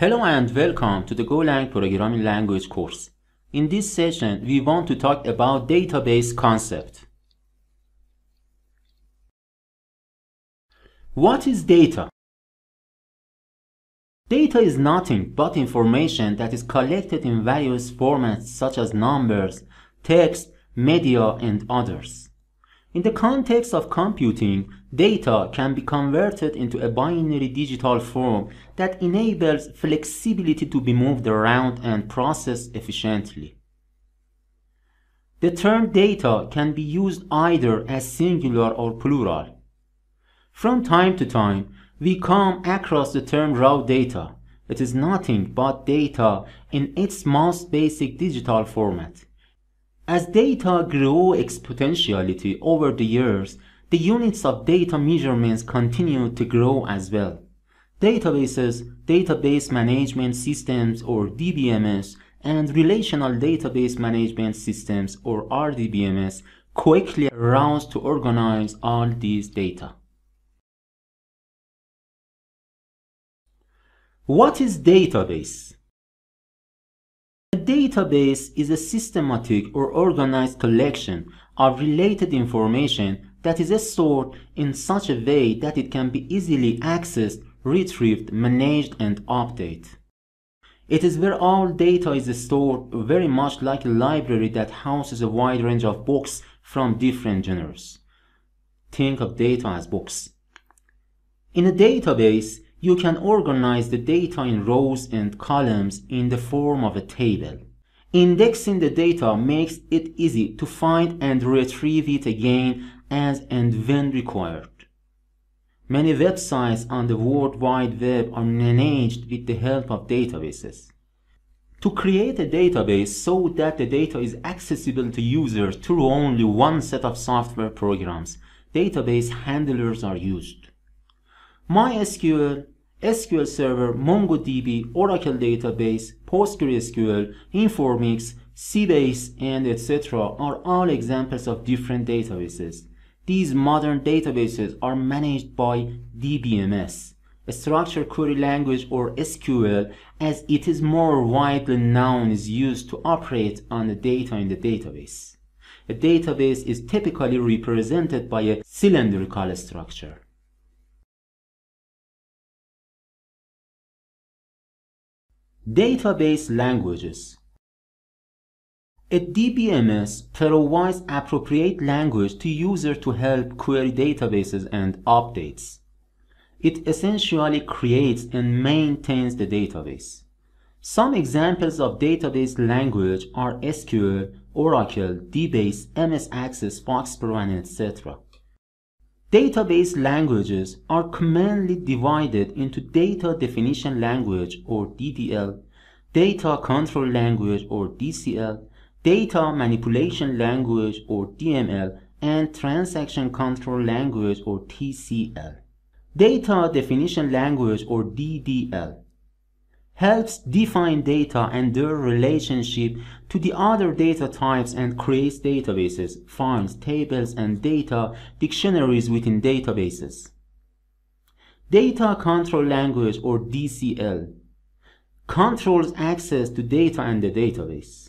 Hello and welcome to the Golang programming language course. In this session, we want to talk about database concept. What is data? Data is nothing but information that is collected in various formats such as numbers, text, media, and others. In the context of computing, data can be converted into a binary digital form that enables flexibility to be moved around and processed efficiently. The term data can be used either as singular or plural. From time to time, we come across the term raw data. It is nothing but data in its most basic digital format. As data grew exponentially over the years, the units of data measurements continued to grow as well. Databases, database management systems or DBMS, and relational database management systems or RDBMS quickly arose to organize all these data. What is database? A database is a systematic or organized collection of related information that is stored in such a way that it can be easily accessed, retrieved, managed, and updated. It is where all data is stored, very much like a library that houses a wide range of books from different genres. Think of data as books. In a database, you can organize the data in rows and columns in the form of a table. Indexing the data makes it easy to find and retrieve it again as and when required. Many websites on the World Wide Web are managed with the help of databases. To create a database so that the data is accessible to users through only one set of software programs, database handlers are used. MySQL, SQL Server, MongoDB, Oracle Database, PostgreSQL, Informix, Sybase, and etc. are all examples of different databases. These modern databases are managed by DBMS, a structured query language, or SQL, as it is more widely known, is used to operate on the data in the database. A database is typically represented by a cylindrical structure. Database languages. A DBMS provides appropriate language to users to help query databases and updates. It essentially creates and maintains the database. Some examples of database language are SQL, Oracle, DBase, MS Access, FoxProviant, etc. Database languages are commonly divided into Data Definition Language or DDL, Data Control Language or DCL, Data Manipulation Language or DML, and Transaction Control Language or TCL. Data Definition Language or DDL helps define data and their relationship to the other data types and creates databases, files, tables, and data dictionaries within databases. Data Control Language or DCL controls access to data and the database.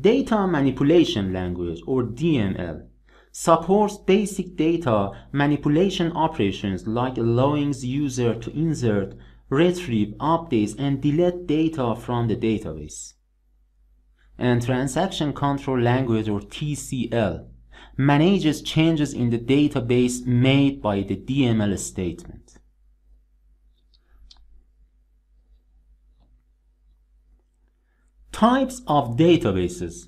Data Manipulation Language or DML supports basic data manipulation operations like allowing the user to insert, retrieve, update, and delete data from the database. And Transaction Control Language or TCL manages changes in the database made by the DML statement. Types of databases.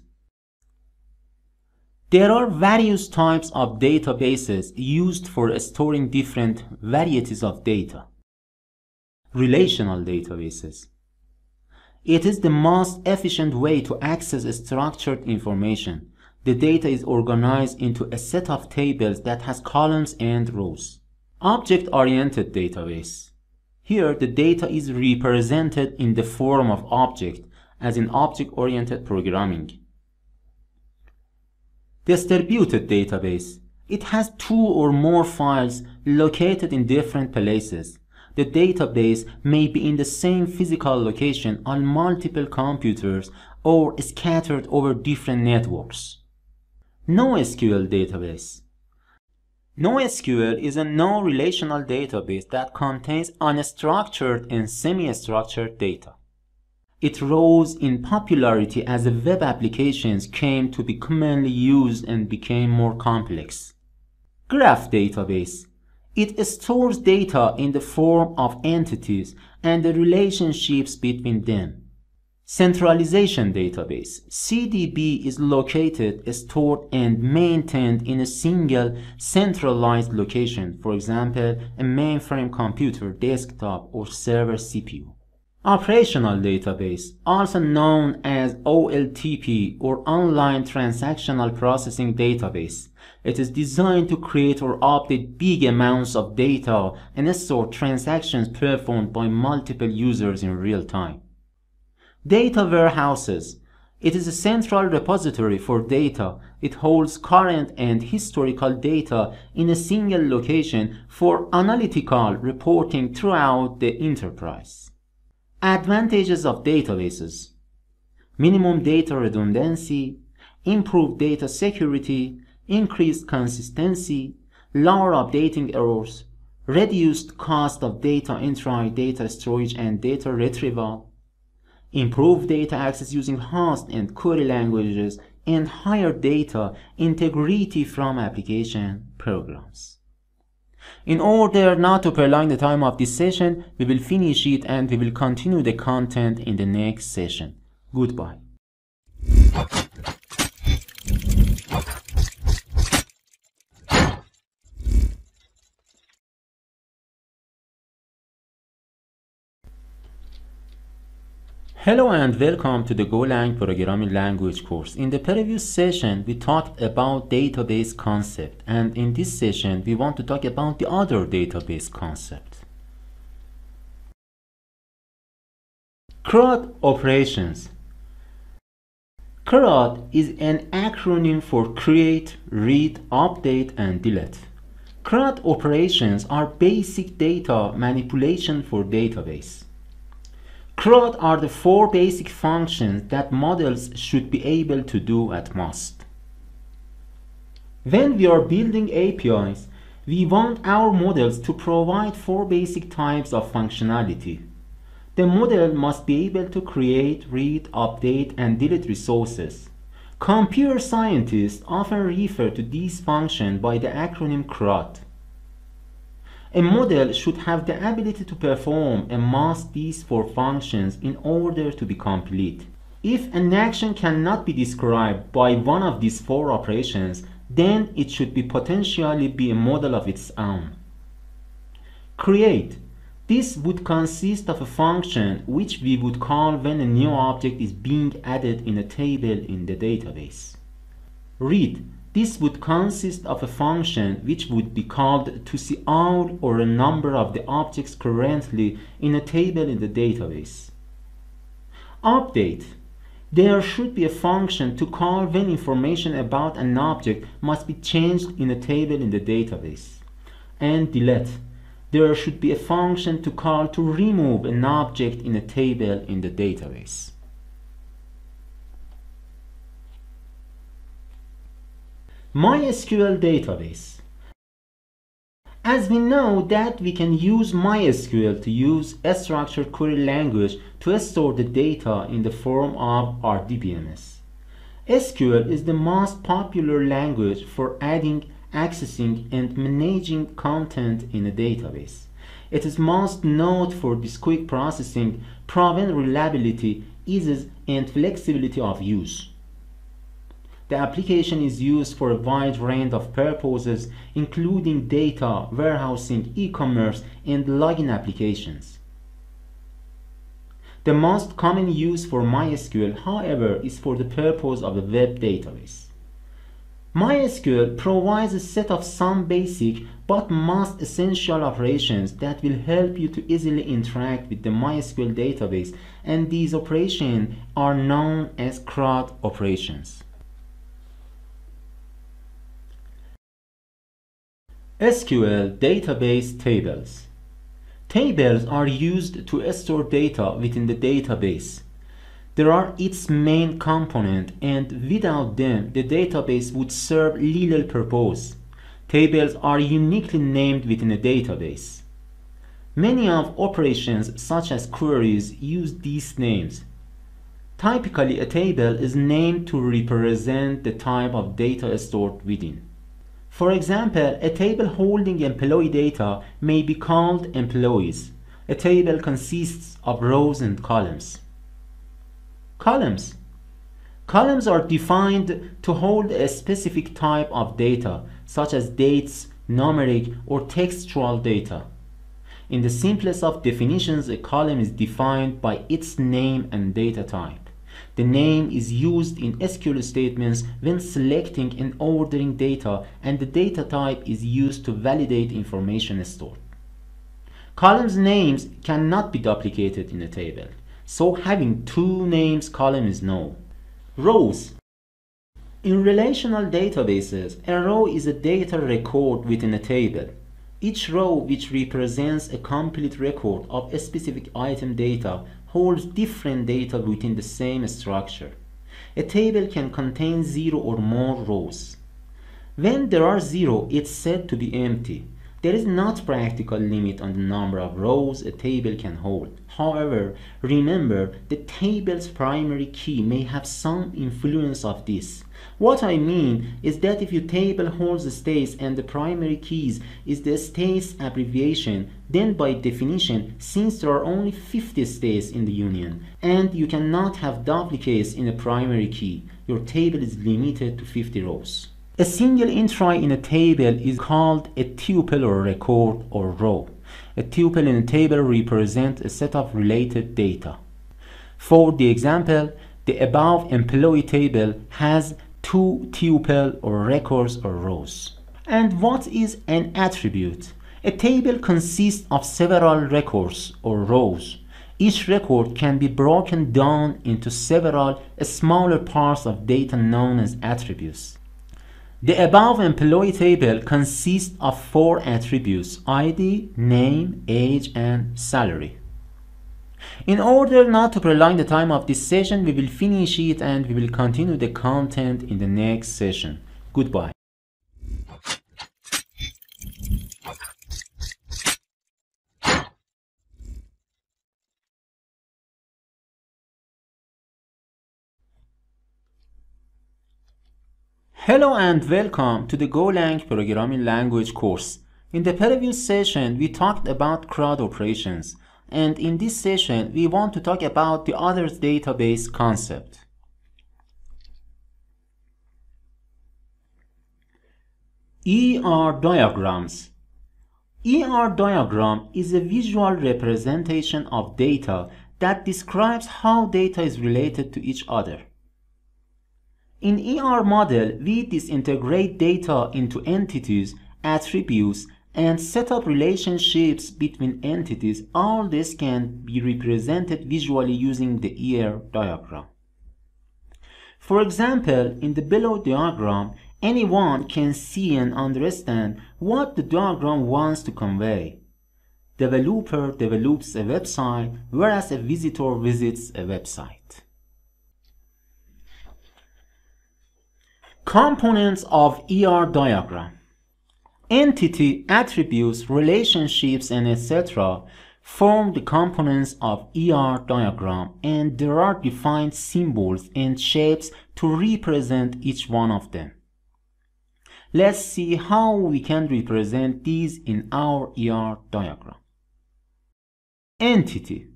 There are various types of databases used for storing different varieties of data. Relational databases. It is the most efficient way to access structured information. The data is organized into a set of tables that has columns and rows. Object-oriented database. Here the data is represented in the form of object, as in object-oriented programming. Distributed database. It has two or more files located in different places. the database may be in the same physical location on multiple computers or scattered over different networks. NoSQL database. NoSQL is a non-relational database that contains unstructured and semi-structured data. It rose in popularity as the web applications came to be commonly used and became more complex. Graph database. It stores data in the form of entities and the relationships between them. Centralization database. CDB is located, stored, and maintained in a single centralized location, for example, a mainframe computer, desktop, or server CPU. Operational database, also known as OLTP or Online Transactional Processing Database. It is designed to create or update big amounts of data and store transactions performed by multiple users in real time. Data warehouses. It is a central repository for data. It holds current and historical data in a single location for analytical reporting throughout the enterprise. Advantages of databases: minimum data redundancy, improved data security, increased consistency, lower updating errors, reduced cost of data entry, data storage, and data retrieval, improved data access using host and query languages, and higher data integrity from application programs. In order not to prolong the time of this session, we will finish it and we will continue the content in the next session. Goodbye. Hello and welcome to the Golang programming language course. In the previous session, we talked about database concept, and in this session, we want to talk about the other database concept. CRUD operations. CRUD is an acronym for create, read, update, and delete. CRUD operations are basic data manipulation for database. CRUD are the four basic functions that models should be able to do at most. When we are building APIs, we want our models to provide four basic types of functionality. The model must be able to create, read, update, and delete resources. Computer scientists often refer to these functions by the acronym CRUD. A model should have the ability to perform amongst these four functions in order to be complete. If an action cannot be described by one of these four operations, then it should potentially be a model of its own. Create. This would consist of a function which we would call when a new object is being added in a table in the database. Read. This would consist of a function which would be called to see all or a number of the objects currently in a table in the database. Update. There should be a function to call when information about an object must be changed in a table in the database. And delete. There should be a function to call to remove an object in a table in the database. MySQL database. As we know that we can use MySQL to use a structured query language to store the data in the form of RDBMS. SQL is the most popular language for adding, accessing, and managing content in a database. It is most known for this quick processing, proven reliability, ease, and flexibility of use. The application is used for a wide range of purposes, including data, warehousing, e-commerce, and login applications. The most common use for MySQL, however, is for the purpose of a web database. MySQL provides a set of some basic but most essential operations that will help you to easily interact with the MySQL database, and these operations are known as CRUD operations. SQL database tables. Tables are used to store data within the database. They are its main component, and without them, the database would serve little purpose. Tables are uniquely named within a database. Many of operations such as queries use these names. Typically, a table is named to represent the type of data stored within. For example, a table holding employee data may be called employees. A table consists of rows and columns. Columns. Columns are defined to hold a specific type of data, such as dates, numeric, or textual data. In the simplest of definitions, a column is defined by its name and data type. The name is used in SQL statements when selecting and ordering data, and the data type is used to validate information stored. Columns' names cannot be duplicated in a table, so having two names column is known. Rows. In relational databases, a row is a data record within a table. Each row, which represents a complete record of a specific item data, holds different data within the same structure. A table can contain 0 or more rows. When there are 0, it's said to be empty. There is not practical limit on the number of rows a table can hold. However, remember, the table's primary key may have some influence of this. What I mean is that if your table holds a states and the primary keys is the states abbreviation, then by definition, since there are only 50 states in the union and you cannot have duplicates in a primary key, your table is limited to 50 rows. A single entry in a table is called a tuple or record or row. A tuple in a table represents a set of related data. For the example, the above employee table has two tuple or records or rows. And what is an attribute? A table consists of several records or rows. Each record can be broken down into several smaller parts of data known as attributes. The above employee table consists of 4 attributes: ID, name, age, and salary. In order not to prolong the time of this session, we will finish it and we will continue the content in the next session. Goodbye. Hello and welcome to the Golang programming language course. In the previous session, we talked about CRUD operations, and in this session, we want to talk about the others database concept. ER diagrams. ER diagram is a visual representation of data that describes how data is related to each other. In ER model, we disintegrate data into entities, attributes, and set up relationships between entities. All this can be represented visually using the ER diagram. For example, in the below diagram, anyone can see and understand what the diagram wants to convey. Developer develops a website, whereas a visitor visits a website. Components of ER diagram: entity, attributes, relationships, and etc. form the components of ER diagram, and there are defined symbols and shapes to represent each one of them. Let's see how we can represent these in our ER diagram. Entity.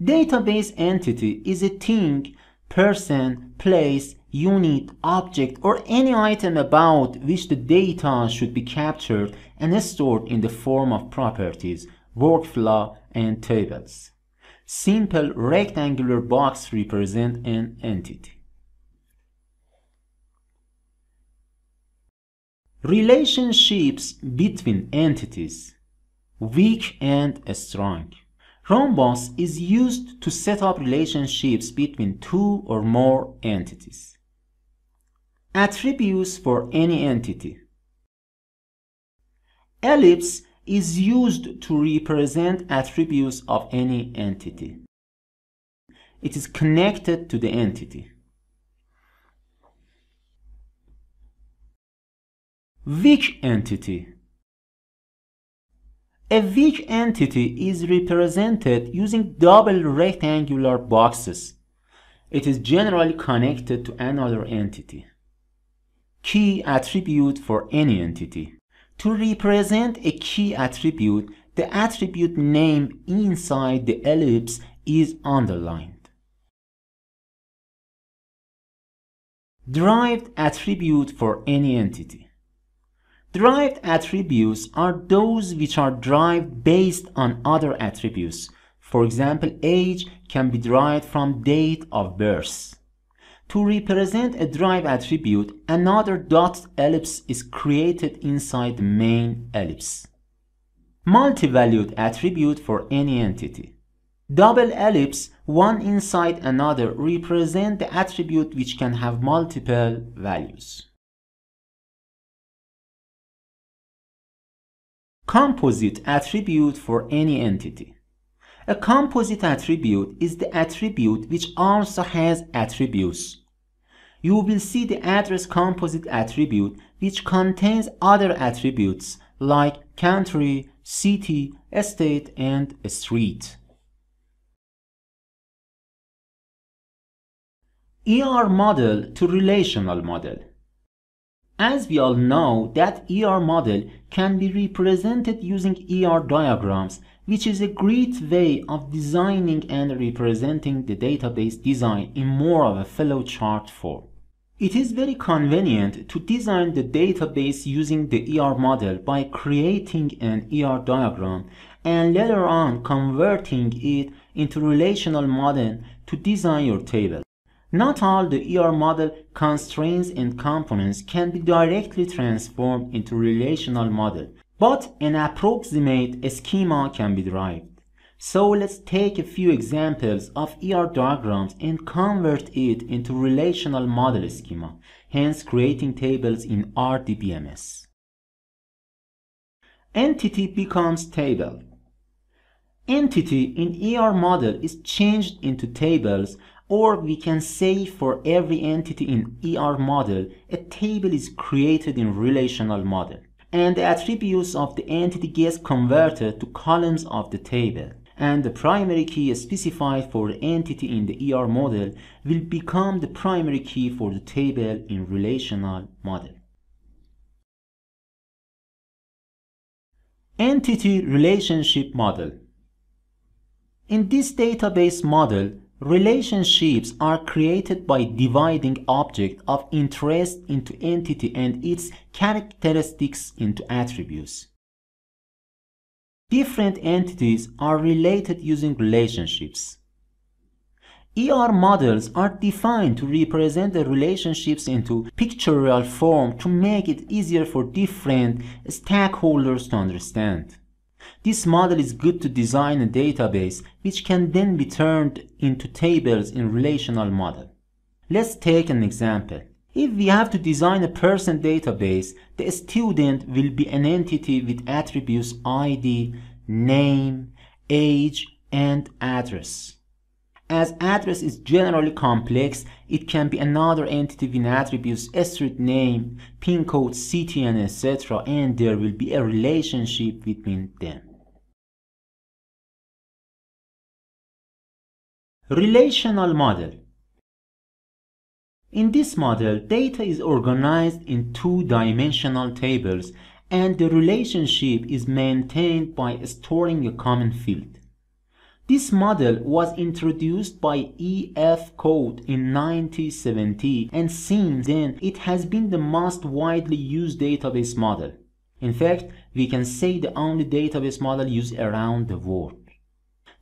Database entity is a thing, person, place, unit, object, or any item about which the data should be captured and stored in the form of properties, workflow, and tables. Simple rectangular box represent an entity. Relationships between entities: weak and strong. Rhombus is used to set up relationships between two or more entities. Attributes for any entity. Ellipse is used to represent attributes of any entity. It is connected to the entity. Weak entity. A weak entity is represented using double rectangular boxes. It is generally connected to another entity. Key attribute for any entity. To represent a key attribute, the attribute name inside the ellipse is underlined. Derived attribute for any entity. Derived attributes are those which are derived based on other attributes. For example, age can be derived from date of birth. To represent a derived attribute, another dotted ellipse is created inside the main ellipse. Multivalued attribute for any entity. Double ellipse, one inside another, represent the attribute which can have multiple values. Composite attribute for any entity. A composite attribute is the attribute which also has attributes. You will see the address composite attribute which contains other attributes like country, city, state, and street. ER model to relational model. As we all know, that ER model can be represented using ER diagrams, which is a great way of designing and representing the database design in more of a flowchart form. It is very convenient to design the database using the ER model by creating an ER diagram and later on converting it into relational model to design your table. Not all the ER model constraints and components can be directly transformed into relational model, but an approximate schema can be derived. So let's take a few examples of ER diagrams and convert it into relational model schema, hence creating tables in RDBMS. Entity becomes table. Entity in ER model is changed into tables, or we can say for every entity in ER model, a table is created in relational model, and the attributes of the entity gets converted to columns of the table, and the primary key specified for the entity in the ER model will become the primary key for the table in relational model. Entity relationship model. In this database model, relationships are created by dividing objects of interest into entity and its characteristics into attributes. Different entities are related using relationships. ER models are defined to represent the relationships into pictorial form to make it easier for different stakeholders to understand. This model is good to design a database which can then be turned into tables in relational model. Let's take an example. If we have to design a person database, the student will be an entity with attributes ID, name, age, and address. As address is generally complex, it can be another entity with attributes street name, pin code, city, and etc., and there will be a relationship between them. Relational model. In this model, data is organized in two-dimensional tables, and the relationship is maintained by storing a common field. This model was introduced by EF Code in 1970, and since then it has been the most widely used database model. In fact, we can say the only database model used around the world.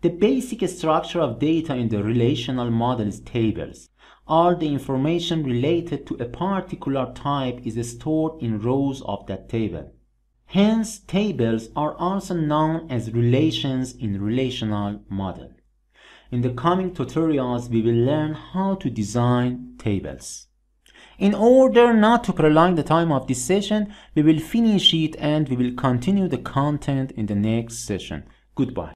The basic structure of data in the relational model is tables. All the information related to a particular type is stored in rows of that table. Hence, tables are also known as relations in relational model. In the coming tutorials, we will learn how to design tables. In order not to prolong the time of this session, we will finish it and we will continue the content in the next session. Goodbye.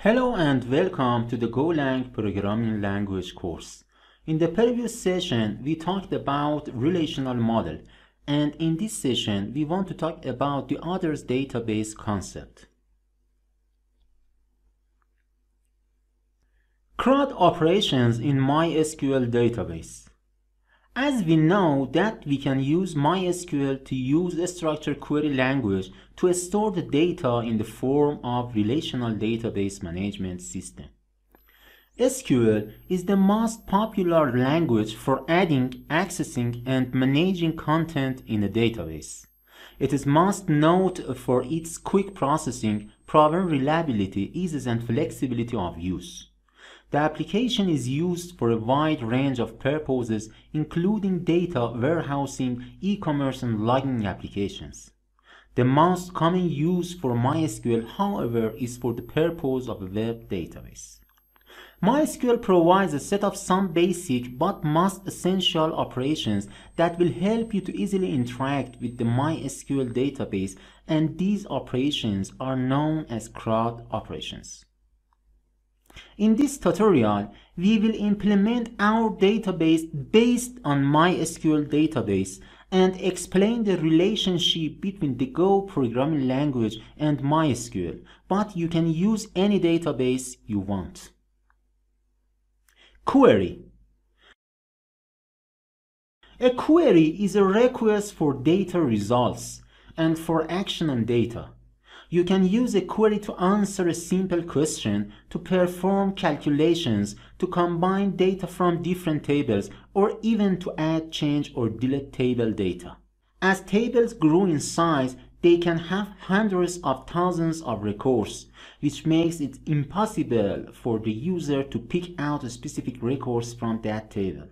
Hello and welcome to the Golang programming language course. In the previous session, we talked about relational model, and in this session, we want to talk about the others database concept. CRUD operations in MySQL database. As we know that we can use MySQL to use a structured query language to store the data in the form of relational database management system. SQL is the most popular language for adding, accessing, and managing content in a database. It is most known for its quick processing, problem reliability, ease, and flexibility of use. The application is used for a wide range of purposes, including data warehousing, e-commerce, and logging applications. The most common use for MySQL, however, is for the purpose of a web database. MySQL provides a set of some basic but most essential operations that will help you to easily interact with the MySQL database, and these operations are known as CRUD operations. In this tutorial, we will implement our database based on MySQL database and explain the relationship between the Go programming language and MySQL, but you can use any database you want. Query. A query is a request for data results and for action on data. You can use a query to answer a simple question, to perform calculations, to combine data from different tables, or even to add, change, or delete table data. As tables grow in size, they can have hundreds of thousands of records, which makes it impossible for the user to pick out a specific records from that table.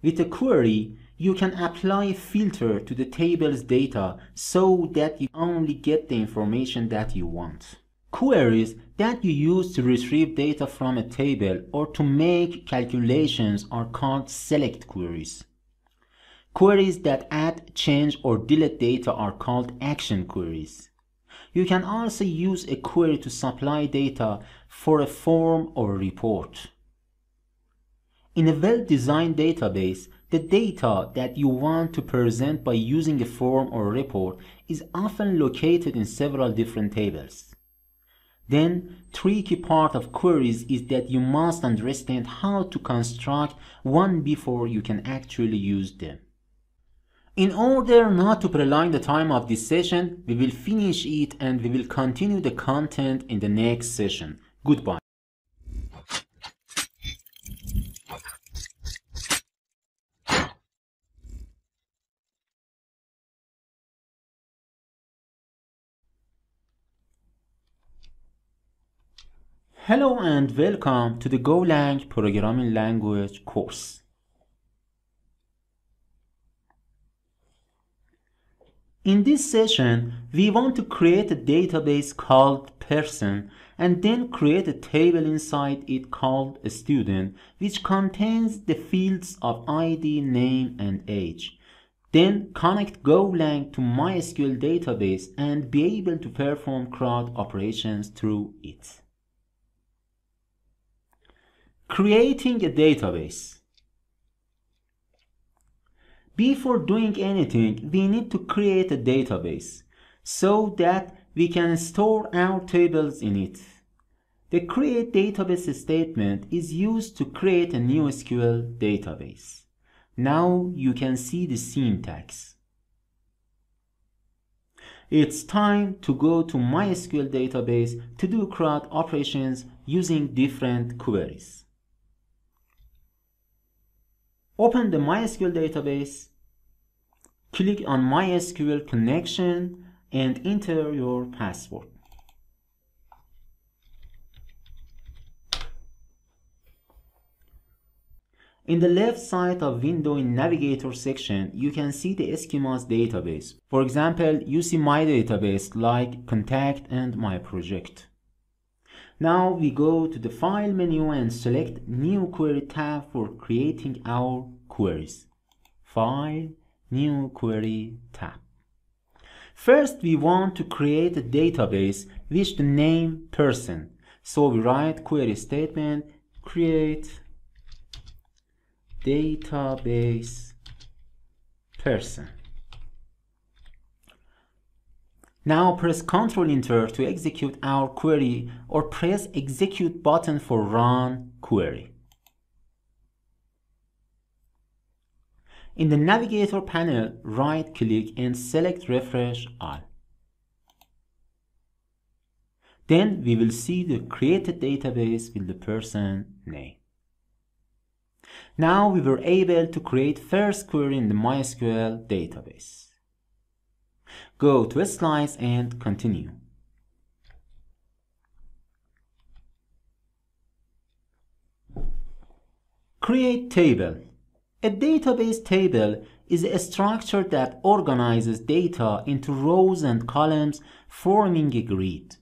With a query, you can apply a filter to the table's data so that you only get the information that you want. Queries that you use to retrieve data from a table or to make calculations are called select queries. Queries that add, change, or delete data are called action queries. You can also use a query to supply data for a form or report. In a well-designed database, the data that you want to present by using a form or report is often located in several different tables. Then, tricky part of queries is that you must understand how to construct one before you can actually use them. In order not to prolong the time of this session, we will finish it and we will continue the content in the next session. Goodbye. Hello and welcome to the Golang programming language course. In this session, we want to create a database called person and then create a table inside it called a student, which contains the fields of ID, name, and age. Then connect Golang to MySQL database and be able to perform CRUD operations through it. Creating a database. Before doing anything, we need to create a database so that we can store our tables in it. The create database statement is used to create a new SQL database. Now you can see the syntax. It's time to go to MySQL database to do CRUD operations using different queries. Open the MySQL database, click on MySQL connection and enter your password. In the left side of window in navigator section, you can see the schema's database. For example, you see my database like contact and my project. Now we go to the file menu and select new query tab for creating our queries. File, new query tab. First, we want to create a database with the name person. So we write query statement, create database person. Now press Ctrl Enter to execute our query, or press execute button for run query. In the navigator panel, right click and select refresh all. Then we will see the created database with the person name. Now we were able to create first query in the MySQL database. Go to slides and continue. Create table. A database table is a structure that organizes data into rows and columns forming a grid.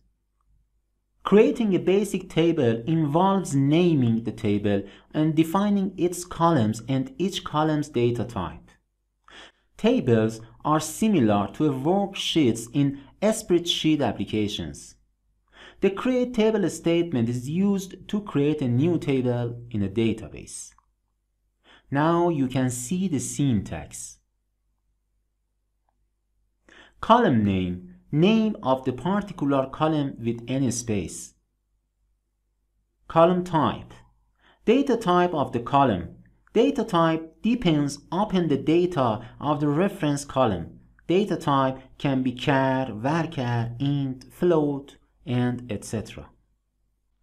Creating a basic table involves naming the table and defining its columns and each column's data type. Tables are similar to worksheets in spreadsheet applications. The create table statement is used to create a new table in a database. Now you can see the syntax. Column name. Name of the particular column with any space. Column type. Data type of the column. Data type depends upon the data of the reference column. Data type can be char, varchar, int, float, and etc.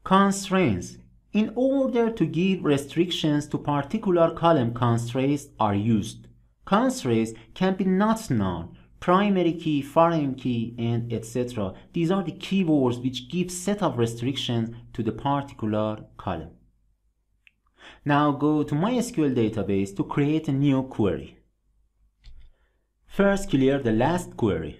Constraints. In order to give restrictions to particular column, constraints are used. Constraints can be not null, primary key, foreign key, and etc. These are the keywords which give set of restrictions to the particular column. Now go to MySQL database to create a new query. First clear the last query.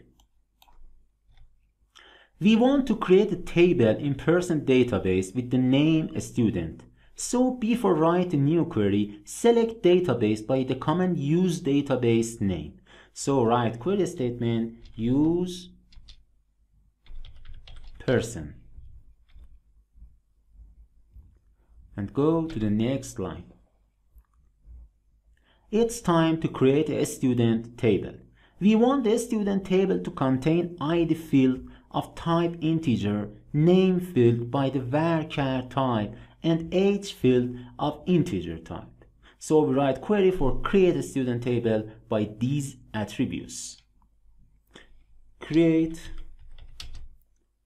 We want to create a table in person database with the name student. So before write a new query, select database by the command use database name. So write query statement use person and go to the next line. It's time to create a student table. We want the student table to contain ID field of type integer, name field by the varchar type, and age field of integer type. So we write query for create a student table by these attributes. Create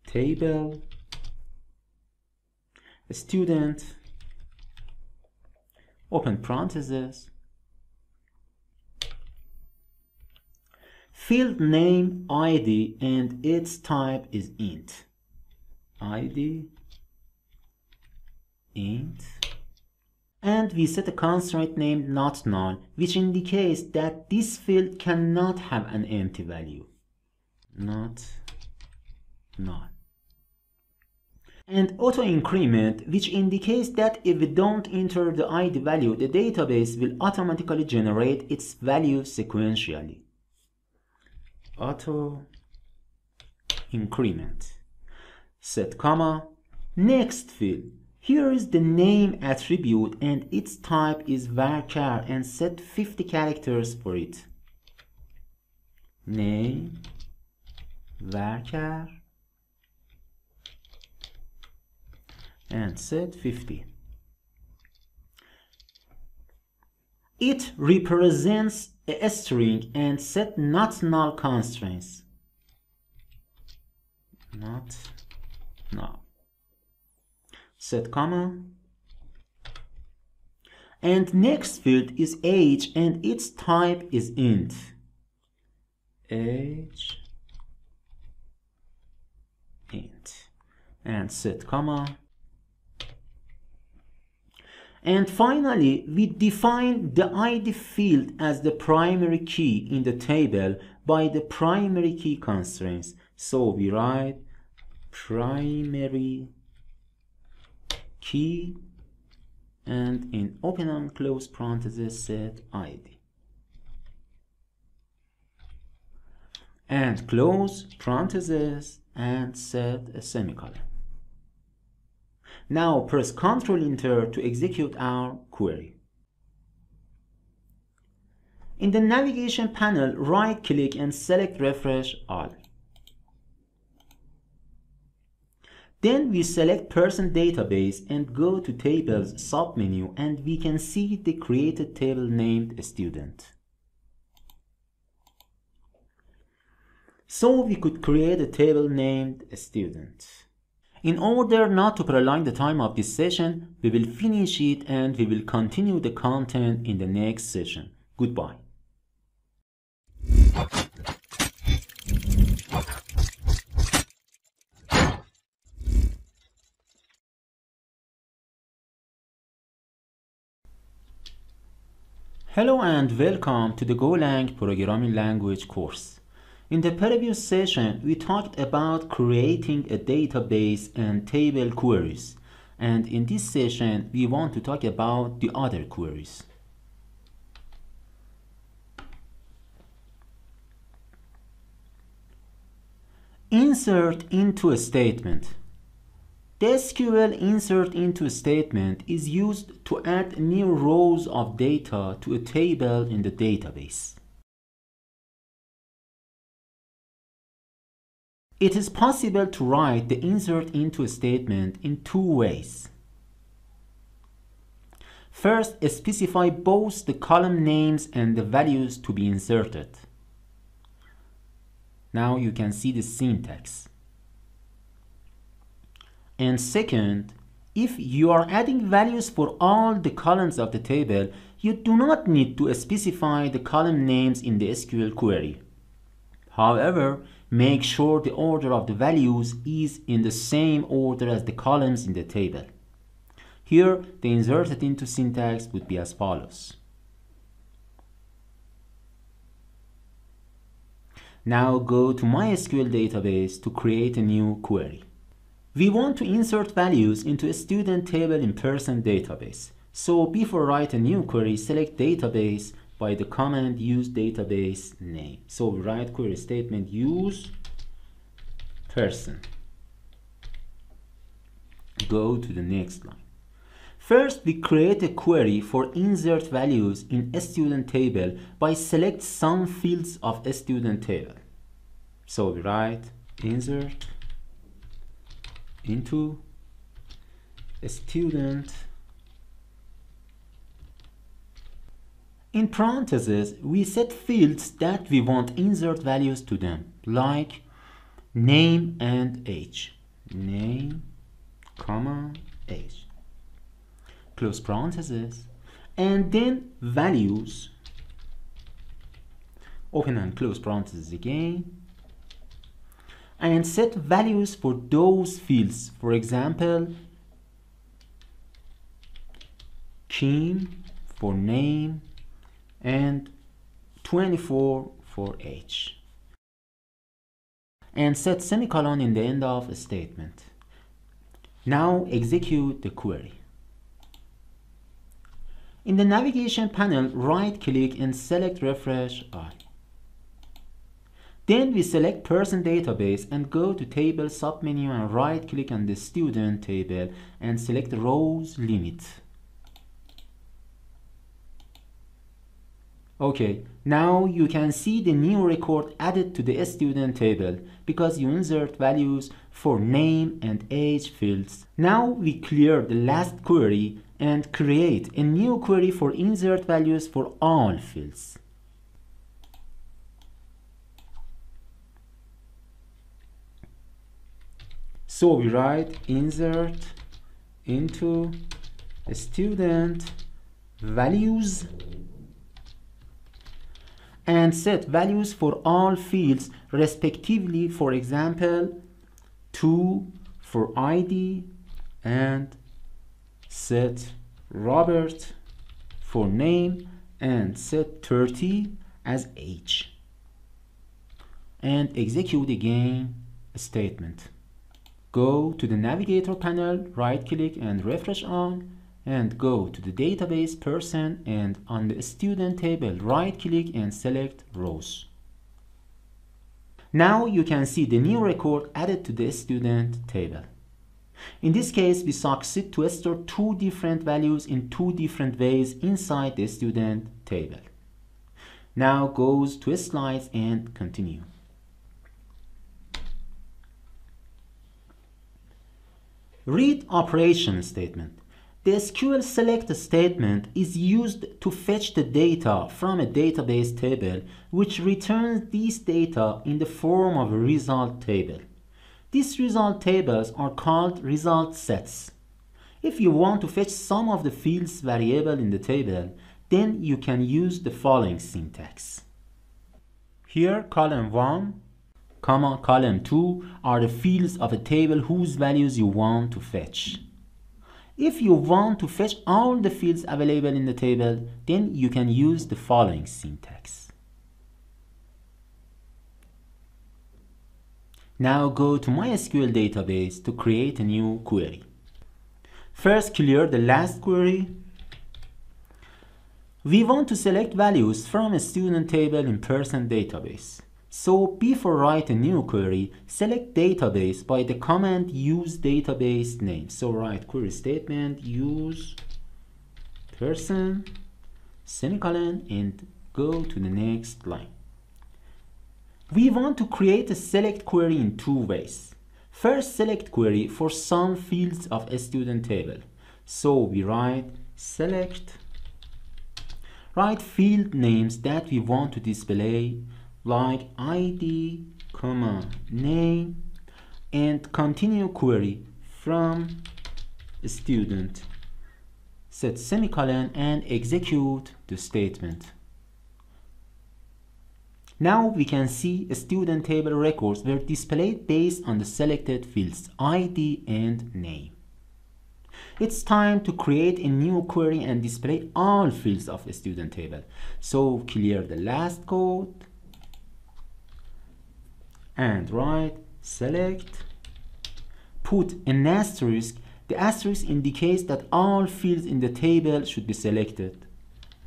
table student, open parentheses, field name ID and its type is int, ID int. And we set a constraint named not null, which indicates that this field cannot have an empty value. Not null. And auto increment, which indicates that if we don't enter the ID value, the database will automatically generate its value sequentially. Auto increment. Set comma. Next field. Here is the name attribute and its type is varchar and set 50 characters for it. Name varchar and set 50. It represents a string and set not null constraints. Not null. Set comma. And next field is age and its type is int. Age int. And set comma. And finally, we define the ID field as the primary key in the table by the primary key constraints. So we write primary key and in open and close parentheses set ID and close parentheses and set a semicolon. Now press Ctrl-Enter to execute our query. In the navigation panel, right-click and select Refresh All. Then we select Person Database and go to Tables submenu, and we can see the created table named Student. So we could create a table named Student. In order not to prolong the time of this session, we will finish it and we will continue the content in the next session. Goodbye. Hello and welcome to the Golang Programming Language course. In the previous session, we talked about creating a database and table queries, and in this session, we want to talk about the other queries. Insert into a statement. The SQL insert into statement is used to add new rows of data to a table in the database. It is possible to write the insert into a statement in two ways. First, specify both the column names and the values to be inserted. Now you can see the syntax. And second, if you are adding values for all the columns of the table, you do not need to specify the column names in the SQL query. However, make sure the order of the values is in the same order as the columns in the table. Here, the inserted into syntax would be as follows. Now go to MySQL database to create a new query. We want to insert values into a student table in person database. So before writing a new query, select database by the command use database name. So we write query statement use person. Go to the next line. First, we create a query for insert values in a student table by select some fields of a student table. So we write insert into a student. In parentheses, we set fields that we want insert values to them, like name and age. Name, comma, age. Close parentheses. And then values. Open and close parentheses again. And set values for those fields. For example, Kim for name, and 24 for age, and set semicolon in the end of a statement. Now execute the query. In the navigation panel, right click and select Refresh All. Then we select Person Database and go to Table submenu and right click on the Student table and select Rows Limit. Okay, now you can see the new record added to the student table because you insert values for name and age fields. Now we clear the last query and create a new query for insert values for all fields. So we write insert into student values and set values for all fields respectively, for example, 2 for ID and set Robert for name and set 30 as age, and execute again a statement. Go to the navigator panel, right click and refresh on, and go to the database person, and on the student table right click and select rows. Now you can see the new record added to the student table. In this case, we succeed to store two different values in two different ways inside the student table. Now goes to slides and continue. Read operation statement. The SQL select statement is used to fetch the data from a database table, which returns these data in the form of a result table. These result tables are called result sets. If you want to fetch some of the fields variable in the table, then you can use the following syntax. Here column 1, column 2 are the fields of a table whose values you want to fetch. If you want to fetch all the fields available in the table, then you can use the following syntax. Now go to MySQL database to create a new query. First clear the last query. We want to select values from a student table in person database. So before write a new query, select database by the command use database name. So write query statement use person semicolon and go to the next line. We want to create a select query in two ways. First, select query for some fields of a student table. So we write select field names that we want to display, like id, name, and continue query from student, set semicolon, and execute the statement. Now we can see student table records were displayed based on the selected fields id and name. It's time to create a new query and display all fields of a student table. So clear the last code and write select, put an asterisk. The asterisk indicates that all fields in the table should be selected,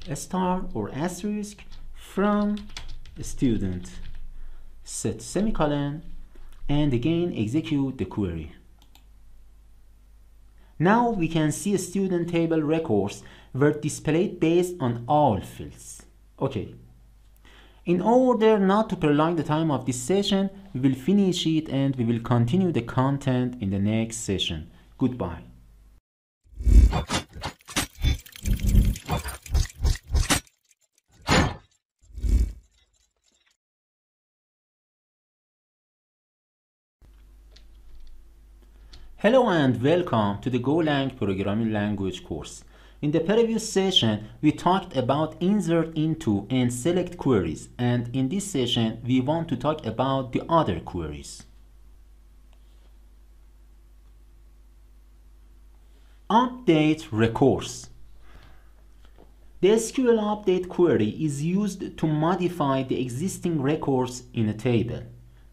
a star or asterisk, from student, set semicolon, and again execute the query. Now we can see student table records were displayed based on all fields. Okay. In order not to prolong the time of this session, we will finish it and we will continue the content in the next session. Goodbye. Hello and welcome to the Golang programming language course. In the previous session, we talked about insert into and select queries, and in this session, we want to talk about the other queries. Update records. The SQL update query is used to modify the existing records in a table.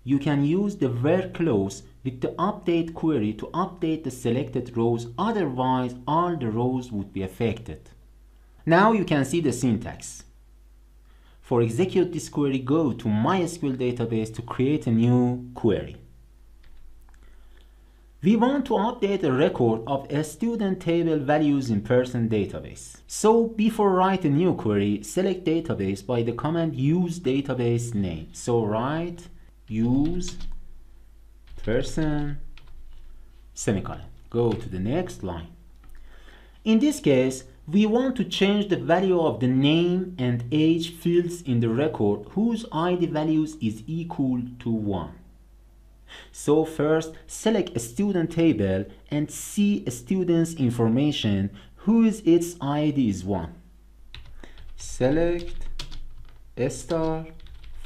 You can use the where clause with the update query to update the selected rows, otherwise all the rows would be affected. Now you can see the syntax. For execute this query, go to MySQL database to create a new query. We want to update a record of a student table values in person database. So before write a new query, select database by the command use database name. So write use person semicolon, go to the next line. In this case, we want to change the value of the name and age fields in the record whose id values is equal to 1. So first select a student table and see a student's information whose its id is 1. Select a star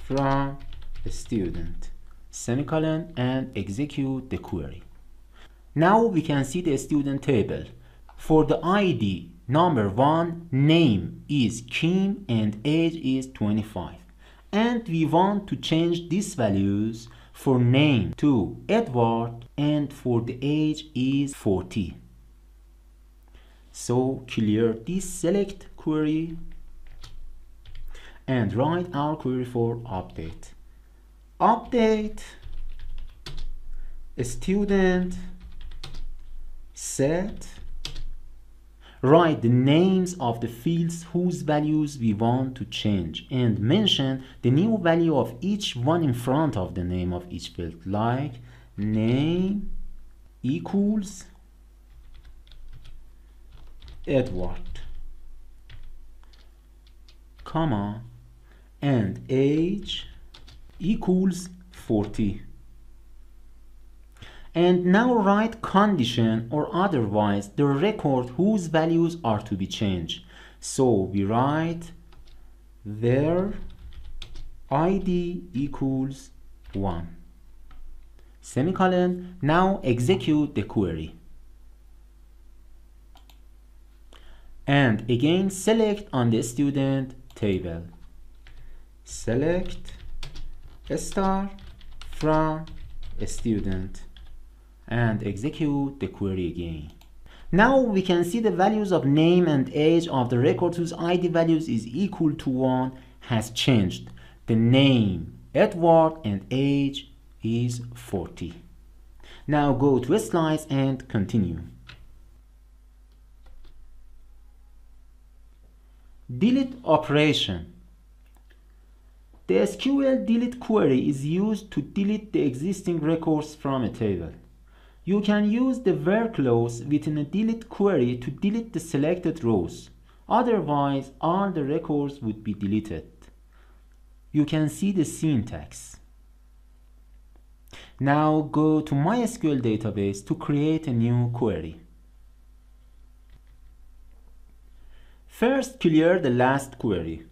from a student semicolon and execute the query. Now we can see the student table. For the id, Number one, name is Kim and age is 25. And we want to change these values for name to Edward and for the age is 40. So clear this select query and write our query for update. Update student set, write the names of the fields whose values we want to change and mention the new value of each one in front of the name of each field, like name equals Edward, comma, and age equals 40. And now write condition or otherwise the record whose values are to be changed. So we write their ID equals 1, semicolon. Now execute the query. And again select on the student table. Select star from a student. And execute the query again. Now we can see the values of name and age of the record whose ID values is equal to 1 has changed. The name Edward and age is 40. Now go to slides and continue. Delete operation. The SQL delete query is used to delete the existing records from a table. You can use the where clause within a delete query to delete the selected rows. Otherwise, all the records would be deleted. You can see the syntax. Now go to MySQL database to create a new query. First, clear the last query.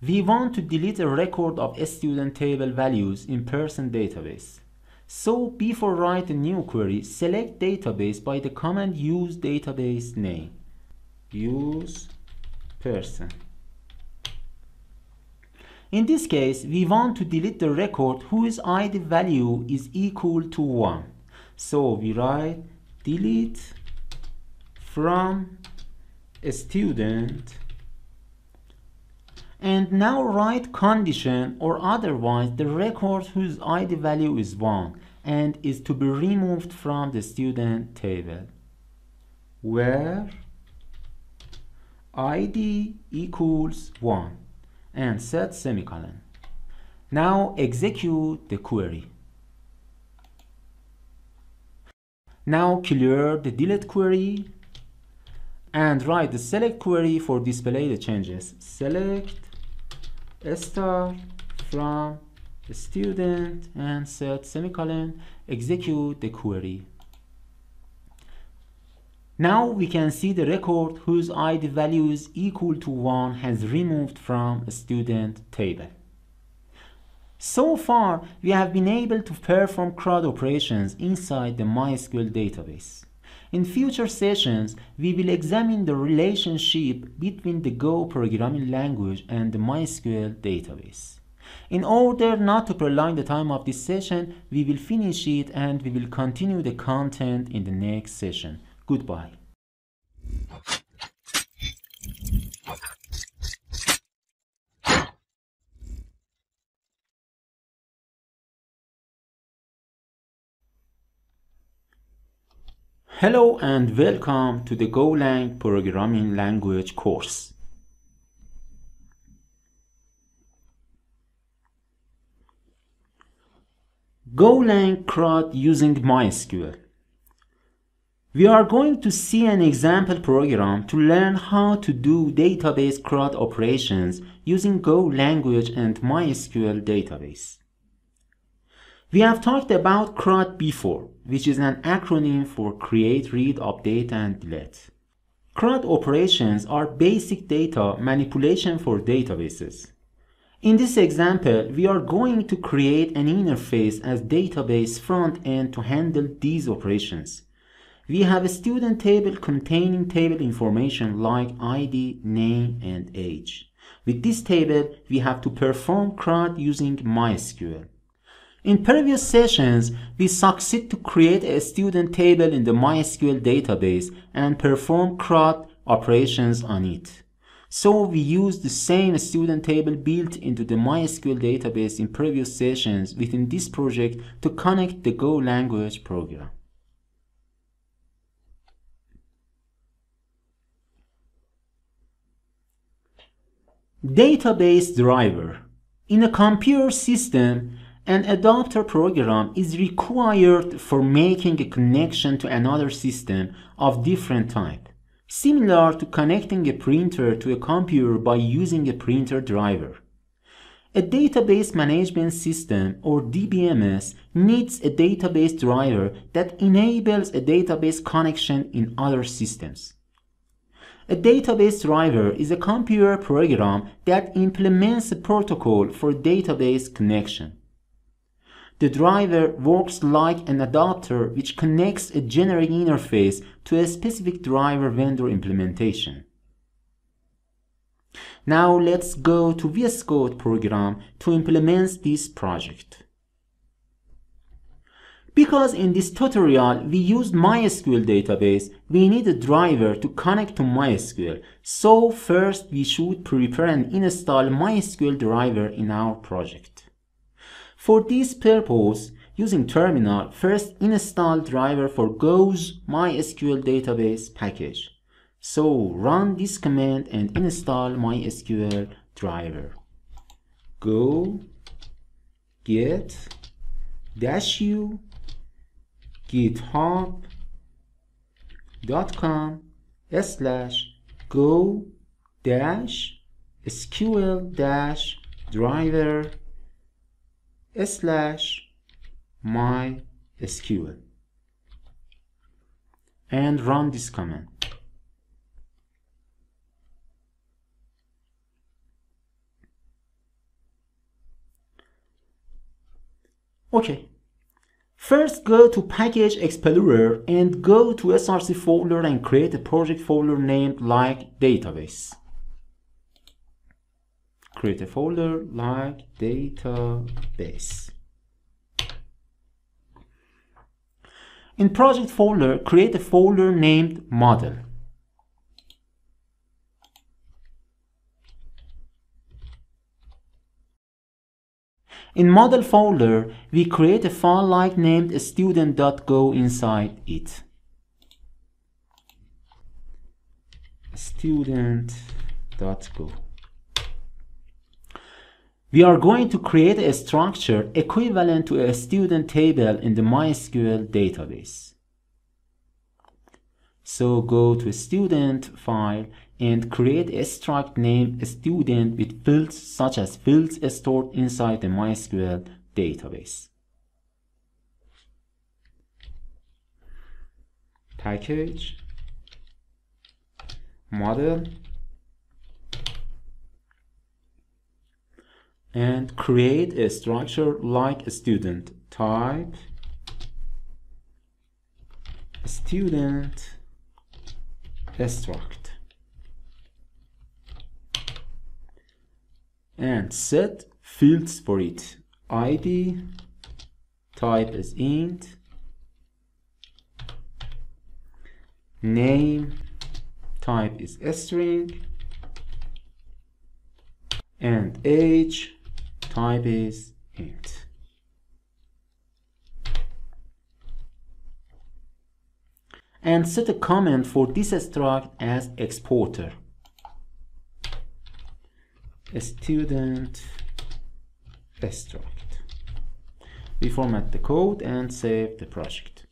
We want to delete a record of student table values in person database. So before write a new query, select database by the command use database name, use person. In this case, we want to delete the record whose ID value is equal to 1. So we write delete from a student. And now write condition or otherwise the record whose ID value is 1 and is to be removed from the student table. Where ID equals 1 and set semicolon. Now execute the query. Now clear the delete query and write the select query for display the changes. Select star from the student and set semicolon. Execute the query. Now we can see the record whose ID value is equal to 1 has removed from a student table. So far we have been able to perform CRUD operations inside the MySQL database. In future sessions, we will examine the relationship between the Go programming language and the MySQL database. In order not to prolong the time of this session, we will finish it and we will continue the content in the next session. Goodbye. Hello and welcome to the Golang programming language course. Golang CRUD using MySQL. We are going to see an example program to learn how to do database CRUD operations using Go language and MySQL database. We have talked about CRUD before, which is an acronym for create, read, update, and delete. CRUD operations are basic data manipulation for databases. In this example, we are going to create an interface as database front end to handle these operations. we have a student table containing table information like ID, name, and age. With this table, we have to perform CRUD using MySQL. In previous sessions, we succeeded to create a student table in the MySQL database and perform CRUD operations on it. So we use the same student table built into the MySQL database in previous sessions within this project to connect the Go language program. Database driver. In a computer system, an adapter program is required for making a connection to another system of different type, similar to connecting a printer to a computer by using a printer driver. A database management system, or DBMS, needs a database driver that enables a database connection in other systems. A database driver is a computer program that implements a protocol for database connection. The driver works like an adapter which connects a generic interface to a specific driver vendor implementation. Now let's go to VS Code program to implement this project. Because in this tutorial we used MySQL database, we need a driver to connect to MySQL, so first we should prepare and install MySQL driver in our project. For this purpose, using terminal, first install driver for Go's MySQL database package. So run this command and install MySQL driver. Go get -u github.com/go-sql-driver/mysql and run this command. Okay. First, go to Package Explorer and go to SRC folder and create a project folder named like database. Create a folder like database. In project folder, create a folder named model. In model folder, we create a file like named student.go inside it. Student.go. We are going to create a structure equivalent to a student table in the MySQL database. So go to student file and create a struct named student with fields such as fields stored inside the MySQL database. Package model and create a structure like a student. Type student struct. And set fields for it. ID, type as int, name, type is string, and age, type is int. And set a comment for this struct as exporter. A student struct. We format the code and save the project.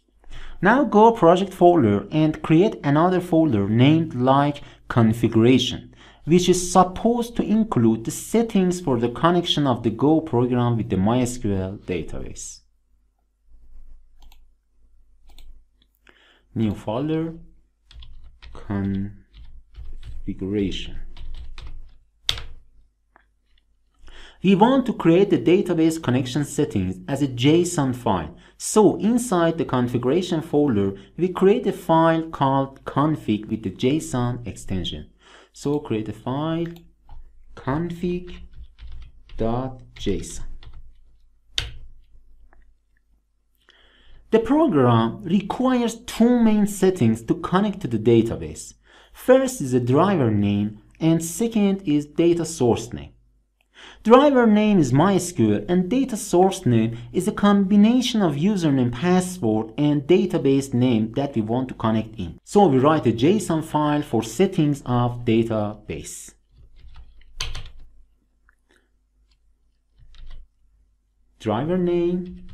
Now go project folder and create another folder named like configuration, which is supposed to include the settings for the connection of the Go program with the MySQL database. New folder configuration. We want to create the database connection settings as a JSON file. So inside the configuration folder, we create a file called config with the JSON extension. So create a file config.json. The program requires two main settings to connect to the database. First is the driver name and second is data source name. Driver name is MySQL and data source name is a combination of username, password and database name that we want to connect in. So we write a JSON file for settings of database. Driver name.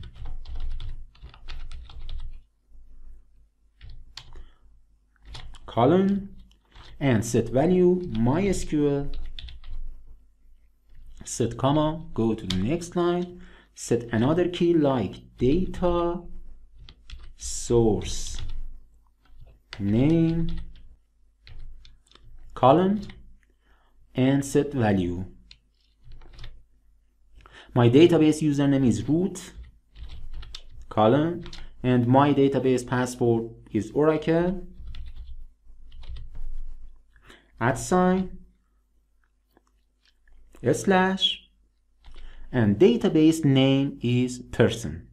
Column and set value MySQL, set comma, go to the next line, set another key like data source name column and set value. My database username is root column and my database password is Oracle. @ / and database name is person.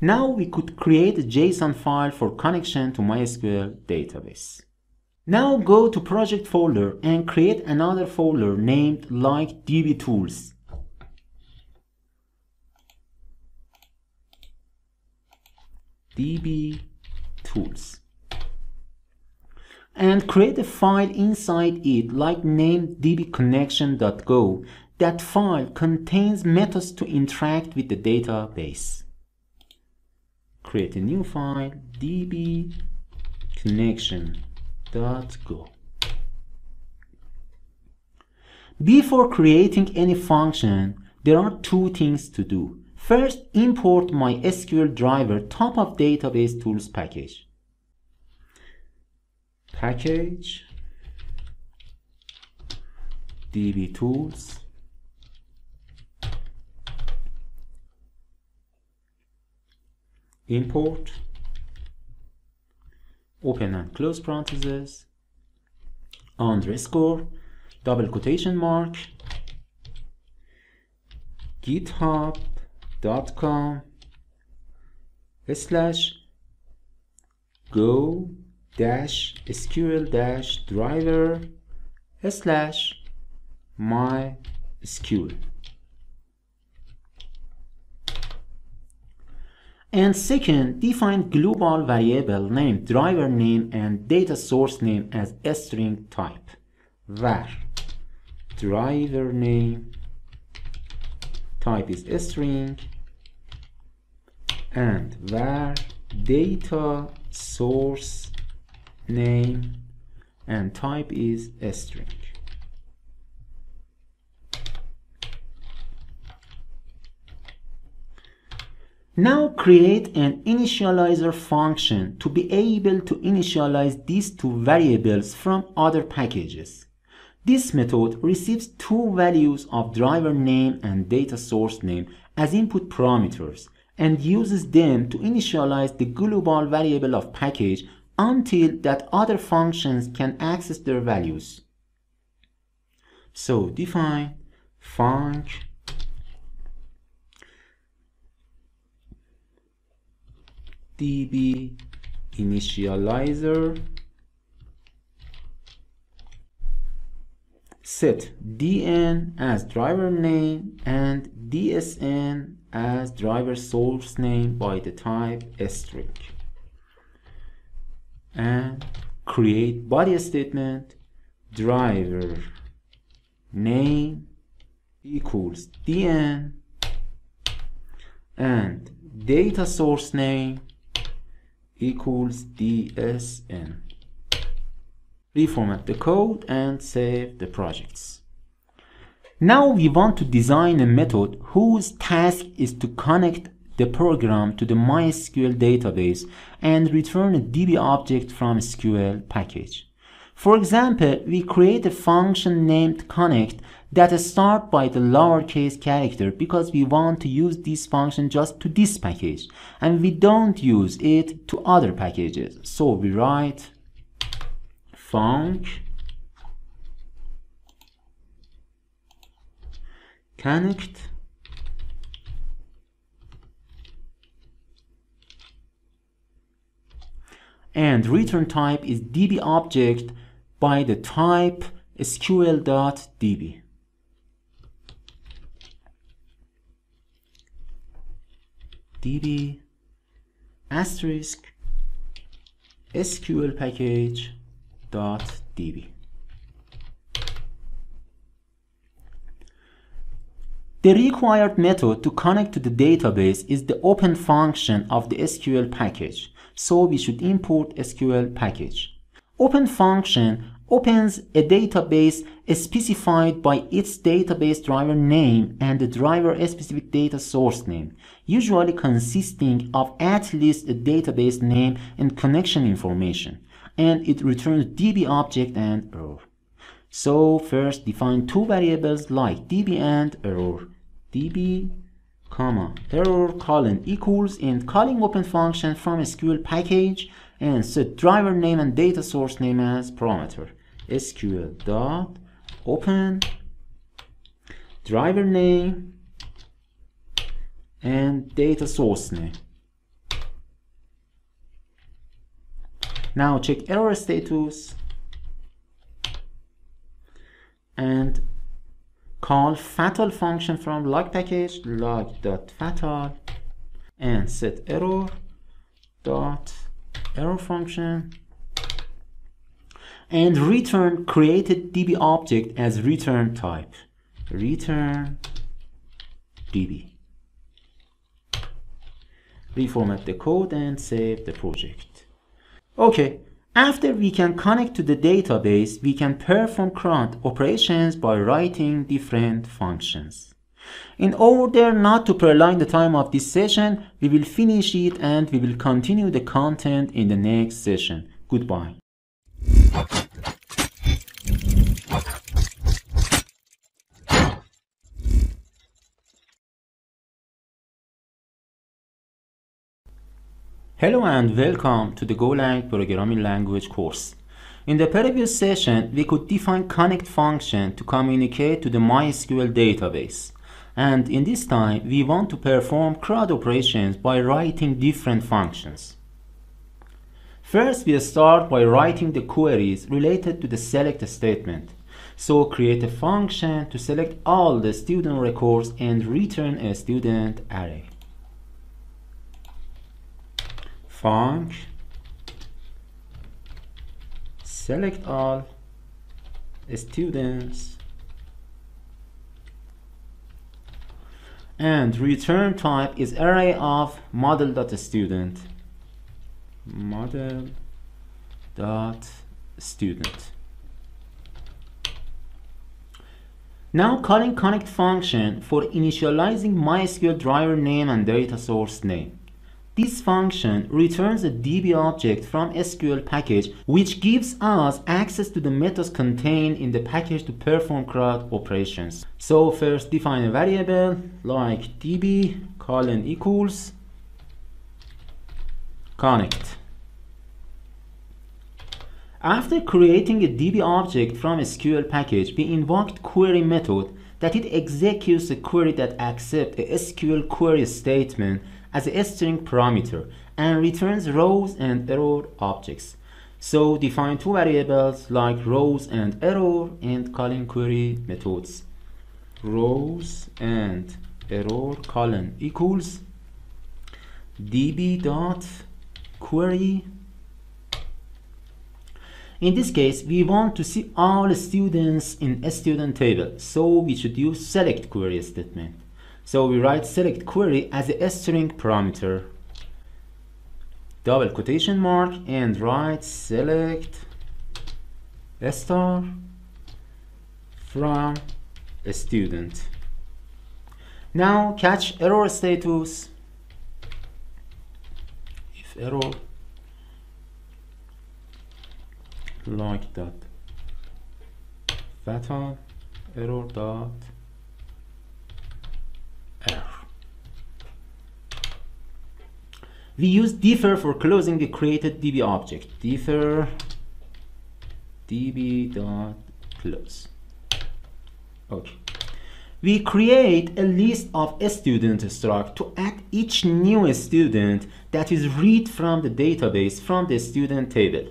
Now we could create a JSON file for connection to MySQL database. Now go to project folder and create another folder named like DBTools. DBTools. And create a file inside it like named dbconnection.go. That file contains methods to interact with the database. Create a new file dbconnection.go. Before creating any function, there are two things to do. First, import MySQL driver top of database tools package. Package dbtools import open and close parentheses _ ... github.com/go -sql-driver /mysql. And second, define global variable named driver name and data source name as a string type, where driver name type is a string and where data source name and type is a string. Now create an initializer function to be able to initialize these two variables from other packages. This method receives two values of driver name and data source name as input parameters and uses them to initialize the global variable of package until that other functions can access their values. So define func db initializer, set dn as driver name and dsn as driver source name by the type string. And create body statement driver name equals dn and data source name equals dsn. Reformat the code and save the projects. Now we want to design a method whose task is to connect the program to the MySQL database and return a DB object from SQL package. For example, we create a function named connect that starts by the lowercase character because we want to use this function just to this package and we don't use it to other packages. So we write func connect and return type is DB object by the type SQL.DB. DB asterisk SQL package.DB. The required method to connect to the database is the open function of the SQL package. So we should import SQL package. Open function opens a database specified by its database driver name and the driver specific data source name, usually consisting of at least a database name and connection information, and it returns DB object and error. So first define two variables like DB and error. DB comma error colon equals and calling open function from SQL package and set driver name and data source name as parameter SQL dot open driver name and data source name. Now check error status and call fatal function from log package log.fatal and set error dot error function and return created DB object as return type return DB. Reformat the code and save the project. Okay. After we can connect to the database, we can perform CRUD operations by writing different functions. In order not to prolong the time of this session, we will finish it and we will continue the content in the next session. Goodbye. Hello and welcome to the Golang programming language course. In the previous session, we could define connect function to communicate to the MySQL database. And in this time, we want to perform CRUD operations by writing different functions. First, we start by writing the queries related to the select statement. So create a function to select all the student records and return a student array. Func select all students and return type is array of model.student model.student. Now calling connect function for initializing MySQL driver name and data source name. This function returns a DB object from SQL package, which gives us access to the methods contained in the package to perform CRUD operations. So first define a variable like DB colon equals connect. After creating a DB object from SQL package, we invoked query method that it executes a query that accepts a SQL query statement as a string parameter and returns rows and error objects. So define two variables like rows and error and calling query methods. Rows and error colon equals db.query. In this case, we want to see all students in a student table, so we should use select query statement. So we write select query as a string parameter, double quotation mark, and write select star from a student. Now catch error status. If error like that that on error dot error. We use differ for closing the created DB object. Differ db.close. Okay. We create a list of student struct to add each new student that is read from the database from the student table.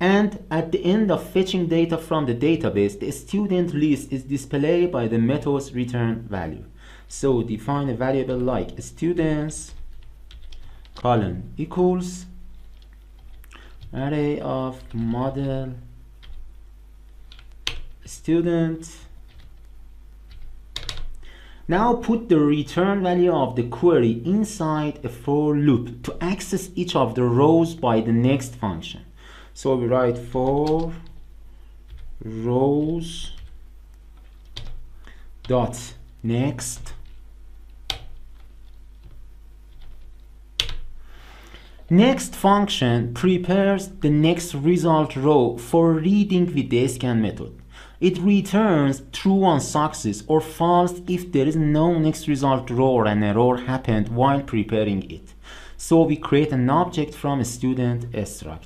And at the end of fetching data from the database, the student list is displayed by the method's return value. So define a variable like students colon equals array of model student. Now put the return value of the query inside a for loop to access each of the rows by the next function. So we write for rows dot next. Next function prepares the next result row for reading with the scan method. It returns true on success or false if there is no next result row or an error happened while preparing it. So we create an object from a student struct.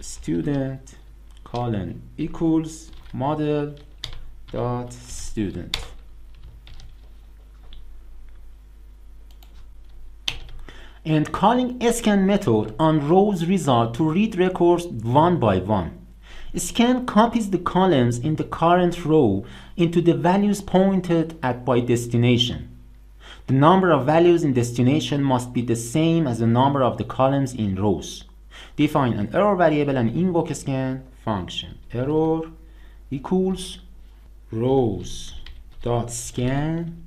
Student colon equals model dot student. And calling scan method on rows result to read records one by one. Scan copies the columns in the current row into the values pointed at by destination. The number of values in destination must be the same as the number of the columns in rows. Define an error variable and invoke scan function. Error equals rows.scan.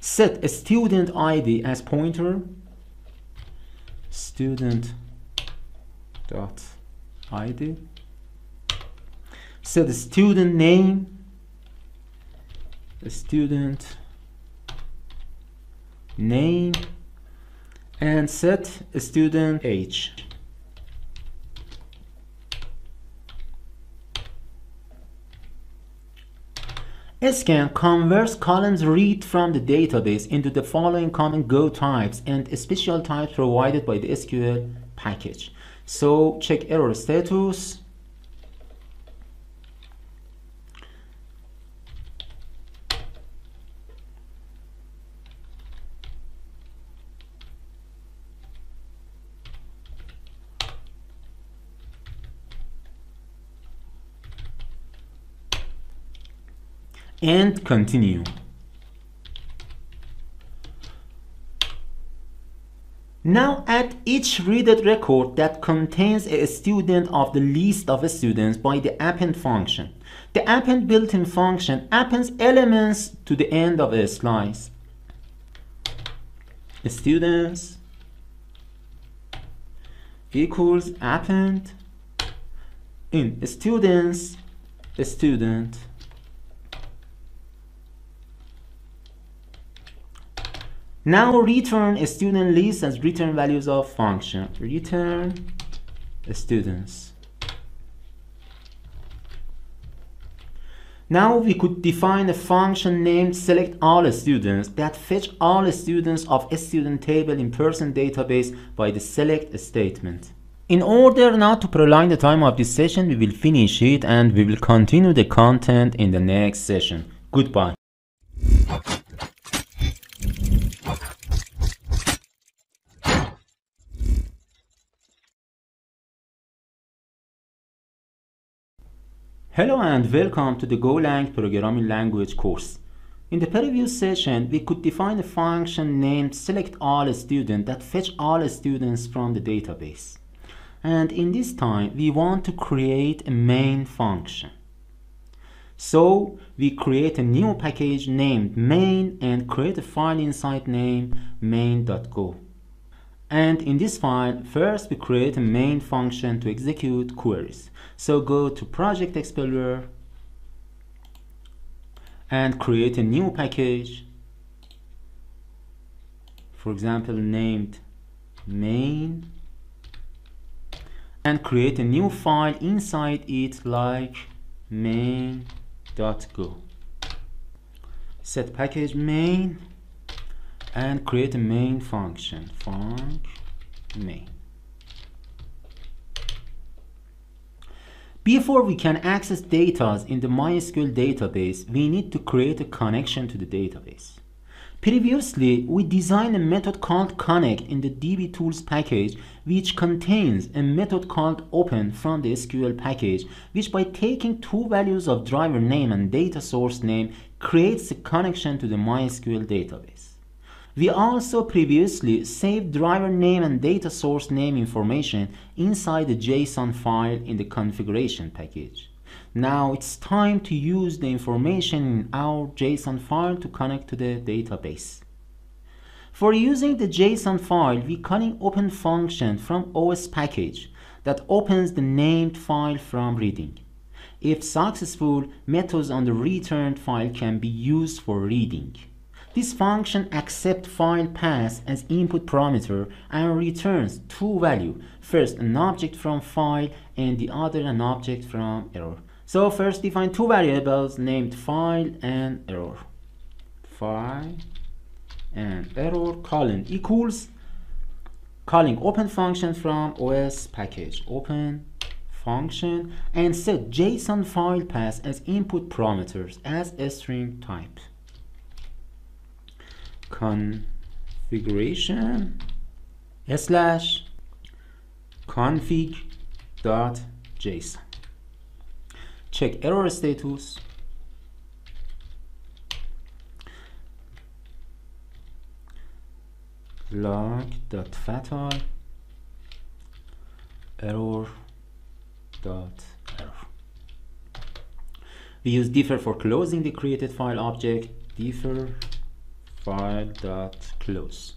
Set a student ID as pointer, student.id. Set a student name, and set a student age. Scan converts columns read from the database into the following common Go types and special types provided by the SQL package. So check error status. And continue. Now add each readed record that contains a student of the list of students by the append function. The append built-in function appends elements to the end of a slice. Students equals append in students student. Now return a student list as return values of function. Return students. Now we could define a function named select all students that fetch all students of a student table in person database by the select statement. In order not to prolong the time of this session, we will finish it and we will continue the content in the next session. Goodbye. Hello and welcome to the Golang programming language course. In the previous session, we could define a function named select all students that fetch all students from the database. And in this time, we want to create a main function. So we create a new package named main and create a file inside named main.go. And in this file, first we create a main function to execute queries. So go to Project Explorer and create a new package, for example, named main, and create a new file inside it like main.go. Set package main and create a main function, main. Before we can access data in the MySQL database, we need to create a connection to the database. Previously, we designed a method called connect in the dbTools package, which contains a method called open from the SQL package, which by taking two values of driver name and data source name, creates a connection to the MySQL database. We also previously saved driver name and data source name information inside the JSON file in the configuration package. Now it's time to use the information in our JSON file to connect to the database. For using the JSON file, we call an open function from OS package that opens the named file from reading. If successful, methods on the returned file can be used for reading. This function accepts file path as input parameter and returns two values, first an object from file and the other an object from error. So first define two variables named file and error. File and error colon equals calling open function from OS package open function and set JSON file path as input parameters as a string type. Configuration / config.json. Check error status. Log.fatal error.error. We use differ for closing the created file object. Differ file.close.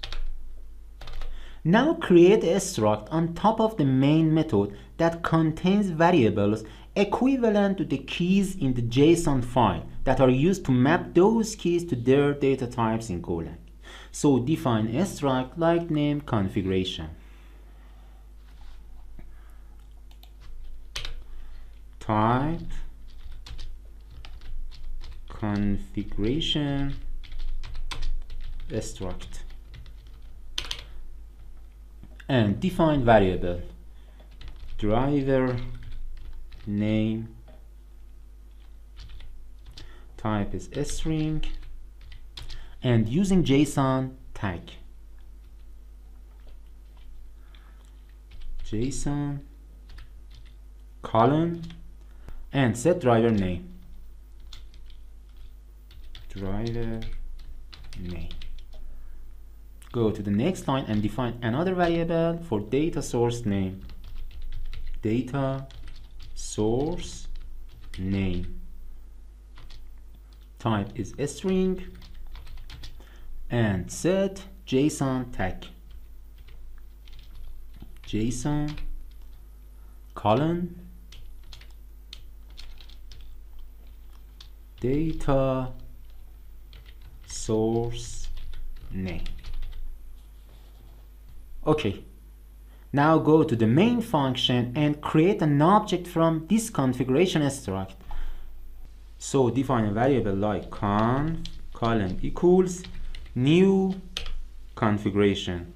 Now create a struct on top of the main method that contains variables equivalent to the keys in the JSON file that are used to map those keys to their data types in Golang. So define a struct like name configuration type configuration struct and define variable driver name, type is a string, and using JSON tag JSON colon and set driver name Go to the next line and define another variable for data source name. Data source name. Type is a string and set JSON tag. JSON colon data source name. Okay, now go to the main function and create an object from this configuration struct. So define a variable like conf colon equals new configuration.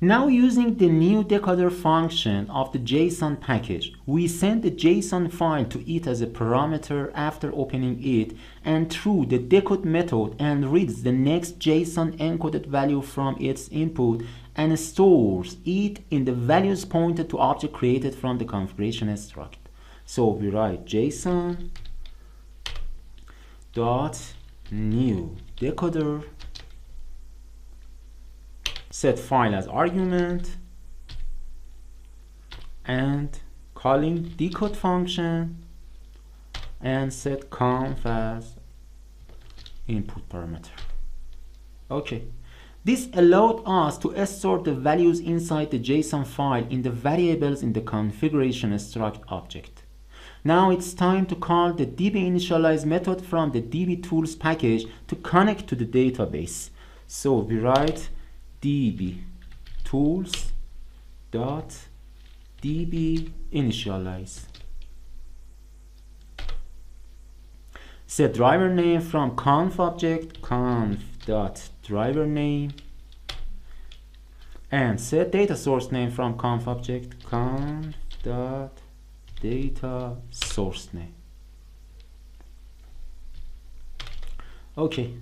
Now using the new decoder function of the JSON package, we send the JSON file to it as a parameter after opening it and through the decode method and reads the next JSON encoded value from its input and stores it in the values pointed to object created from the configuration struct. So we write JSON dot new decoder. Set file as argument and calling decode function and set conf as input parameter. Okay, this allowed us to store the values inside the JSON file in the variables in the configuration struct object. Now it's time to call the dbInitialize method from the dbTools package to connect to the database. So we write db tools dot db initialize, set driver name from conf object, conf dot driver name, and set data source name from conf object, conf dot data source name. Okay,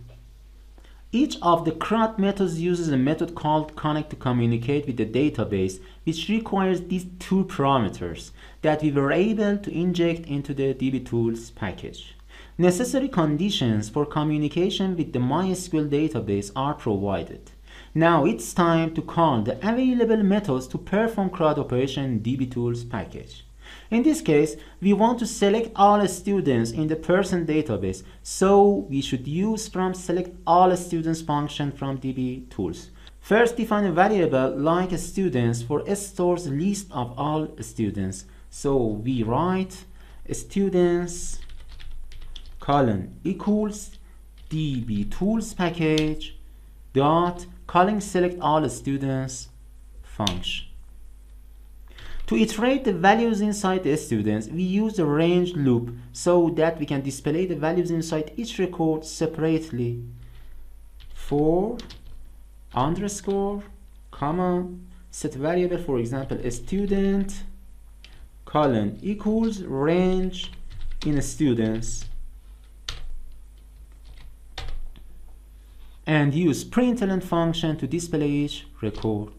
each of the CRUD methods uses a method called connect to communicate with the database, which requires these two parameters that we were able to inject into the dbTools package. Necessary conditions for communication with the MySQL database are provided. Now it's time to call the available methods to perform CRUD operation in dbTools package. In this case, we want to select all students in the person database, so we should use from select all students function from dbTools. First, define a variable like students for stores list of all students. So we write students colon equals dbTools package dot calling select all students function. To iterate the values inside the students, we use a range loop so that we can display the values inside each record separately. For underscore comma set variable, for example a student colon equals range in students, and use println function to display each record.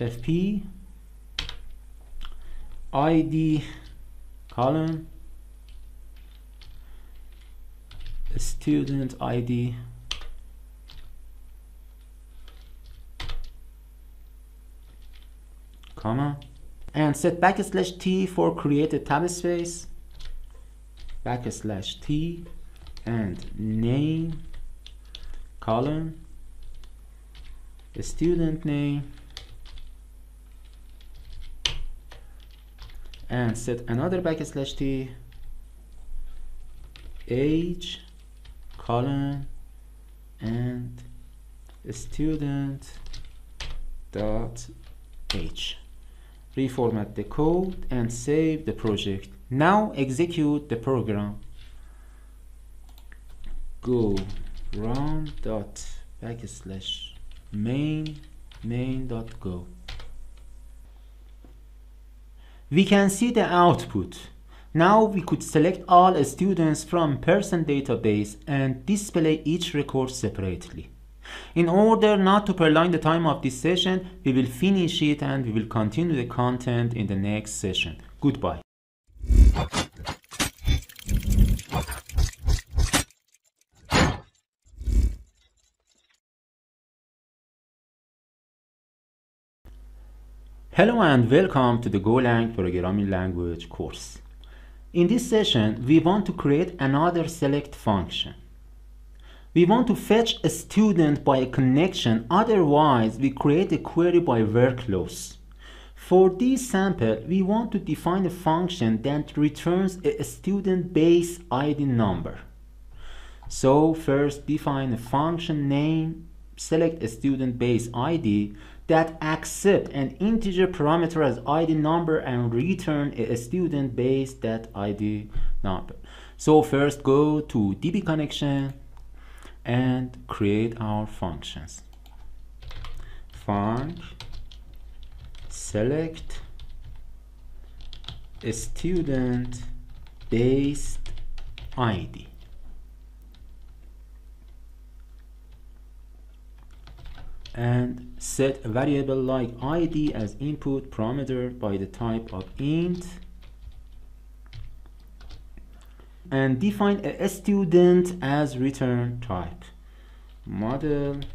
FP ID colon student ID comma, and set backslash T for create a tab space, backslash T and name colon student name, and set another backslash T age colon and student dot h. Reformat the code and save the project. Now execute the program. Go run dot backslash main dot go. We can see the output. Now we could select all students from person database and display each record separately. In order not to prolong the time of this session, we will finish it and we will continue the content in the next session. Goodbye. Hello and welcome to the Golang programming language course. In this session, we want to create another select function. We want to fetch a student by a connection, otherwise we create a query by workloads. For this sample, we want to define a function that returns a student base ID number. So first define a function name, select a student base ID, that accept an integer parameter as ID number and return a student base that ID number. So first go to DB connection and create our functions. Func select a student based ID. And set a variable like id as input parameter by the type of int, and define a student as return type model.student.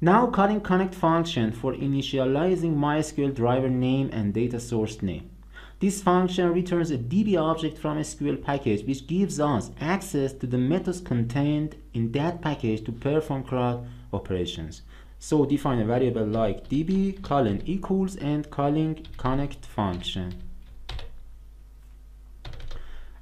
Now calling connect function for initializing MySQL driver name and data source name. This function returns a DB object from SQL package, which gives us access to the methods contained in that package to perform CRUD operations. So define a variable like DB colon equals and calling connect function.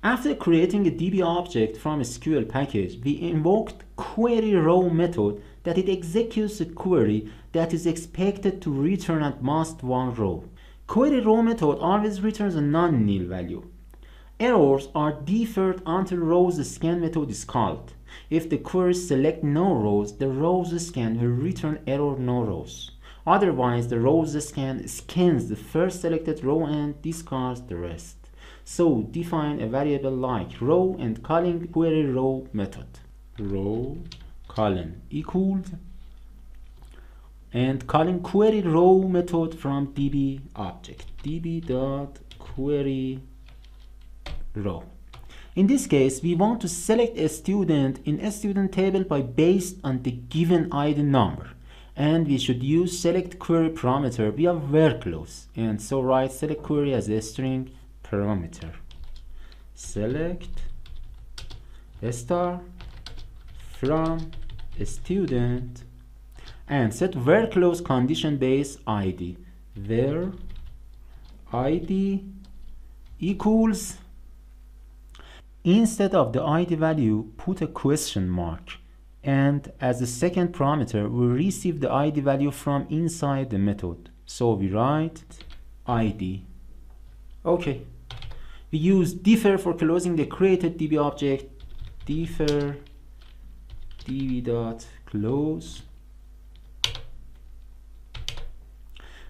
After creating a DB object from a SQL package, we invoked queryRow method that it executes a query that is expected to return at most one row. QueryRow method always returns a non-nil value. Errors are deferred until rowsScan method is called. If the query selects no rows, the rowsScan will return error no rows. Otherwise, the rowsScan scans the first selected row and discards the rest. So define a variable like row and calling queryRow method. Row colon equals and calling queryRow method from DB object. db.queryRow. In this case, we want to select a student in a student table by based on the given ID number, and we should use select query parameter via workclose, and so write select query as a string parameter. Select star from a student and set workclose condition based ID where ID equals. Instead of the ID value, put a question mark, and as the second parameter, we receive the ID value from inside the method. So we write ID. Okay. We use defer for closing the created DB object. Defer db.close.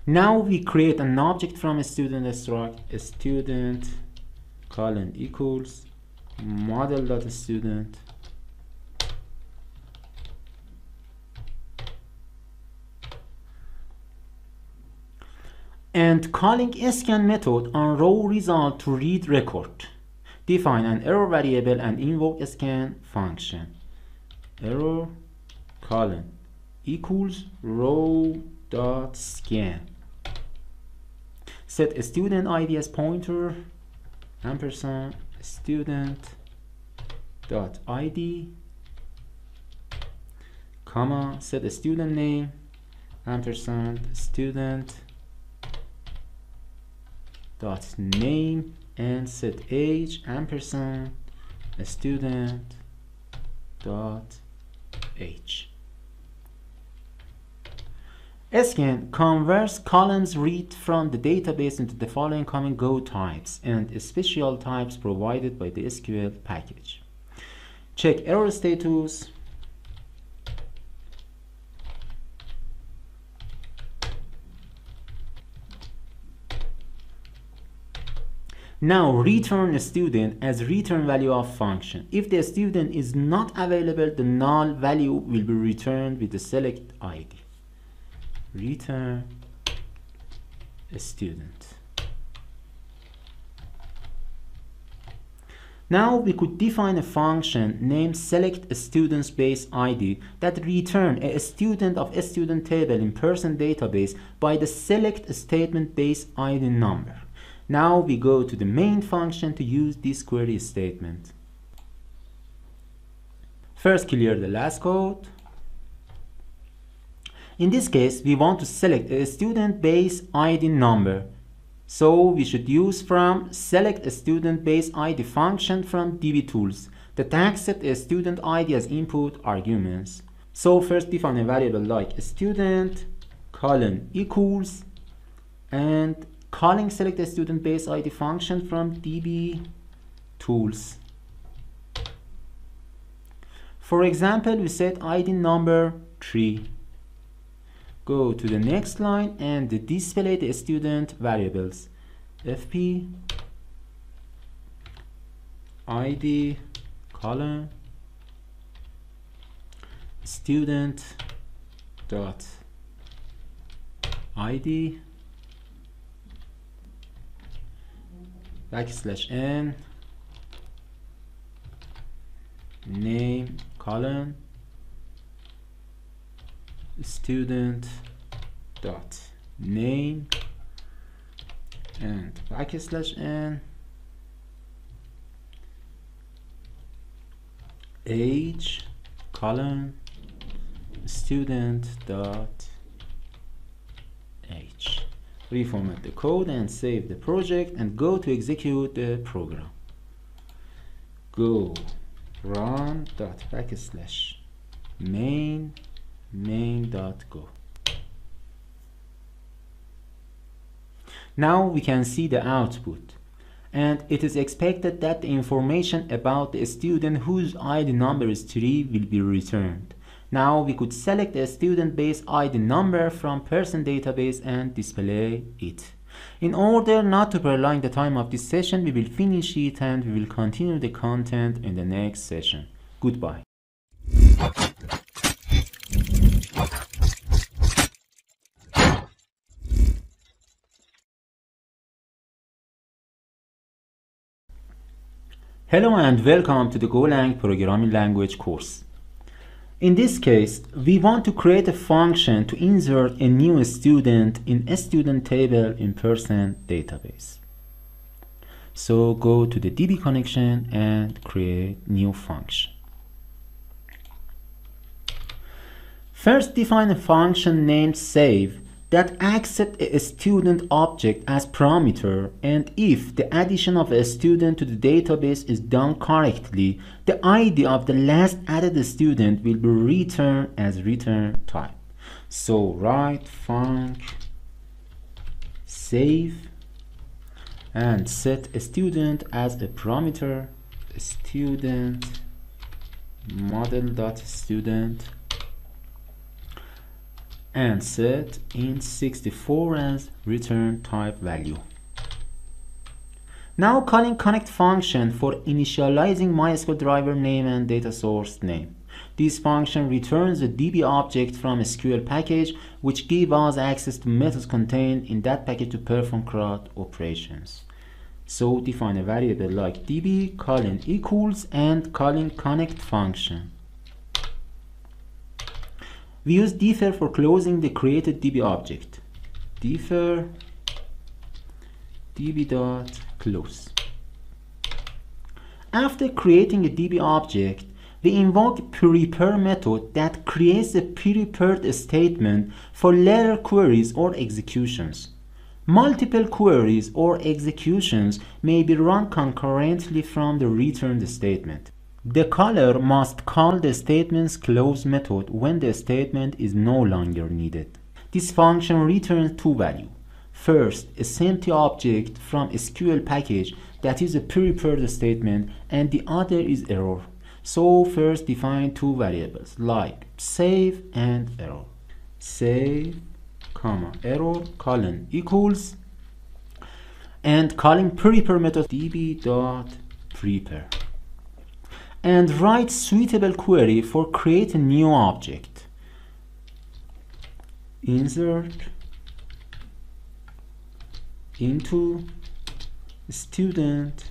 Now we create an object from a student struct, a student colon equals model.student and calling scan method on row result to read record. Define an error variable and invoke scan function. Error colon equals row.scan. Set a student ID as pointer ampersand student.id, comma, set a student name, ampersand student.name, and set age, ampersand student.age. Scan converts columns read from the database into the following common Go types and special types provided by the SQL package. Check error status. Now return a student as return value of function. If the student is not available, the null value will be returned with the select ID. Return a student. Now we could define a function named select a student's base ID that return a student of a student table in person database by the select statement base ID number. Now we go to the main function to use this query statement. First, clear the last code. In this case, we want to select a student base ID number. So we should use from select a student base ID function from DB tools that accept a student ID as input arguments. So first define a variable like student colon equals and calling select a student base ID function from DB tools. For example, we set ID number 3. Go to the next line and display the student variables. FP ID colon student dot ID backslash n name colon student dot name and backslash n age colon student dot h. Reformat the code and save the project and go to execute the program. go run dot backslash main main.go. Now we can see the output, and it is expected that the information about the student whose ID number is 3 will be returned. Now we could select the student base ID number from person database and display it. In order not to prolong the time of this session, we will finish it and we will continue the content in the next session. Goodbye. Hello and welcome to the Golang programming language course. In this case, we want to create a function to insert a new student in a student table in person database. So go to the DB connection and create new function. First, define a function named save that accept a student object as parameter, and if the addition of a student to the database is done correctly, the ID of the last added student will be returned as return type. So write func save and set a student as a parameter, student model.student, and set int 64 as return type value. Now calling connect function for initializing MySQL driver name and data source name. This function returns a DB object from a SQL package, which gives us access to methods contained in that package to perform CRUD operations. So define a variable like DB, calling equals, and calling connect function. We use defer for closing the created DB object. Defer db.close. After creating a DB object, we invoke prepare method that creates a prepared statement for later queries or executions. Multiple queries or executions may be run concurrently from the returned statement. The caller must call the statement's close method when the statement is no longer needed. This function returns two values. First, a empty object from a SQL package that is a prepared statement, and the other is error. So first define two variables like save and error. Save, comma, error, colon, equals, and calling prepare method db.prepare. And write suitable query for create a new object. Insert into student,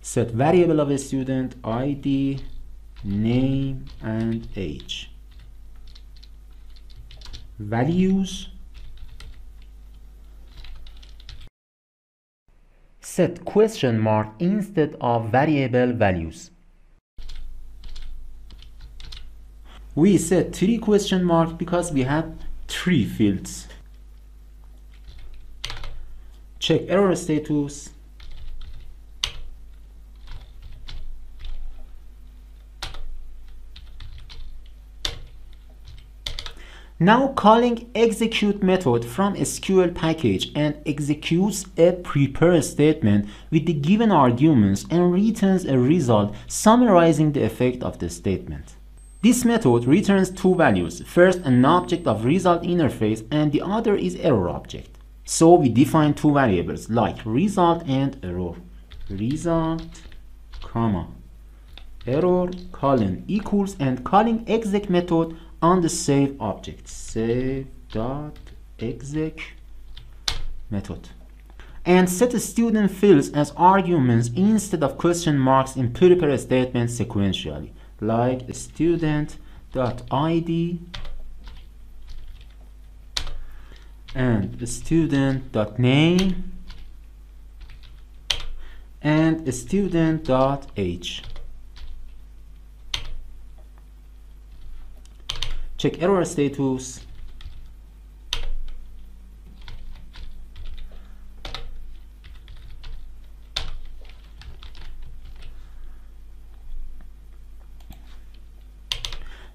set variable of a student, ID, name, and age. Values, set question mark instead of variable values. We set 3 question marks because we have 3 fields. Check error status. Now calling execute method from SQL package and executes a prepare statement with the given arguments and returns a result summarizing the effect of the statement. This method returns two values, first an object of result interface and the other is error object. So we define two variables like result and error. Result, comma, error, colon, equals, and calling exec method on the save object, save.exec method, and set student fields as arguments instead of question marks in prepare statement sequentially, like student.id and student.name and student.age. Check error status.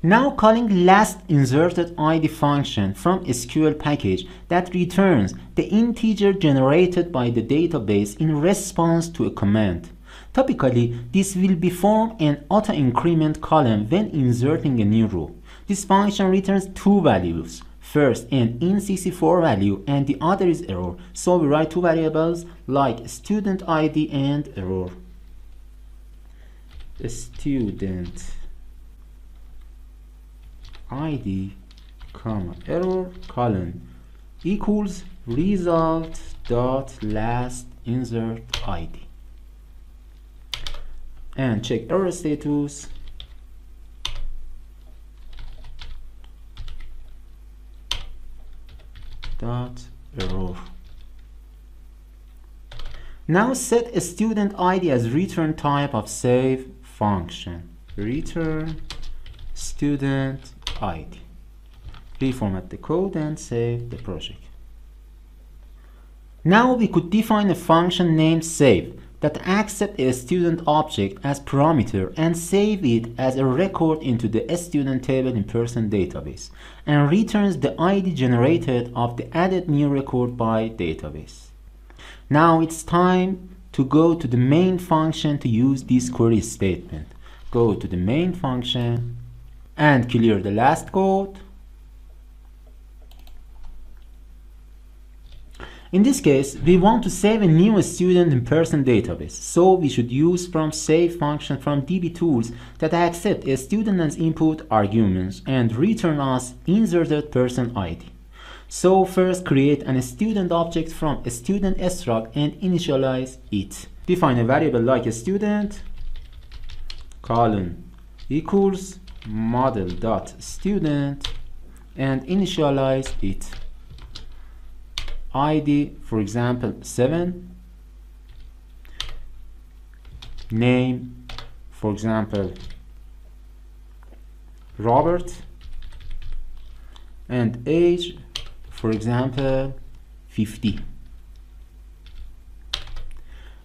Now calling last inserted id function from SQL package that returns the integer generated by the database in response to a command. Typically, this will be formed an auto-increment column when inserting a new row. This function returns two values. First, an in-cc4 value and the other is error, so we write two variables like student id and error. Student id, comma, error, colon, equals result dot last insert id. And check error status. Dot error. Now set a student id as return type of save function. Return student id. Reformat the code and save the project. Now we could define a function named save that accepts a student object as parameter and save it as a record into the student table in person database and returns the ID generated of the added new record by database. Now it's time to go to the main function to use this query statement. Go to the main function and clear the last code. In this case, we want to save a new student in person database, so we should use from save function from DBTools that accept a student as input arguments and return us inserted person ID. So first create a student object from a student struct and initialize it. Define a variable like a student colon equals model.student and initialize it. ID, for example, 7, name, for example, Robert, and age, for example, 50.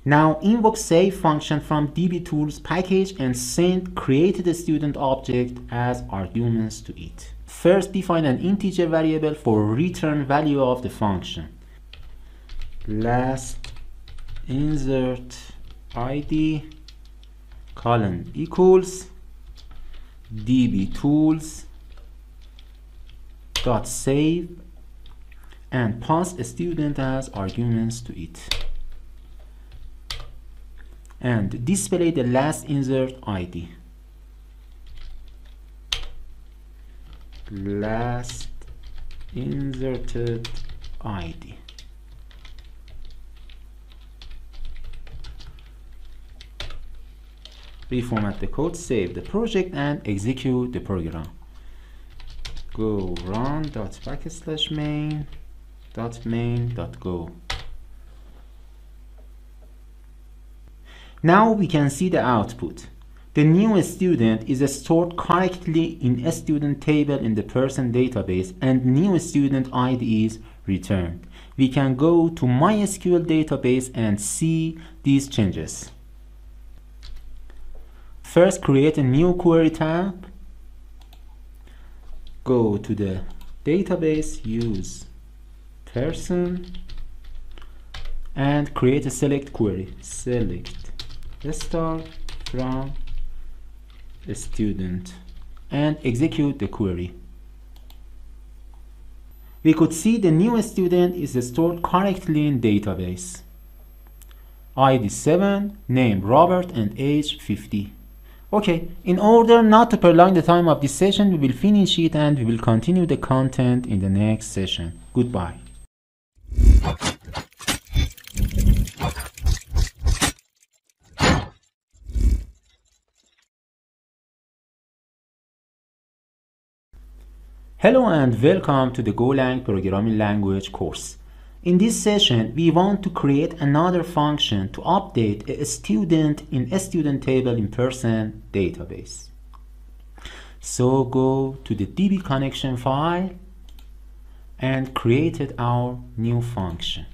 Now invoke save function from DBTools package and send created student object as arguments to it. First define an integer variable for return value of the function. Last insert id colon equals dbtools dot save and pass a student as arguments to it and display the last insert id. Last inserted id. Reformat the code, save the project and execute the program. Go run ./main.main.go. Now we can see the output. The new student is stored correctly in a student table in the person database and new student ID is returned. We can go to MySQL database and see these changes. First, create a new query tab, go to the database, use person, and create a select query. Select star from a student and execute the query. We could see the new student is stored correctly in database. ID 7, name Robert, and age 50. Okay, in order not to prolong the time of this session, we will finish it and we will continue the content in the next session. Goodbye. Hello and welcome to the Golang programming language course. In this session, we want to create another function to update a student in a student table in person database. So go to the DB connection file and created our new function.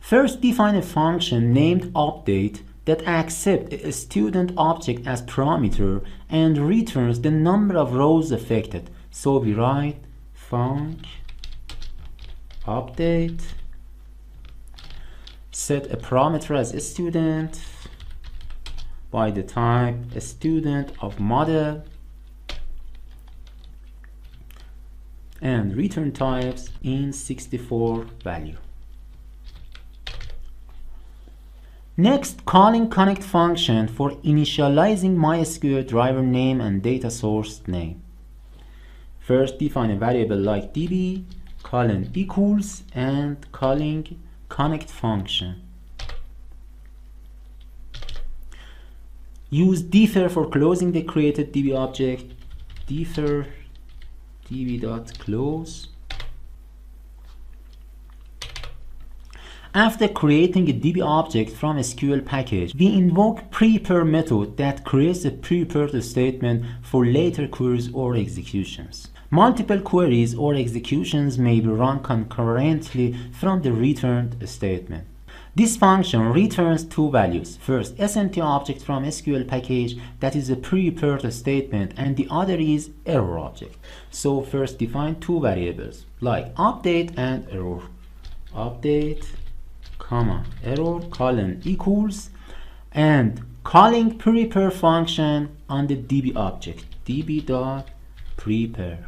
First define a function named update that accepts a student object as parameter and returns the number of rows affected. So we write func update, set a parameter as a student by the type a student of model and return types in 64 value. Next, calling connect function for initializing MySQL driver name and data source name. First, define a variable like db colon equals and calling connect function. Use defer for closing the created db object, defer db.close. After creating a db object from a SQL package, we invoke prepare method that creates a prepared statement for later queries or executions. Multiple queries or executions may be run concurrently from the returned statement. This function returns two values. First, SMT object from SQL package that is a prepared statement, and the other is error object. So first define two variables like update and error. Update, comma, error, colon, equals, and calling prepare function on the db object, db.prepare.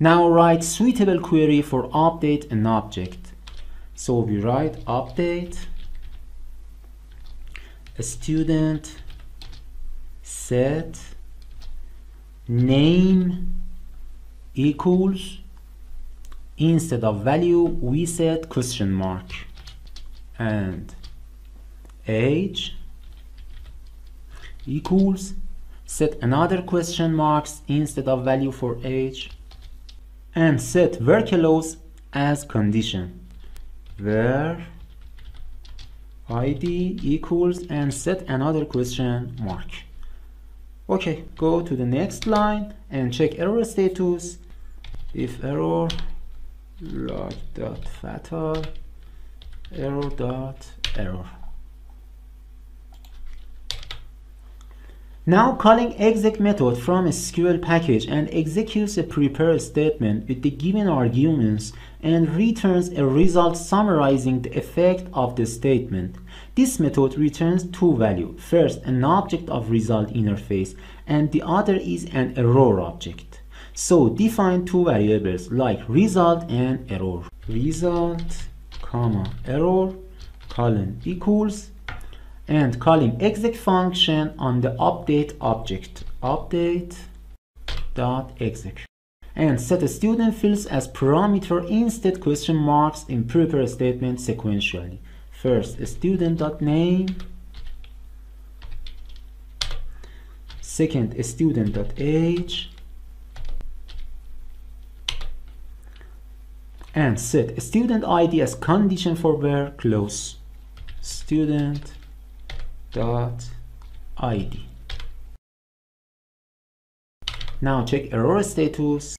Now write suitable query for update an object. So we write update a student set name equals, instead of value we set question mark, and age equals, set another question marks instead of value for age, and set where close as condition, where id equals, and set another question mark. Okay, go to the next line and check error status. If error log dot fatal error dot error. Now calling exec method from a SQL package and executes a prepare statement with the given arguments and returns a result summarizing the effect of the statement. This method returns two values. First, an object of result interface, and the other is an error object. So define two variables like result and error. Result, comma, error, colon, equals, and calling exec function on the update object, update.exec, and set a student fields as parameter instead question marks in prepare statement sequentially. First, student.name, second, student.age, and set student id as condition for where close, student dot id. Now check error status.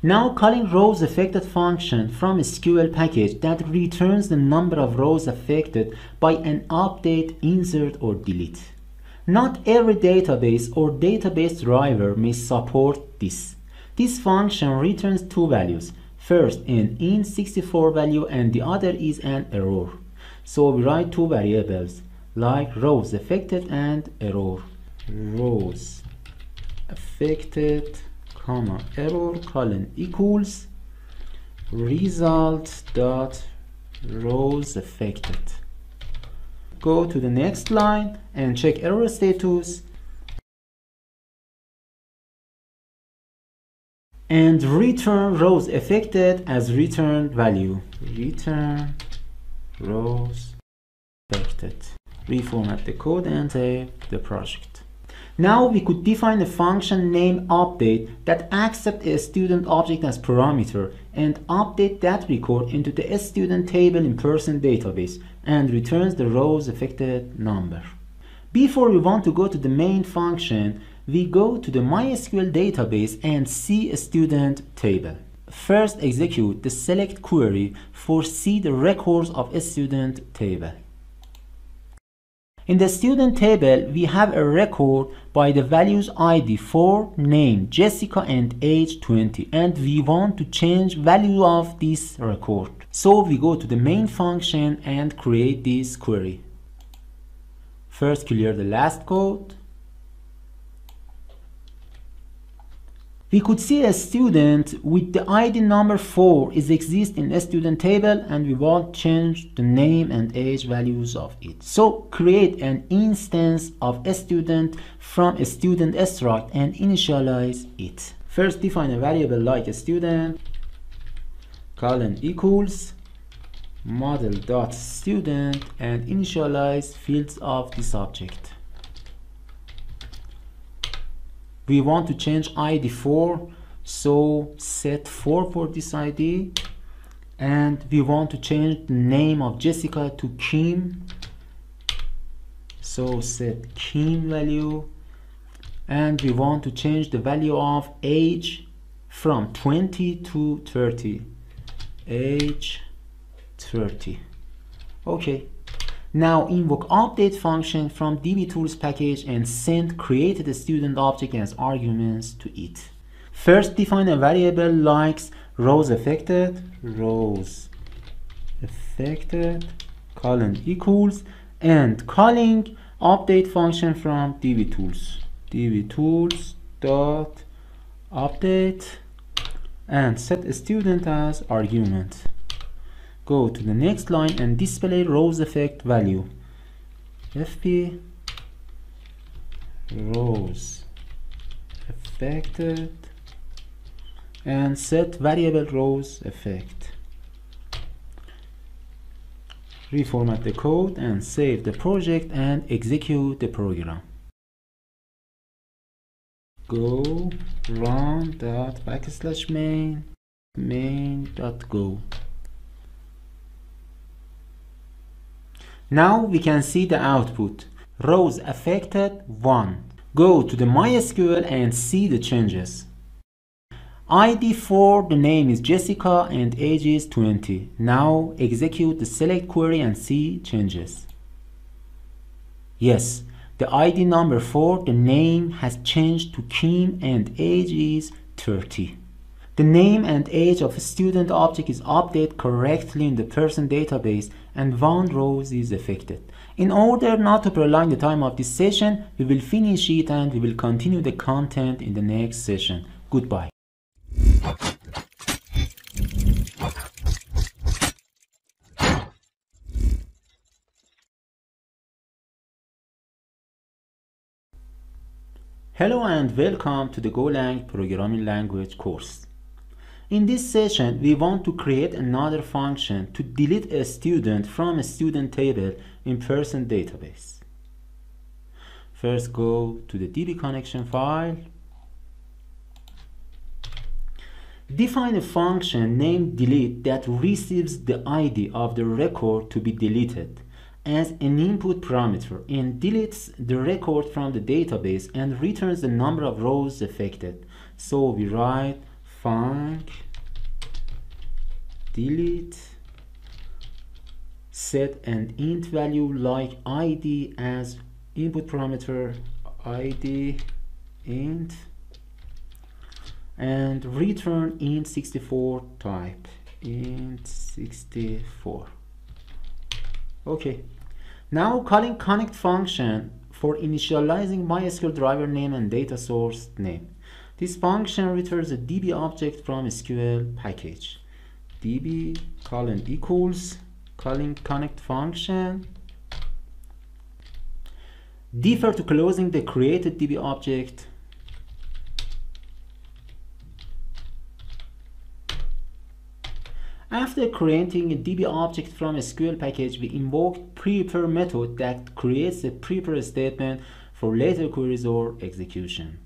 Now calling rows affected function from a SQL package that returns the number of rows affected by an update, insert, or delete. Not every database or database driver may support this. This function returns two values. First, an in64 value, and the other is an error. So we write two variables like rows affected and error. Rows affected, comma, error, colon, equals, result dot rows affected. Go to the next line and check error status and return rows affected as returned value. Return rows affected. Reformat the code and save the project. Now we could define a function name update that accepts a student object as parameter and update that record into the student table in person database and returns the rows affected number. Before we want to go to the main function, we go to the MySQL database and see a student table. First, execute the select query for see the records of a student table. In the student table, we have a record by the values ID 4, name Jessica and age 20, and we want to change value of this record. So we go to the main function and create this query. First, clear the last code. We could see a student with the ID number 4 is exist in a student table, and we want to change the name and age values of it. So create an instance of a student from a student struct and initialize it. First define a variable like a student, == model.student, and initialize fields of the subject. We want to change ID 4, so set 4 for this ID, and we want to change the name of Jessica to Kim, so set Kim value, and we want to change the value of age from 20 to 30, age 30. Okay. Now invoke update function from dbTools package and send created student object as arguments to it. First define a variable like rows affected =, and calling update function from dbTools, dbTools.update, and set a student as argument. Go to the next line and display rows effect value. FP rows affected, and set variable rows effect. Reformat the code and save the project and execute the program. Go run /main main.go. Now we can see the output, rows affected 1. Go to the MySQL and see the changes. ID 4, the name is Jessica and age is 20. Now execute the select query and see changes. Yes, the ID number 4, the name has changed to Kim and age is 30. The name and age of a student object is updated correctly in the person database, and 1 rows is affected. In order not to prolong the time of this session, we will finish it and we will continue the content in the next session. Goodbye. Hello and welcome to the Golang programming language course. In this session, we want to create another function to delete a student from a student table in person database. First, go to the DB connection file. Define a function named delete that receives the ID of the record to be deleted as an input parameter and deletes the record from the database and returns the number of rows affected. So we write func delete, set an int value like id as input parameter, id int, and return int 64 type, int 64. Okay, now calling connect function for initializing MySQL driver name and data source name. This function returns a DB object from SQL package. DB =, calling connect function. Defer to closing the created DB object. After creating a DB object from SQL package, we invoke prepare method that creates a prepare statement for later queries or execution.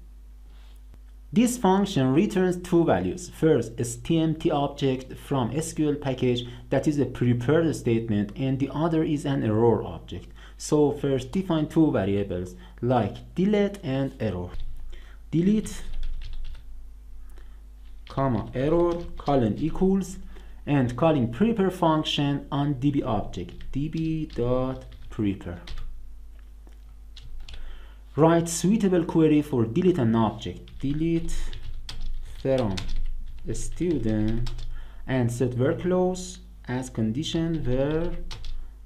This function returns 2 values. First, a TMT object from SQL package that is a prepared statement, and the other is an error object. So first define 2 variables like delete and error. delete, comma, error, colon equals, and calling prepare function on DB object, db.prepare. Write suitable query for delete an object, delete from student, and set where clause as condition where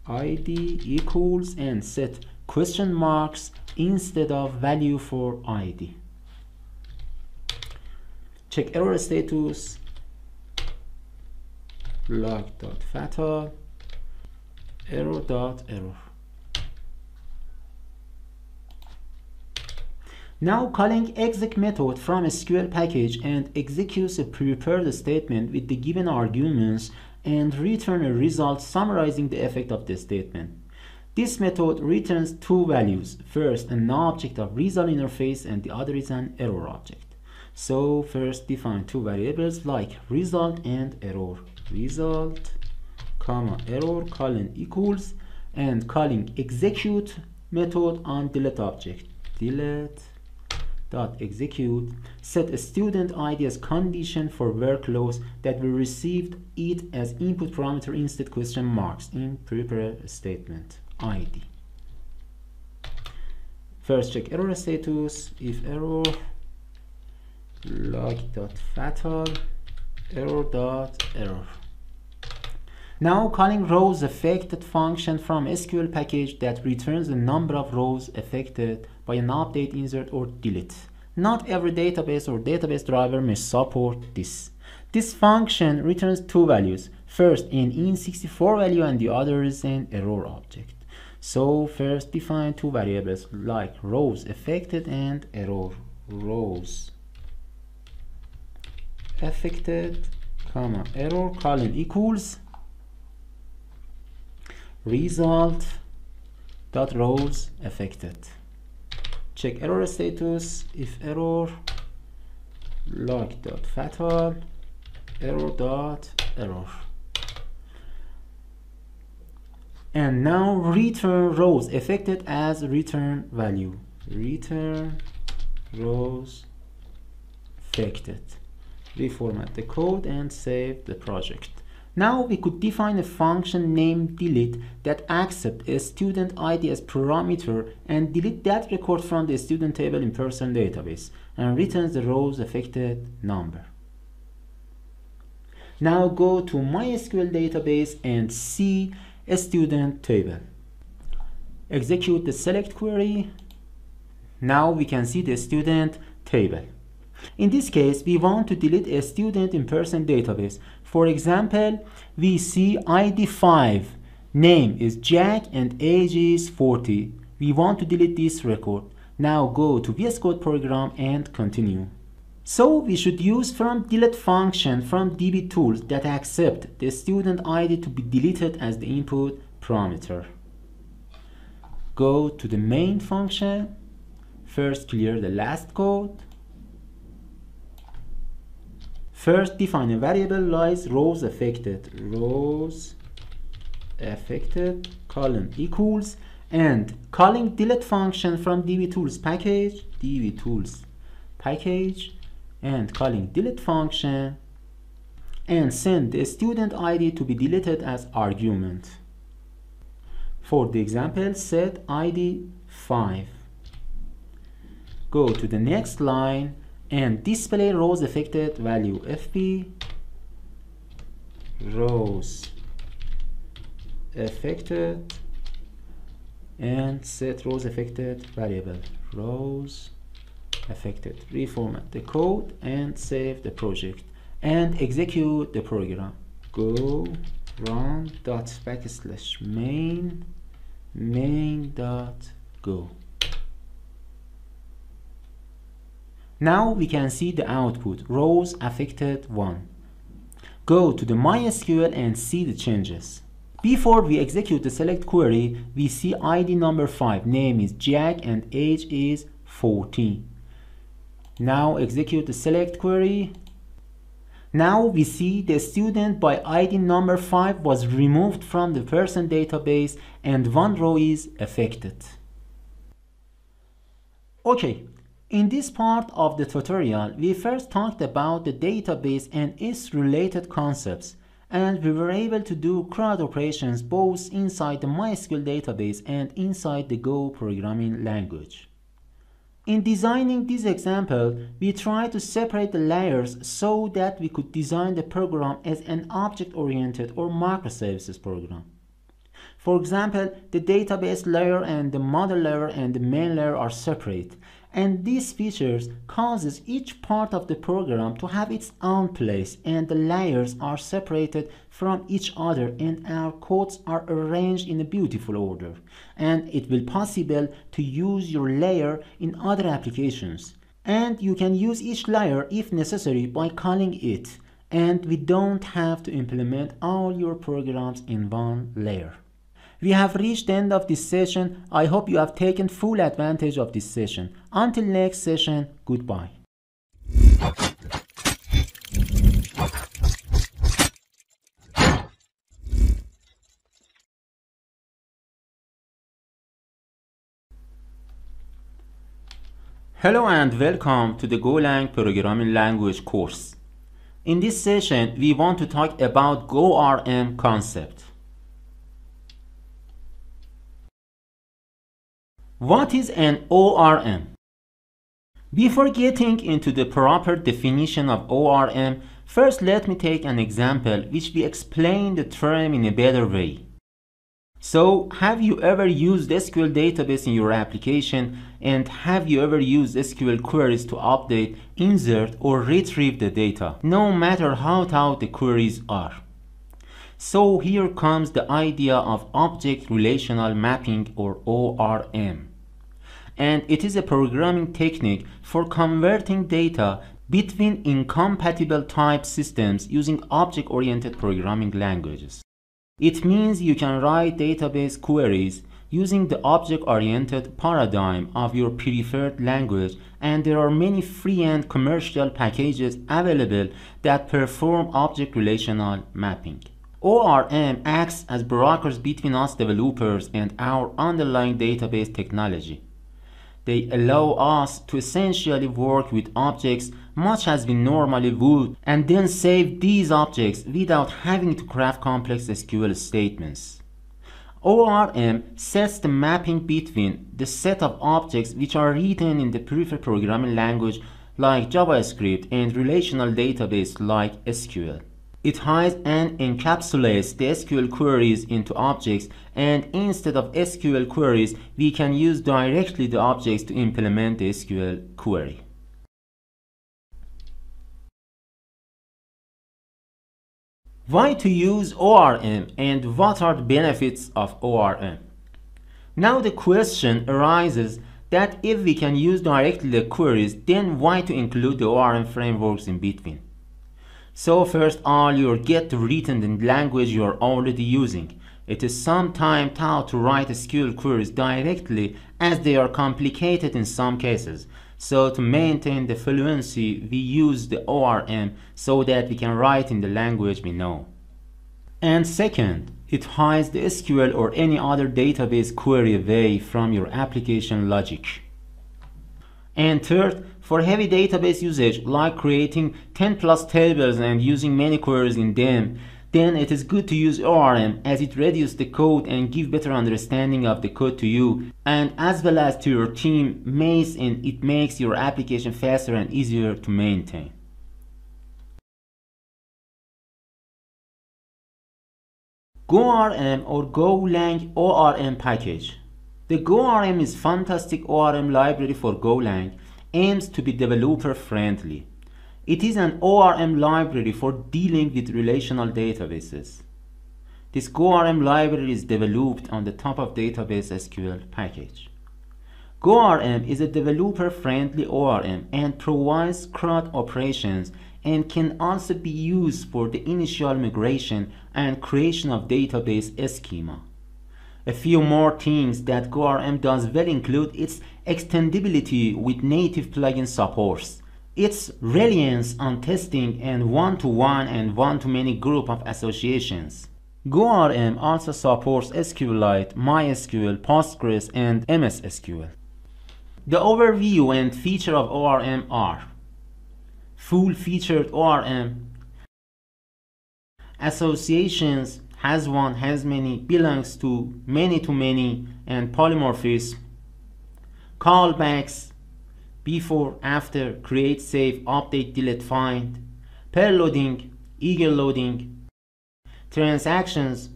id equals, and set question marks instead of value for id. Check error status, log.fatal, error.error. Now calling exec method from SQL package and executes a prepared statement with the given arguments and return a result summarizing the effect of the statement. This method returns two values. First, an object of result interface, and the other is an error object. So first define two variables like result and error. Result, comma, error, colon equals, and calling execute method on delete object. Delete dot execute, set a student id as condition for where clause that we received it as input parameter instead question marks in prepare statement id. First check error status, if error, log.fatal, error.error. Now calling rows affected function from SQL package that returns the number of rows affected by an update, insert, or delete. Not every database or database driver may support this. This function returns two values, first an in64 value and the other is an error object. So first define two variables like rows affected and error. Rows affected, comma, error, colon equals, result dot rows affected. Check error status, if error, log.fatal, error.error. And now return rows affected as return value. Return rows affected. Reformat the code and save the project. Now we could define a function named delete that accepts a student ID as parameter and delete that record from the student table in person database and returns the rows affected number. Now go to MySQL database and see a student table. Execute the select query. Now we can see the student table. In this case, we want to delete a student in-person database. For example, we see ID 5, name is Jack and age is 40. We want to delete this record. Now go to VS Code program and continue. So we should use from delete function from DB tools that accept the student ID to be deleted as the input parameter. Go to the main function. First clear the last code. First, define a variable like rows affected, colon equals, and calling delete function from DBTools package, and calling delete function, and send the student ID to be deleted as argument. For the example, set ID 5. Go to the next line and display rows affected value FP rows affected, and set rows affected variable rows affected. Reformat the code and save the project and execute the program. Go run /main main.go. Now we can see the output, rows affected 1. Go to the MySQL and see the changes. Before we execute the select query, we see ID number 5, name is Jack and age is 14. Now execute the select query. Now we see the student by ID number 5 was removed from the person database and one row is affected. Okay. In this part of the tutorial, we first talked about the database and its related concepts, and we were able to do CRUD operations both inside the MySQL database and inside the Go programming language. In designing this example, we tried to separate the layers so that we could design the program as an object-oriented or microservices program. For example, the database layer and the model layer and the main layer are separate, and these features causes each part of the program to have its own place, and the layers are separated from each other and our codes are arranged in a beautiful order, and it will be possible to use your layer in other applications, and you can use each layer if necessary by calling it, and we don't have to implement all your programs in one layer. We have reached the end of this session. I hope you have taken full advantage of this session. Until next session, goodbye. Hello and welcome to the Golang programming language course. In this session, we want to talk about GORM concept. What is an ORM? Before getting into the proper definition of ORM, first let me take an example which will explain the term in a better way. So, have you ever used SQL database in your application, and have you ever used SQL queries to update, insert or retrieve the data, no matter how tight the queries are? So here comes the idea of object relational mapping, or ORM, and it is a programming technique for converting data between incompatible type systems using object-oriented programming languages. It means you can write database queries using the object-oriented paradigm of your preferred language, and there are many free and commercial packages available that perform object relational mapping. ORM acts as brokers between us developers and our underlying database technology. They allow us to essentially work with objects much as we normally would, and then save these objects without having to craft complex SQL statements. ORM sets the mapping between the set of objects which are written in the preferred programming language like JavaScript and relational database like SQL. It hides and encapsulates the SQL queries into objects, and instead of SQL queries, we can use directly the objects to implement the SQL query. Why to use ORM and what are the benefits of ORM? Now the question arises that if we can use directly the queries, then why to include the ORM frameworks in between? So first all, you get to written in language you are already using. It is sometimes tough to write SQL queries directly as they are complicated in some cases. So to maintain the fluency, we use the ORM so that we can write in the language we know. And second, it hides the SQL or any other database query away from your application logic. And third, for heavy database usage like creating 10+ tables and using many queries in them, then it is good to use ORM as it reduces the code and gives better understanding of the code to you and as well as to your team, and it makes your application faster and easier to maintain. GORM or Golang ORM package. The GORM is fantastic ORM library for Golang, aims to be developer friendly. It is an ORM library for dealing with relational databases. This GORM library is developed on the top of database SQL package. GORM is a developer friendly ORM and provides CRUD operations and can also be used for the initial migration and creation of database schema. A few more things that GORM does well include its extendability with native plugin supports, its reliance on testing and one-to-one and one-to-many group of associations. GORM also supports SQLite, MySQL, Postgres, and MS SQL. The overview and feature of ORM are full-featured ORM, associations, has one, has many, belongs to many, and polymorphism, callbacks, before, after, create, save, update, delete, find, pair loading, eager loading, transactions,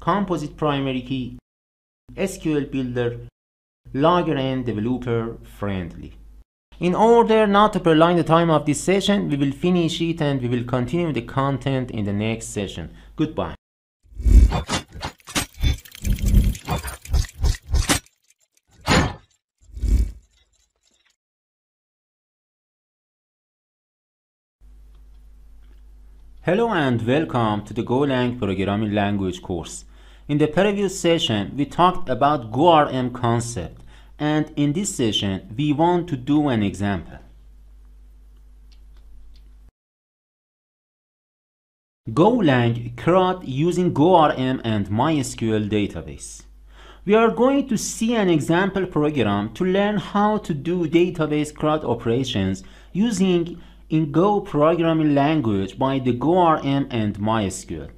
composite primary key, SQL builder, logger, and developer friendly. In order not to prolong the time of this session, we will finish it and we will continue the content in the next session. Goodbye. Hello and welcome to the Golang programming language course. In the previous session, we talked about GORM concept, and in this session, we want to do an example. Golang CRUD using GORM and MySQL database. We are going to see an example program to learn how to do database CRUD operations using in Go programming language by the GORM and MySQL.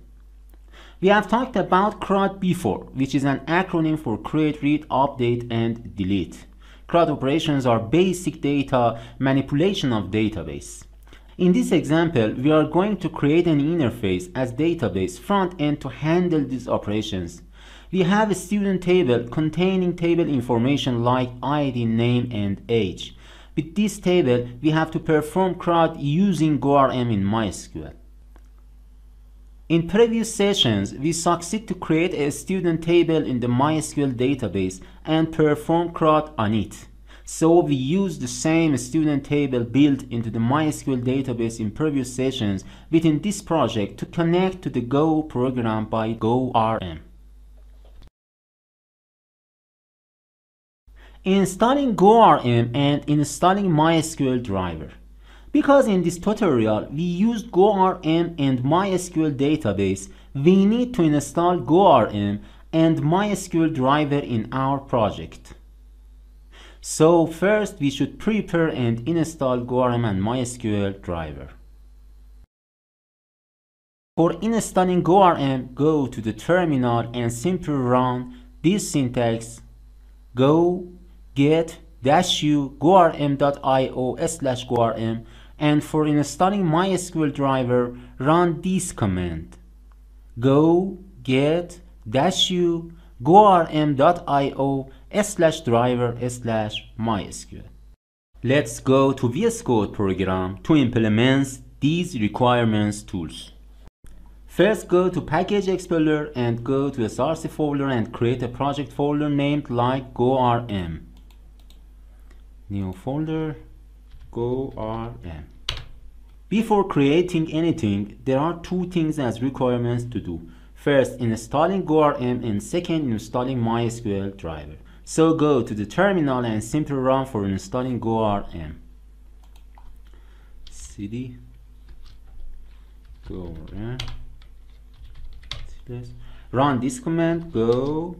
We have talked about CRUD before, which is an acronym for create, read, update, and delete. CRUD operations are basic data manipulation of database. In this example, we are going to create an interface as database front end to handle these operations. We have a student table containing table information like ID, name, and age. With this table, we have to perform CRUD using GORM in MySQL. In previous sessions, we succeed to create a student table in the MySQL database and perform CRUD on it. So we use the same student table built into the MySQL database in previous sessions within this project to connect to the Go program by GoRM. Installing GoRM and installing MySQL driver. Because in this tutorial we used GoRM and MySQL database, we need to install GoRM and MySQL driver in our project. So first we should prepare and install GoRM and MySQL driver. For installing GoRM, go to the terminal and simply run this syntax: go get -u gorm.io/gorm, and for installing MySQL driver, run this command: go get -u gorm.io/driver/mysql. Let's go to VS Code program to implement these requirements tools. First, go to Package Explorer and go to src folder and create a project folder named like GoRM. New folder, GoRM. Before creating anything, there are two things as requirements to do. First, installing GoRM, and second, installing MySQL driver. So go to the terminal and simply run for installing GoRM. Cd GoRM. Run this command: go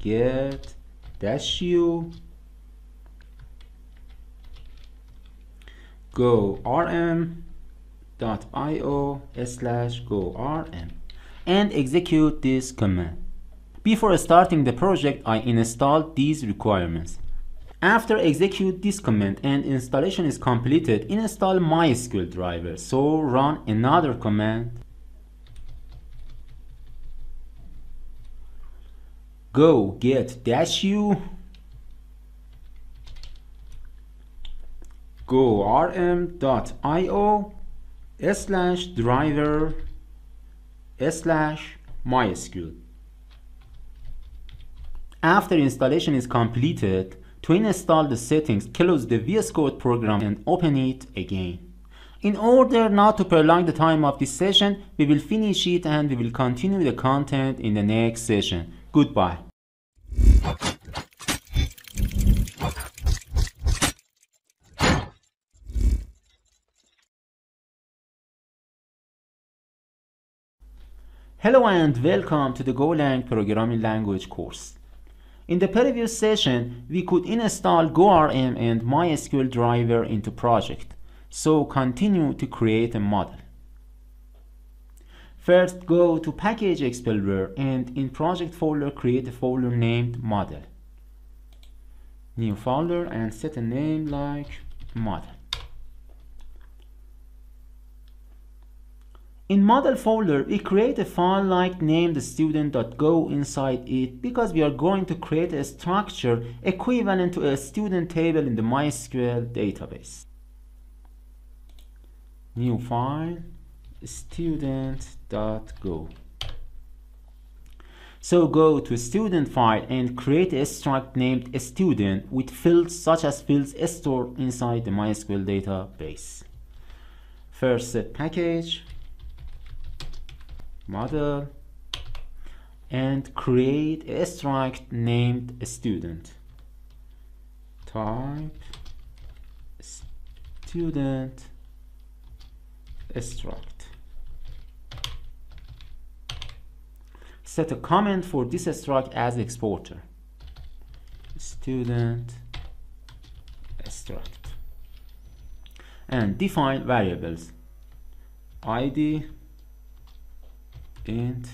get -u gorm.io/gorm and execute this command. Before starting the project, I installed these requirements. After execute this command and installation is completed, install MySQL driver. So run another command: go get -u gorm.io/driver/mysql. After installation is completed, to install the settings, close the VS Code program and open it again. In order not to prolong the time of this session, we will finish it and we will continue the content in the next session. Goodbye. Hello and welcome to the Golang programming language course. In the previous session, we could install GoRM and MySQL driver into project, so continue to create a model. First, go to Package Explorer and in project folder create a folder named Model. New folder and set a name like Model. In model folder, we create a file like named student.go inside it because we are going to create a structure equivalent to a student table in the MySQL database. New file, student.go. So go to student file and create a struct named student with fields such as fields stored inside the MySQL database. First, set package. Model and create a struct named student. Type student struct. Set a comment for this struct as exporter. Student struct. And define variables. ID int.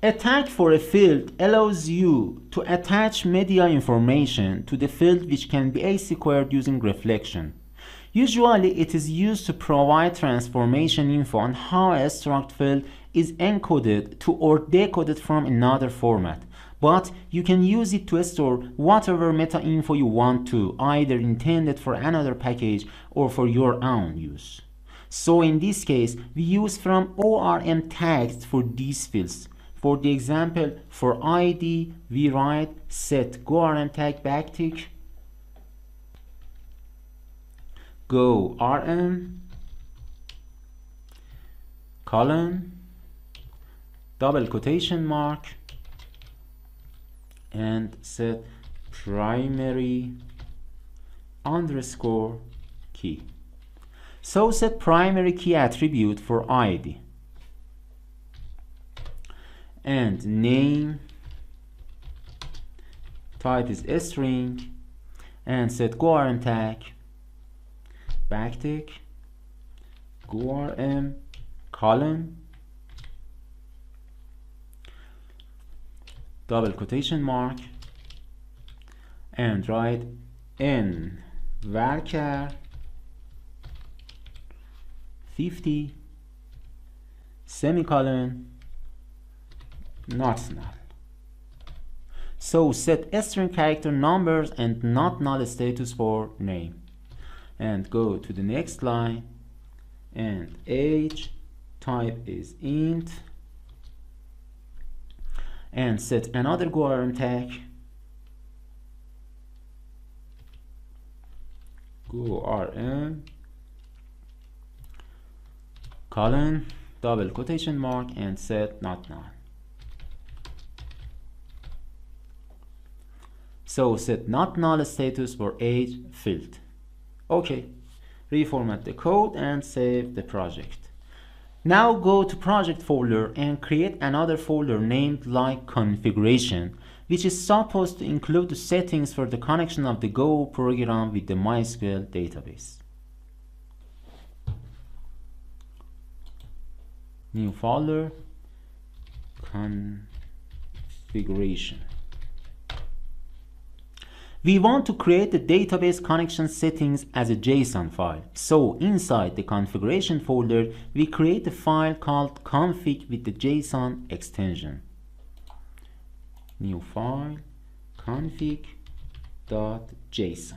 A tag for a field allows you to attach media information to the field, which can be A² using reflection. Usually it is used to provide transformation info on how a struct field is encoded to or decoded from another format, but you can use it to store whatever meta info you want to, either intended for another package or for your own use. So in this case, we use from ORM tags for these fields. For the example, for ID, we write set GoRM tag backtick, go RM, colon, double quotation mark, and set primary underscore key. So set primary key attribute for ID and name, type is string, and set GoRM tag backtick GoRM colon double quotation mark and write n varchar 50 semicolon not null. So set string character numbers and not null status for name and go to the next line and age, type is int and set another GoRM tag GoRM colon double quotation mark and set not null. So set not null status for age field. Okay, reformat the code and save the project. Now go to project folder and create another folder named like configuration, which is supposed to include the settings for the connection of the Go program with the MySQL database. New folder, configuration. We want to create the database connection settings as a JSON file. So inside the configuration folder, we create a file called config with the JSON extension. New file, config.json.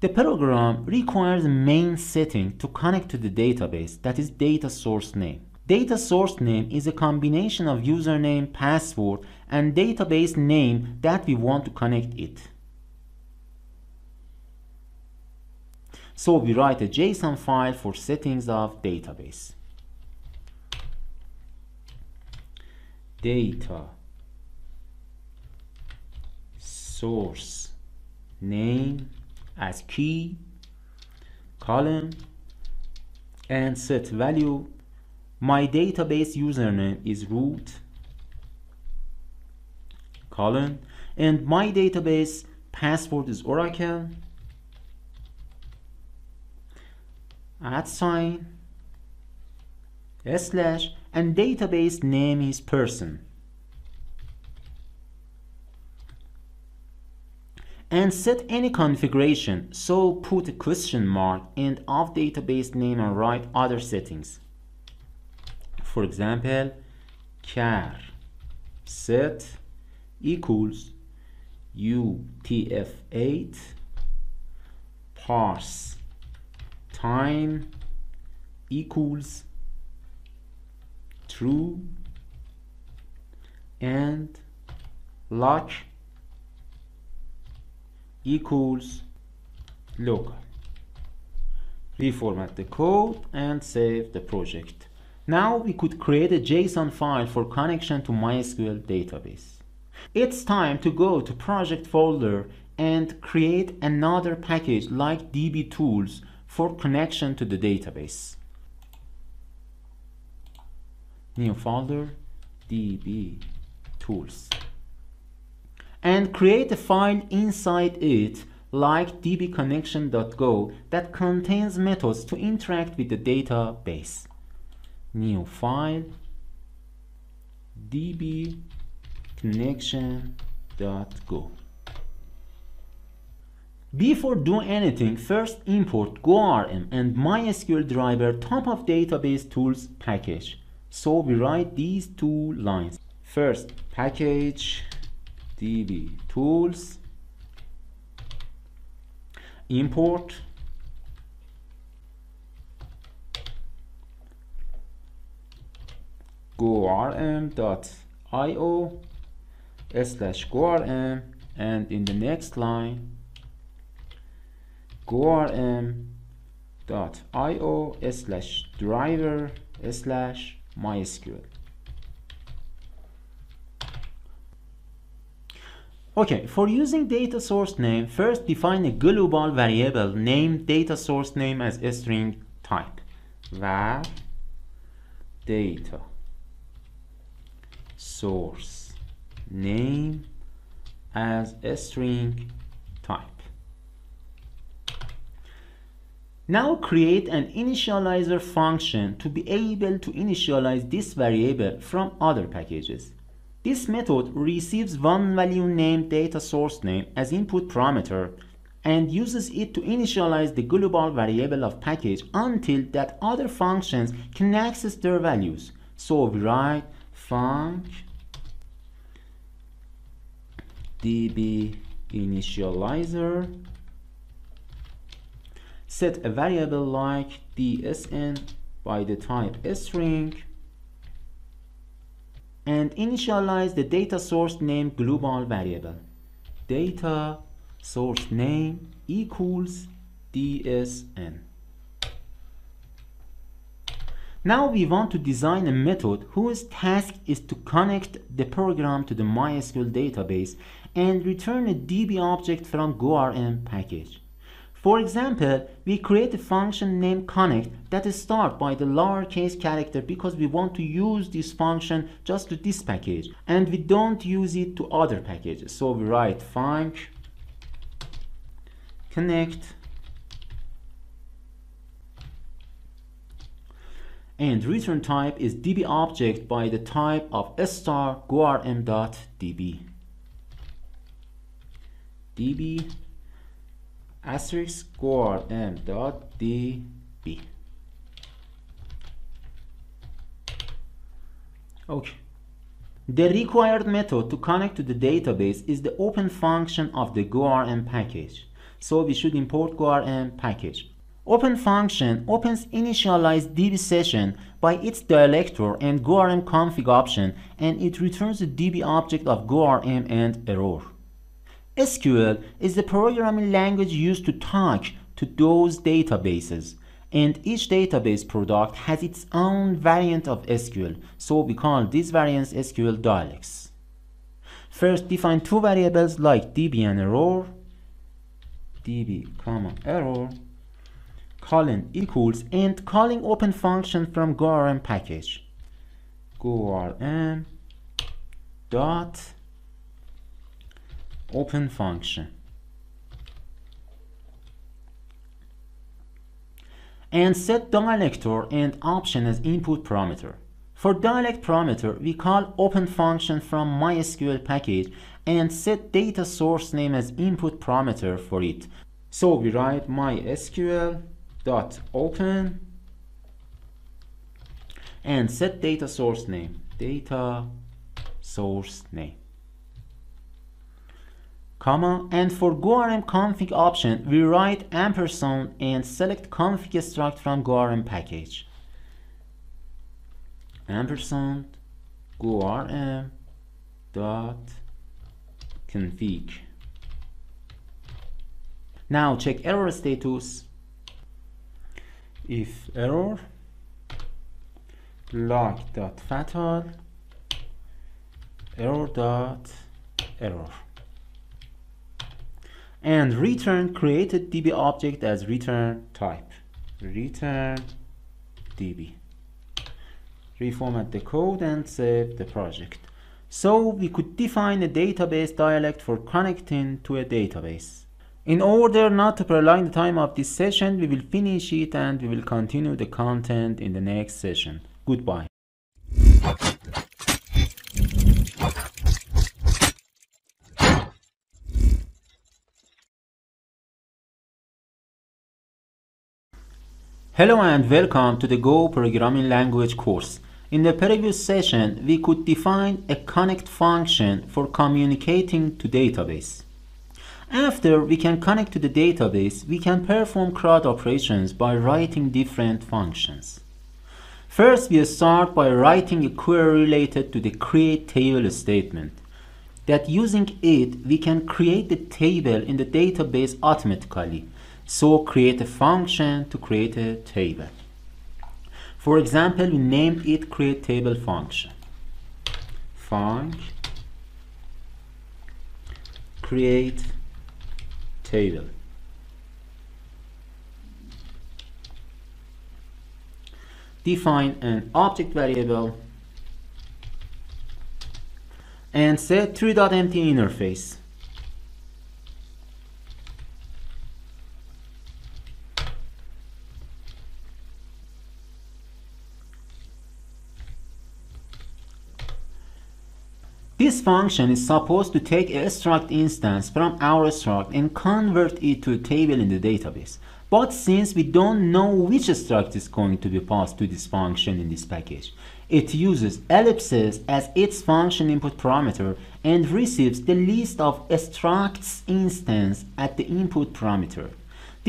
The program requires a main setting to connect to the database, that is data source name. Data source name is a combination of username, password, and database name that we want to connect it. So we write a JSON file for settings of database. Data source name as key, column, and set value My database username is root colon, and my database password is Oracle @ and database name is person. And set any configuration, so put a ? and of database name and write other settings. For example, char set equals UTF-8 parse time equals true and lock equals local. Reformat the code and save the project. Now we could create a JSON file for connection to MySQL database. It's time to go to project folder and create another package like dbTools for connection to the database. New folder, dbTools, and create a file inside it like dbconnection.go that contains methods to interact with the database. New file, dbconnection.go. Before doing anything, first import GORM and MySQL driver top of database tools package. So we write these two lines. First, package dbTools, import gorm.io/gorm, and in the next line gorm.io/driver/mysql. Okay, for using data source name, first define a global variable named data source name as a string type, var data source name as a string type. Now create an initializer function to be able to initialize this variable from other packages. This method receives one value named data source name as input parameter and uses it to initialize the global variable of package until that other functions can access their values. So we write func db initializer, set a variable like dsn by the type string, and initialize the data source name global variable. Data source name equals dsn. Now we want to design a method whose task is to connect the program to the MySQL database and return a DB object from GoRM package. For example, we create a function named connect that is started by the lowercase character because we want to use this function just to this package and we don't use it to other packages. So we write func connect and return type is DB object by the type of *gorm.db. DB *gorm.db. Okay. The required method to connect to the database is the open function of the GoRM package. So we should import GoRM package. Open function opens initialize DB session by its director and GoRM config option, and it returns the DB object of GoRM and error. SQL is the programming language used to talk to those databases, and each database product has its own variant of SQL, so we call these variants SQL dialects. First, define two variables like db and error, db, error, colon equals and calling open function from GORM package. GORM dot open function. And set director and option as input parameter. For dialect parameter, we call open function from MySQL package and set data source name as input parameter for it. So we write MySQL.open and set data source name, comma, and for GORM config option, we write ampersand and select config struct from GORM package. Ampersand GORM dot config. Now check error status. If error log.fatal error dot error and return created DB object as return type, return DB. Reformat the code and save the project. So we could define a database dialect for connecting to a database. In order not to prolong the time of this session, we will finish it and we will continue the content in the next session. Goodbye. Hello and welcome to the Go programming language course. In the previous session, we could define a connect function for communicating to database. After we can connect to the database, we can perform CRUD operations by writing different functions. First, we start by writing a query related to the create table statement. That using it, we can create the table in the database automatically. So create a function to create a table. For example, we named it create table function. Func create table. Define an object variable and set tree.empty interface. This function is supposed to take a struct instance from our struct and convert it to a table in the database. But since we don't know which struct is going to be passed to this function in this package, it uses ellipses as its function input parameter and receives the list of structs instance at the input parameter.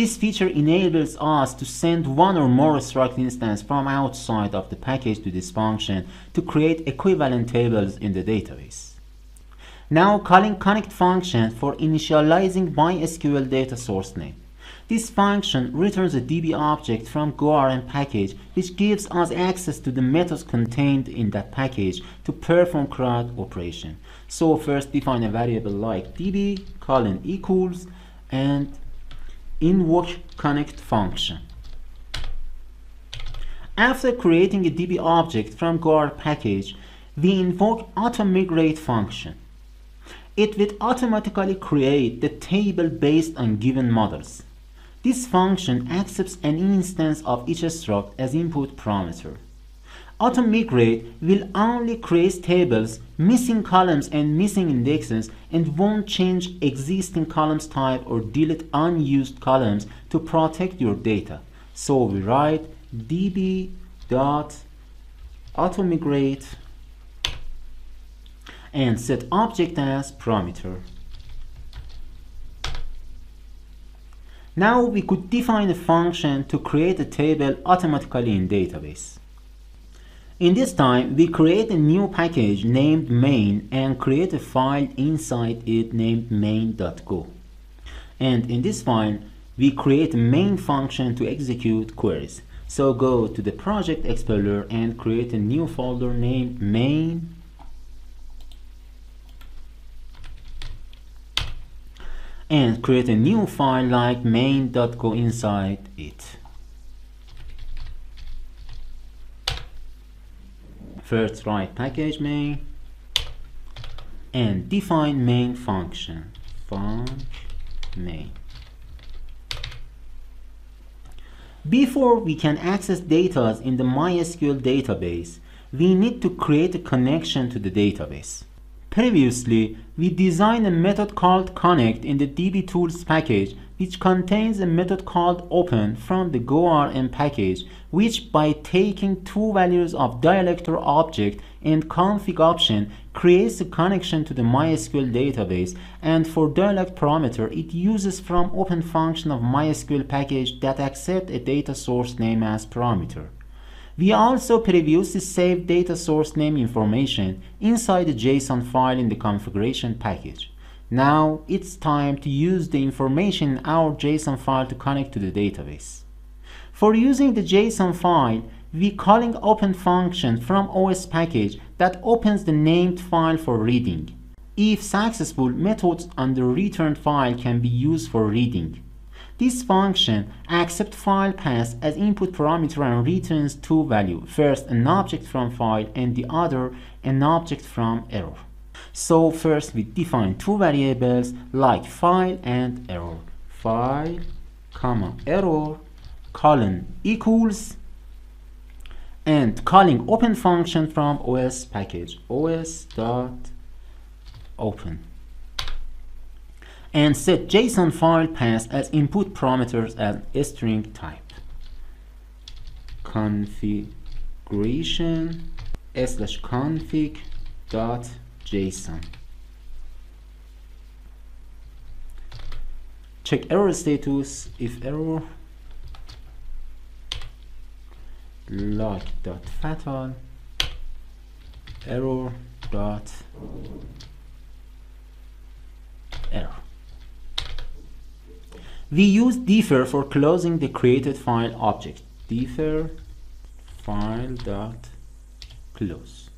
This feature enables us to send one or more struct instance from outside of the package to this function to create equivalent tables in the database. Now calling connect function for initializing MySQL data source name. This function returns a DB object from GORM package, which gives us access to the methods contained in that package to perform CRUD operation. So first define a variable like DB colon equals and invoke connect function. After creating a DB object from GORM package, we invoke automigrate function. It will automatically create the table based on given models. This function accepts an instance of each struct as input parameter. Automigrate will only create tables missing columns and missing indexes and won't change existing columns type or delete unused columns to protect your data. So we write db.automigrate and set object as parameter. Now we could define a function to create a table automatically in database. In this time, we create a new package named main and create a file inside it named main.go. And in this file, we create a main function to execute queries. So go to the project explorer and create a new folder named main. And create a new file like main.go inside it. first write package main and define main function, main. Before we can access data in the MySQL database, we need to create a connection to the database. Previously, we designed a method called connect in the dbTools package, which contains a method called open from the GORM package, which by taking two values of director object and config option creates a connection to the MySQL database, and for dialect parameter it uses from open function of MySQL package that accepts a data source name as parameter. We also previously saved data source name information inside the JSON file in the configuration package. Now it's time to use the information in our JSON file to connect to the database. For using the JSON file, we calling open function from OS package that opens the named file for reading. If successful, methods on the returned file can be used for reading. This function accepts file path as input parameter and returns two values, first an object from file and the other an object from error. So first we define two variables like file and error. File, comma, error, colon equals, and calling open function from OS package, os.open, and set JSON file path as input parameters as a string type. Configuration /config.json. Check error status, if error, log.fatal, error. We use defer for closing the created file object. Defer file.close.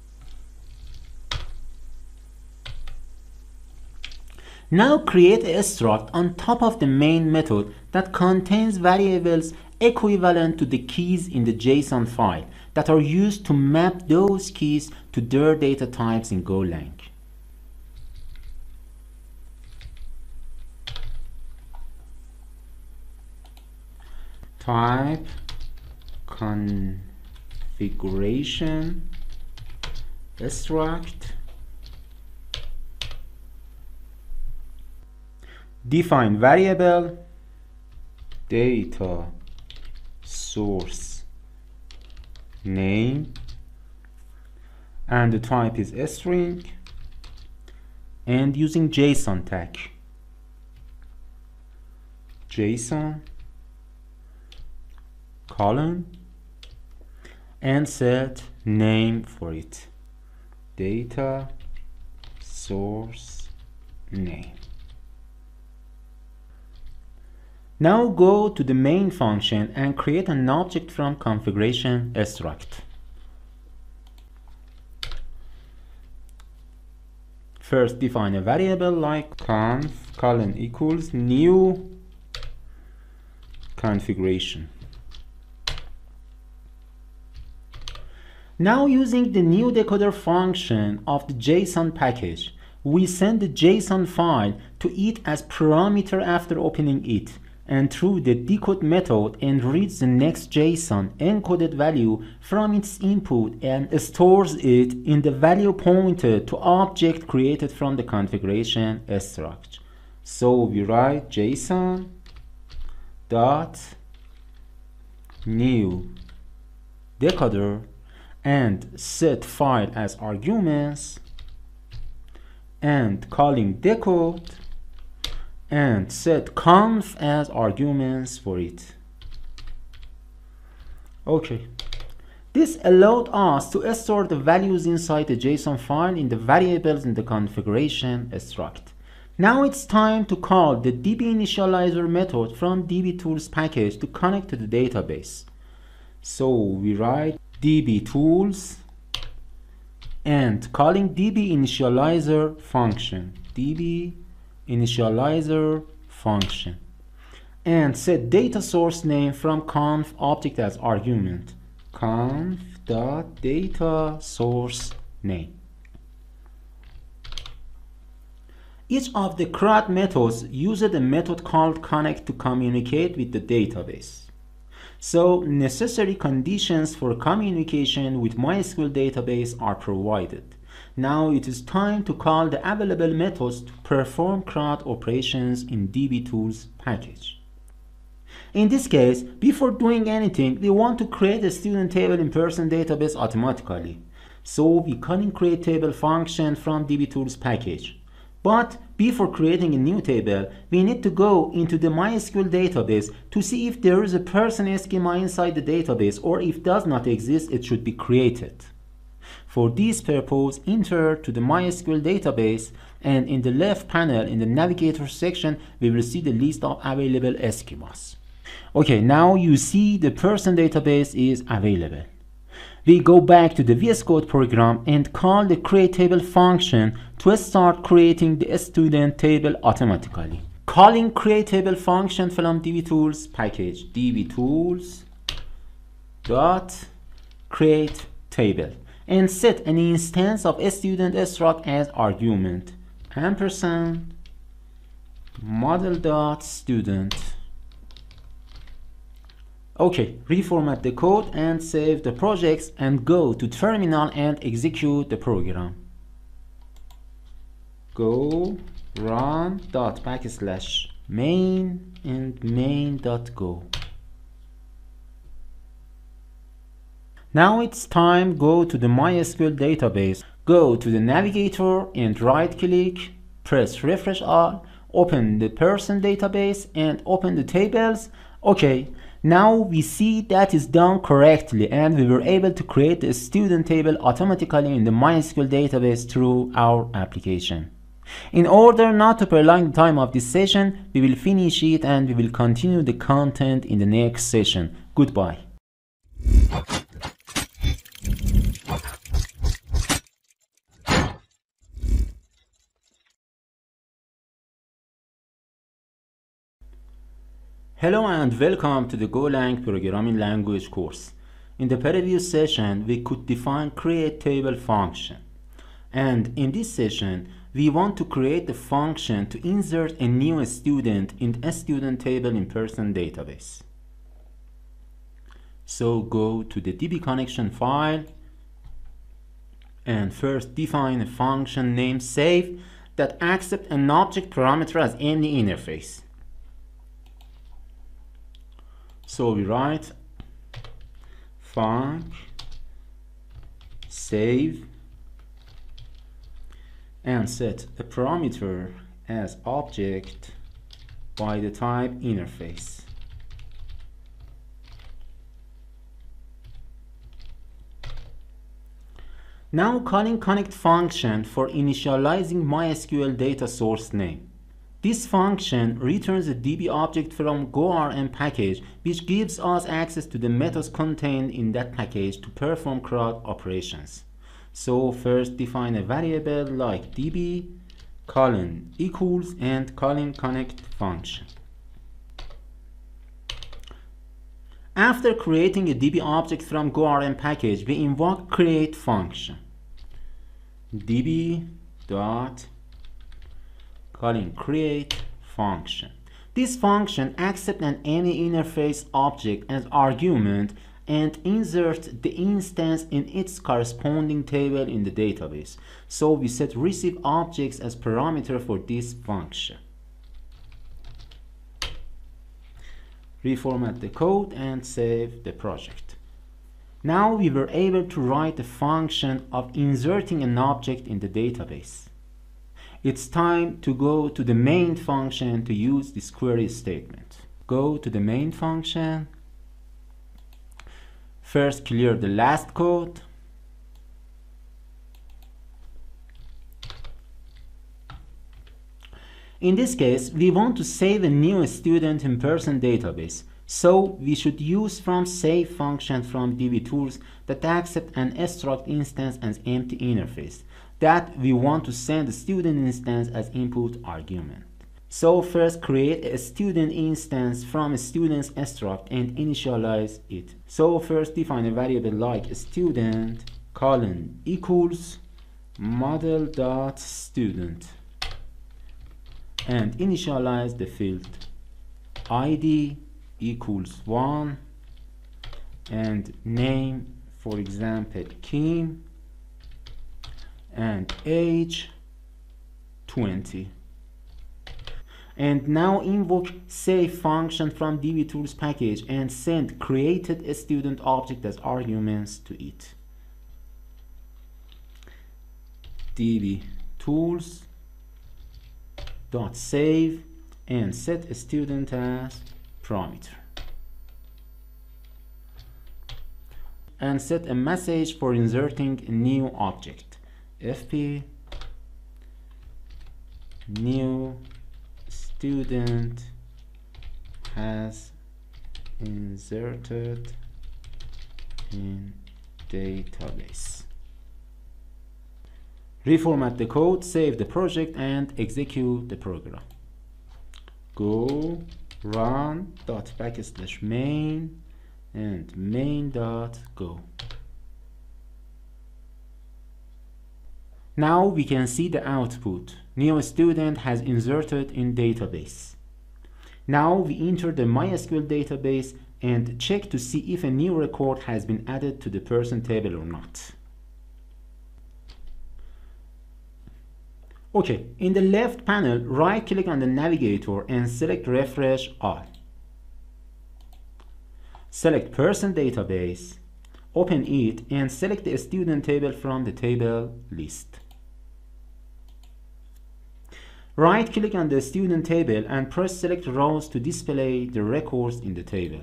Now create a struct on top of the main method that contains variables equivalent to the keys in the JSON file that are used to map those keys to their data types in Golang. Type configuration struct. Define variable data source name and the type is a string, and using JSON tag JSON colon and set name for it, data source name. Now go to the main function and create an object from configuration struct. First define a variable like conf colon equals new configuration. Now using the new decoder function of the JSON package, we send the JSON file to it as parameter after opening it, and through the decode method and reads the next JSON encoded value from its input and stores it in the value pointer to object created from the configuration struct. So we write JSON dot new decoder and set file as arguments and calling decode and set conf as arguments for it. Okay, this allowed us to store the values inside the JSON file in the variables in the configuration struct. Now it's time to call the dbInitializer method from dbTools package to connect to the database. So we write dbTools and calling dbInitializer function, and set data source name from conf object as argument, conf dot data source name. Each of the CRUD methods uses a method called connect to communicate with the database. So necessary conditions for communication with MySQL database are provided. Now it is time to call the available methods to perform CRUD operations in DBTools package. In this case, before doing anything, we want to create a student table in person database automatically. So we calling create table function from DBTools package. But before creating a new table, we need to go into the MySQL database to see if there is a person schema inside the database, or if does not exist, it should be created. For this purpose, enter to the MySQL database, and in the left panel in the navigator section, we will see the list of available schemas. Okay, now you see the person database is available. We go back to the VS Code program and call the create table function to start creating the student table automatically. Calling create table function from DBTools package, DBTools.createTable, and set an instance of a student struct as argument ampersand model.student. Okay, reformat the code and save the projects and go to terminal and execute the program. Go run ./main and main.go. Now it's time go to the MySQL database. Go to the navigator and right click, press refresh all, open the person database and open the tables. Okay. Now we see that is done correctly and we were able to create a student table automatically in the MySQL database through our application. In order not to prolong the time of this session, we will finish it and we will continue the content in the next session. Goodbye. Hello and welcome to the Golang programming language course. In the previous session, we could define create table function. And in this session, we want to create a function to insert a new student in a student table in person database. So go to the DB connection file and first define a function named save that accepts an object parameter as any interface. So we write func save and set a parameter as object by the type interface. Now calling connect function for initializing MySQL data source name. This function returns a DB object from GORM package, which gives us access to the methods contained in that package to perform CRUD operations. So first define a variable like DB colon equals and calling connect function. After creating a DB object from GORM package, we invoke create function DB dot calling create function. This function accepts an any interface object as argument and inserts the instance in its corresponding table in the database. So we set receive objects as parameter for this function. Reformat the code and save the project. Now we were able to write the function of inserting an object in the database. It's time to go to the main function to use this query statement. Go to the main function. First clear the last code. In this case, we want to save a new student in person database. So we should use from save function from DBTools that accept an struct instance as empty interface that we want to send the student instance as input argument. So first create a student instance from a student's struct and initialize it. So first define a variable like student colon equals model.student and initialize the field id equals 1 and name, for example, Kim, and age 20. And now invoke save function from dbTools package and send created a student object as arguments to it. dbTools.save and set a student as parameter. And set a message for inserting a new object. FP new student has inserted in database. Reformat the code, save the project, and execute the program. Go run ./main and main.go. Now we can see the output. New student has inserted in database. Now we enter the MySQL database and check to see if a new record has been added to the person table or not. Okay, in the left panel, right click on the navigator and select refresh all. Select person database, open it and select the student table from the table list. Right click on the student table and press select rows to display the records in the table.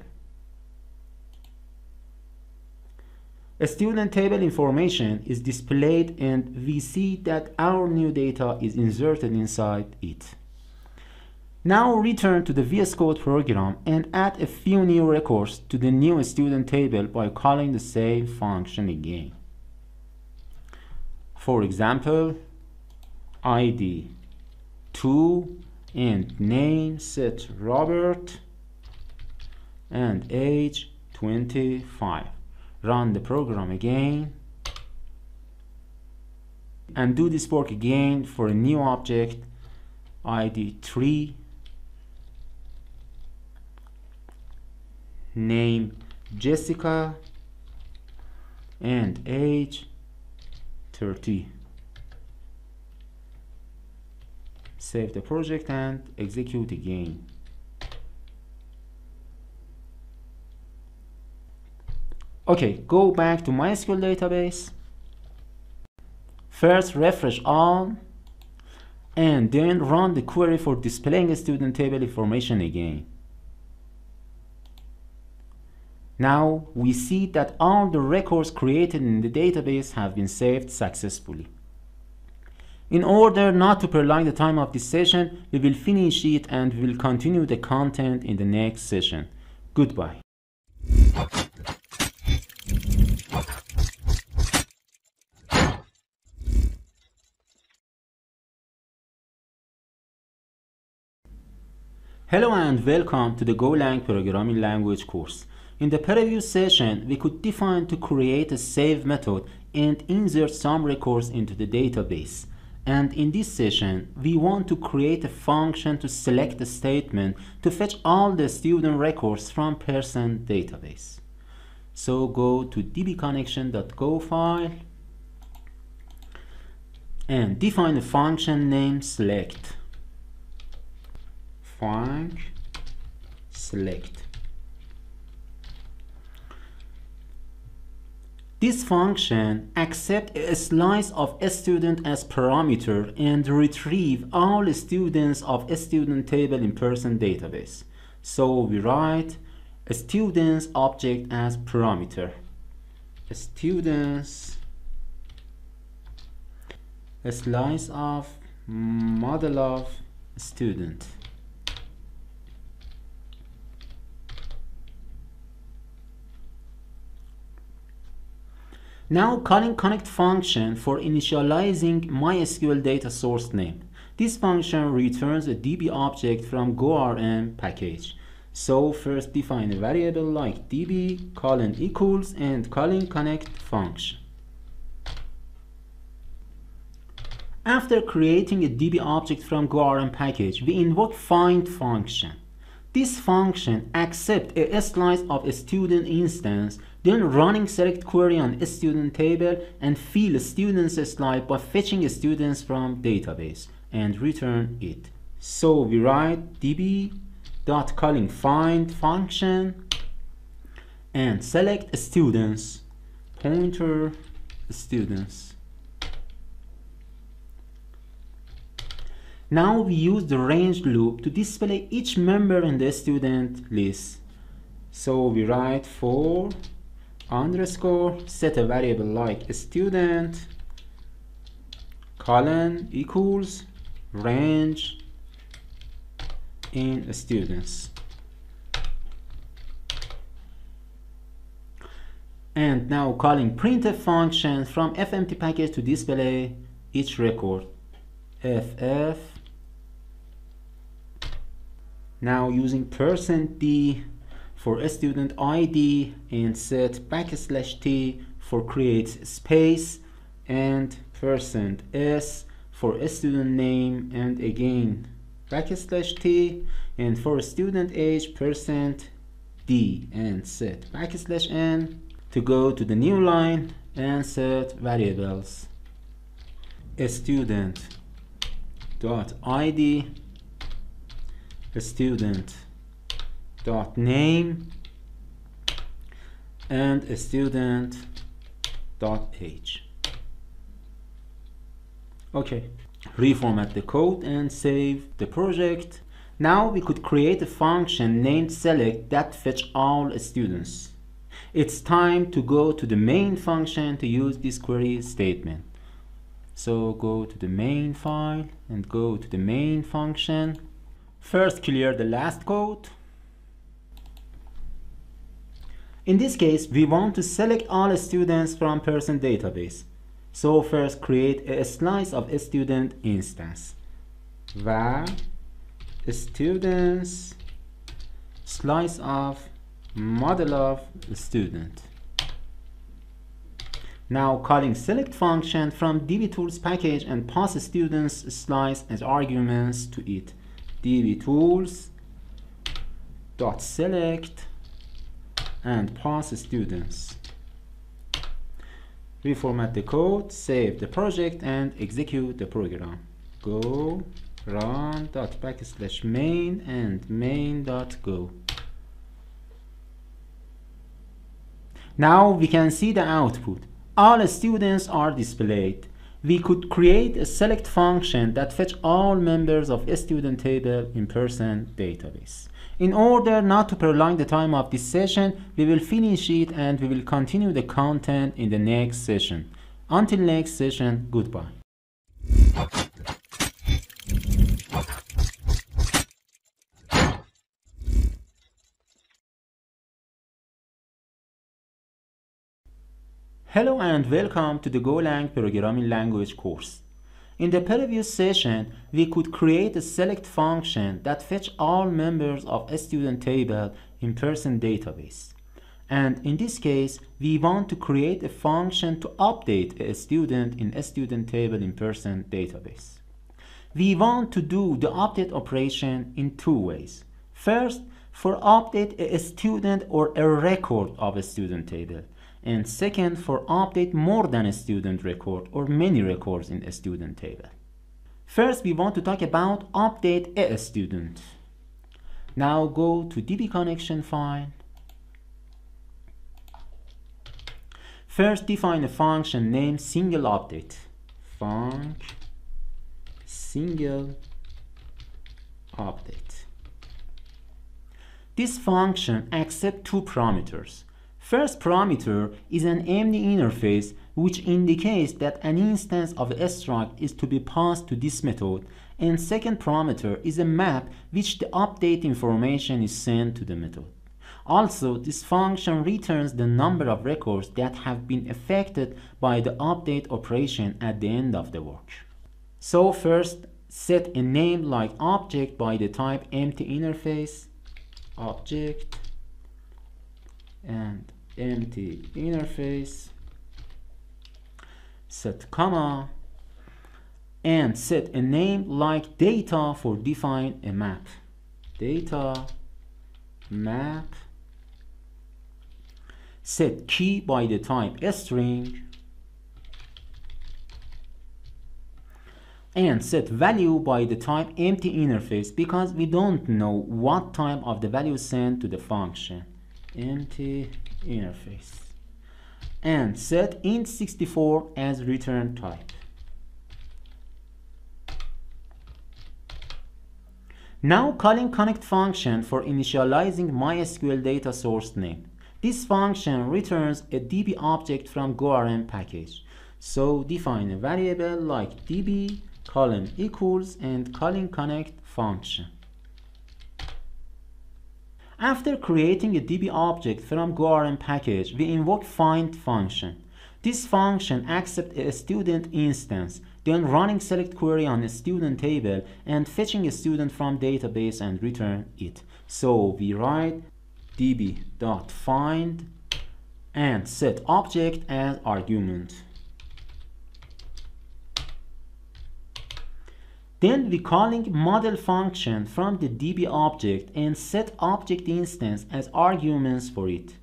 A student table information is displayed and we see that our new data is inserted inside it. Now return to the VS Code program and add a few new records to the new student table by calling the save function again. For example, ID 2 and name set Robert and age 25. Run the program again and do this work again for a new object ID 3, name Jessica and age 30. Save the project and execute again. Okay, go back to MySQL database. First refresh all and then run the query for displaying a student table information again. Now we see that all the records created in the database have been saved successfully. In order not to prolong the time of this session, we will finish it and we will continue the content in the next session. Goodbye. Hello and welcome to the Golang programming language course. In the previous session, we could define to create a save method and insert some records into the database. And in this session, we want to create a function to select a statement to fetch all the student records from person database. So go to dbconnection.go file and define a function name select. Func select. This function accepts a slice of a student as parameter and retrieve all students of a student table in person database. So we write a students object as parameter. A students a slice of model of student. Now calling connect function for initializing MySQL data source name. This function returns a DB object from GORM package. So first define a variable like DB colon equals and calling connect function. After creating a DB object from GORM package, we invoke find function. This function accepts a slice of a student instance, then running select query on a student table and fill a student's slice by fetching students from database and return it. So we write db.calling find function and select students, pointer students. Now we use the range loop to display each member in the student list. So we write for underscore set a variable like student colon equals range in students. And now calling printf function from fmt package to display each record. FF. Now using %d for a student ID and set \t for create space and %s for a student name and again \t and for student age %d and set \n to go to the new line and set variables a student .id, a student .name, and a student .age. Okay, reformat the code and save the project. Now we could create a function named select that fetch all students. It's time to go to the main function to use this query statement. So go to the main file and go to the main function. First clear the last code. In this case, we want to select all students from person database. So first create a slice of a student instance. Var students slice of model of student. Now calling select function from dbTools package and pass students slice as arguments to it. dbTools.select and pass students. Reformat the code, save the project and execute the program. Go run.\main and main.go. Now we can see the output. All students are displayed. We could create a select function that fetch all members of a student table in person database. In order not to prolong the time of this session, we will finish it and we will continue the content in the next session. Until next session, goodbye. Hello and welcome to the Golang programming language course. In the previous session, we could create a select function that fetch all members of a student table in person database. And in this case, we want to create a function to update a student in a student table in person database. We want to do the update operation in two ways. First, for update a student or a record of a student table. And second, for update more than a student record or many records in a student table. First, we want to talk about update a student. Now go to DB connection file. First, define a function named single update. Func single update. This function accepts two parameters. First parameter is an empty interface which indicates that an instance of a struct is to be passed to this method, and second parameter is a map which the update information is sent to the method. Also, this function returns the number of records that have been affected by the update operation at the end of the work. So first, set a name like object by the type empty interface object and empty interface set comma, and set a name like data for define a map, data map, set key by the type string, and set value by the type empty interface because we don't know what type of the value sent to the function empty interface, and set int64 as return type. Now calling connect function for initializing MySQL data source name. This function returns a DB object from GORM package. So define a variable like DB colon equals and calling connect function. After creating a DB object from GORM package, we invoke find function. This function accepts a student instance, then running select query on a student table and fetching a student from database and return it. So we write db.find and set object as argument. Then we calling model function from the DB object and set object instance as arguments for it.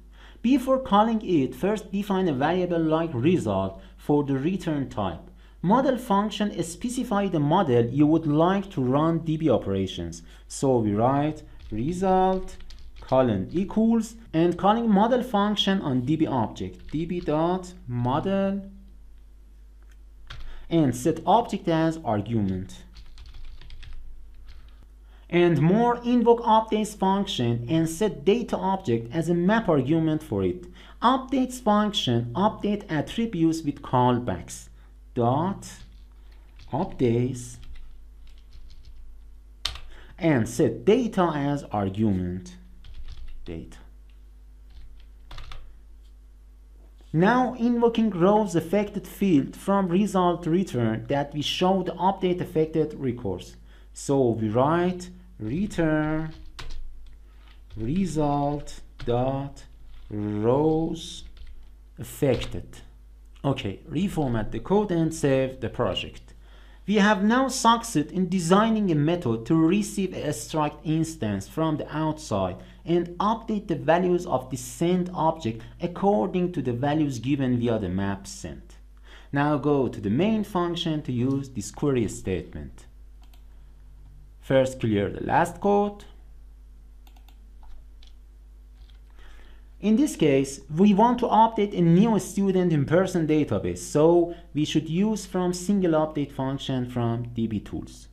Before calling it, first define a variable like result for the return type. Model function specify the model you would like to run DB operations. So we write result colon equals and calling model function on DB object db.model and set object as argument. And more invoke updates function and set data object as a map argument for it. Updates function update attributes with callbacks dot updates and set data as argument data. Now invoking rows affected field from result return that we show the update affected records. So we write return result dot rows affected. Okay, reformat the code and save the project. We have now succeeded in designing a method to receive a struct instance from the outside and update the values of the sent object according to the values given via the map sent. Now go to the main function to use this query statement. First clear the last code. In this case, we want to update a new student in-person database, so we should use from single update function from DBTools.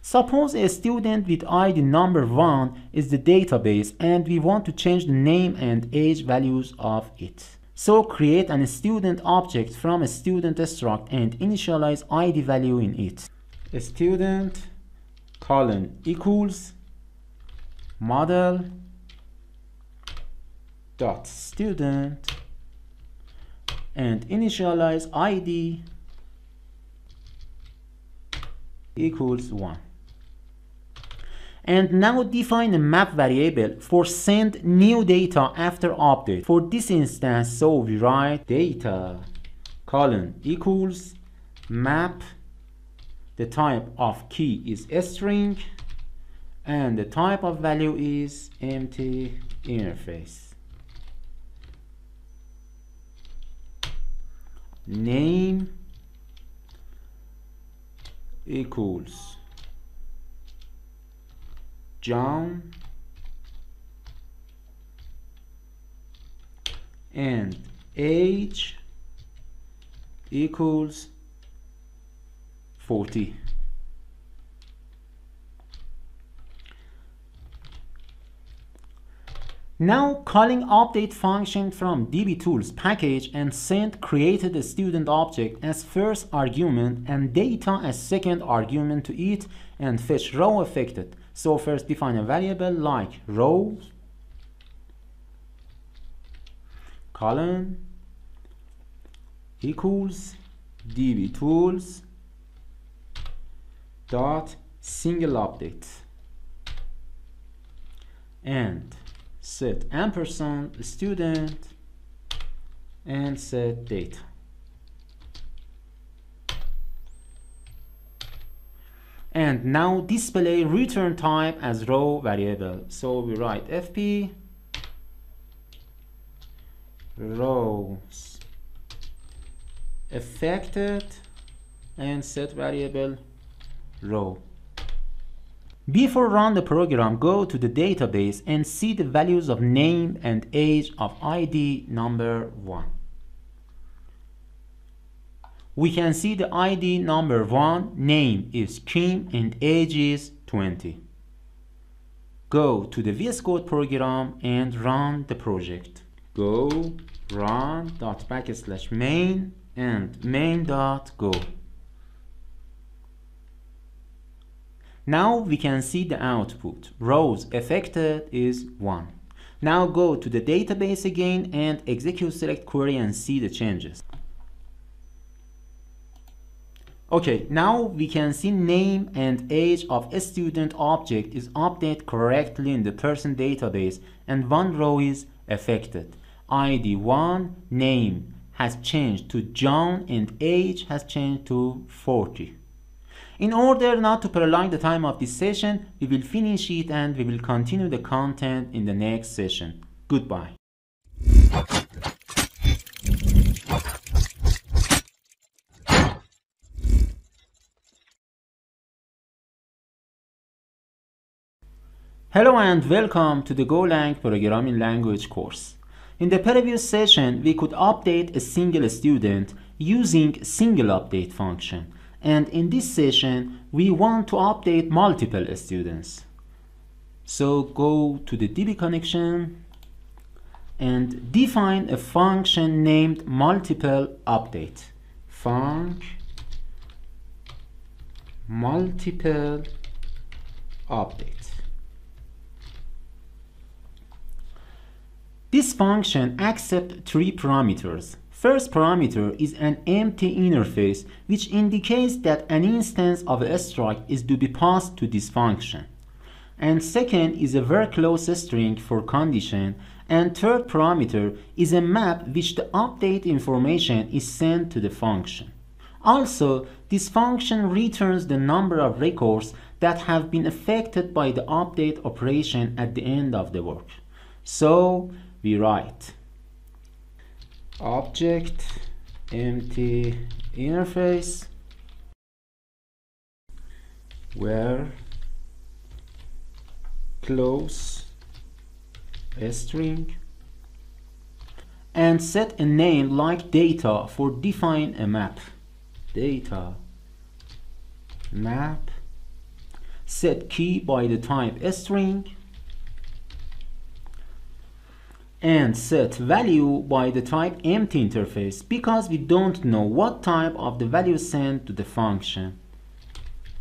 Suppose a student with ID number 1 is the database and we want to change the name and age values of it. So create a student object from a student struct and initialize ID value in it. A student colon equals model dot student and initialize ID equals 1. And now define a map variable for send new data after update for this instance. So we write data colon equals map, the type of key is a string and the type of value is empty interface. Name equals John and age equals 40. Now calling update function from DBTools package and send created a student object as first argument and data as second argument to it and fetch row affected. So first define a variable like row colon equals DBTools dot single update and set ampersand student and set data. And now display return type as row variable. So we write FP rows affected and set variable row. Before run the program, go to the database and see the values of name and age of ID number 1. We can see the ID number 1, name is Kim and age is 20. Go to the VS Code program and run the project. Go run./main and main.go. Now we can see the output. Rows affected is 1. Now go to the database again and execute select query and see the changes. Okay, now we can see name and age of a student object is updated correctly in the person database and one row is affected. ID 1, name has changed to John and age has changed to 40. In order not to prolong the time of this session, we will finish it and we will continue the content in the next session. Goodbye. Hello and welcome to the Golang Programming Language course. In the previous session, we could update a single student using single update function. And in this session, we want to update multiple students. So go to the DB connection and define a function named multiple update. Func multiple update. This function accepts 3 parameters. First parameter is an empty interface, which indicates that an instance of a struct is to be passed to this function. And second is a very close string for condition. And third parameter is a map which the update information is sent to the function. Also, this function returns the number of records that have been affected by the update operation at the end of the work. So we write object empty interface where close a string and set a name like data for define a map. Data map, set key by the type a string and set value by the type empty interface because we don't know what type of the value sent to the function.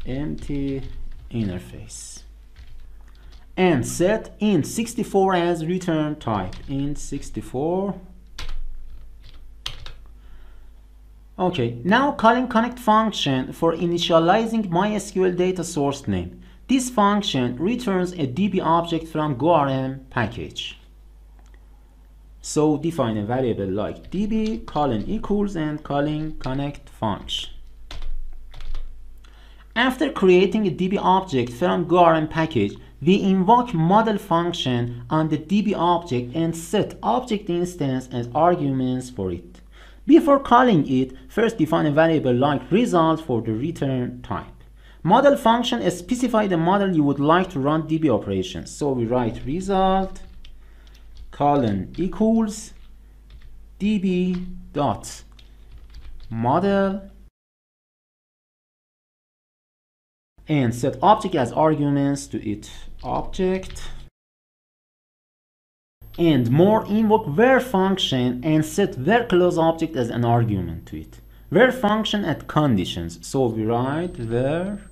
Empty interface. And set int 64 as return type. Int 64. Okay, now calling connect function for initializing MySQL data source name. This function returns a DB object from GORM package. So define a variable like db colon equals and calling connect function. After creating a db object from GORM package, we invoke model function on the db object and set object instance as arguments for it. Before calling it, first define a variable like result for the return type. Model function specify the model you would like to run db operations. So we write result colon equals db dot model and set object as arguments to it. Object and more invoke where function and set where close object as an argument to it. Where function at conditions. So we write where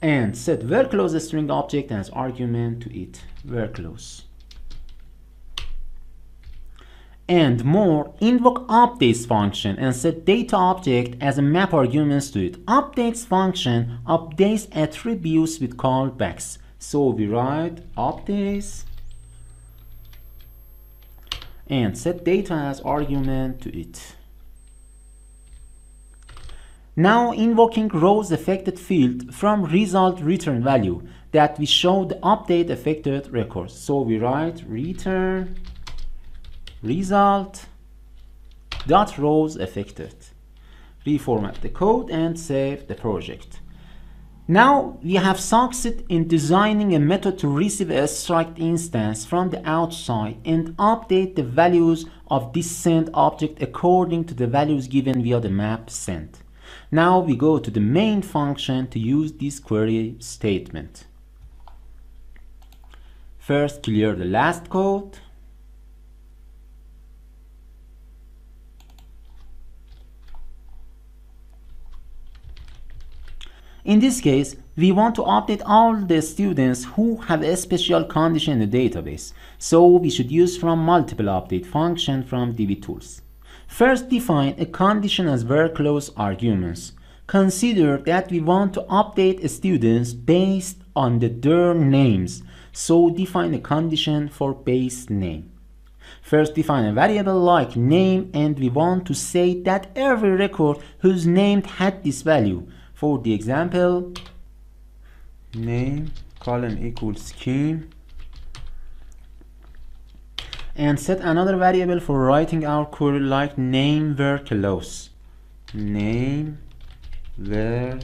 and set where close string object as argument to it. Where close. and more, invoke updates function and set data object as a map arguments to it. Updates function updates attributes with callbacks. So we write updates and set data as argument to it. Now invoking rows affected field from result return value that we showed the update affected records. So we write return result dot rows affected. Reformat the code and save the project. Now we have succeeded in designing a method to receive a struct instance from the outside and update the values of this send object according to the values given via the map send. Now we go to the main function to use this query statement. First, clear the last code. In this case, we want to update all the students who have a special condition in the database, so we should use from multiple update function from DBTools. First, define a condition as very close arguments. Consider that we want to update students based on their names, so define a condition for base name. First, define a variable like name, and we want to say that every record whose name had this value. For the example, name colon equals scheme, and set another variable for writing our query like name were close. Name were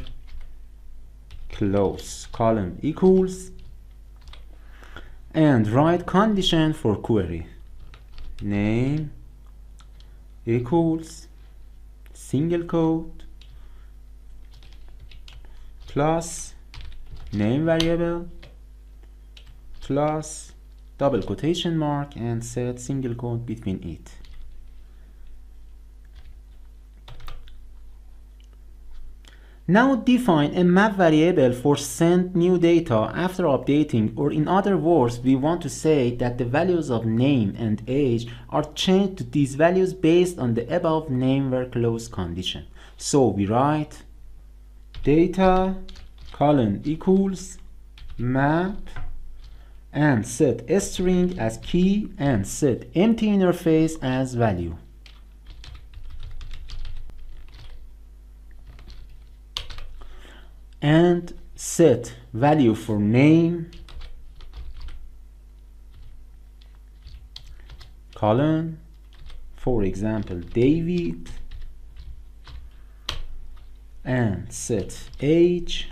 close colon equals, and write condition for query name equals single quote plus name variable plus double quotation mark and set single quote between it. Now define a map variable for send new data after updating, or in other words, we want to say that the values of name and age are changed to these values based on the above name were close condition. So we write data colon equals map and set string as key and set empty interface as value. And set value for name colon, for example, David, and set age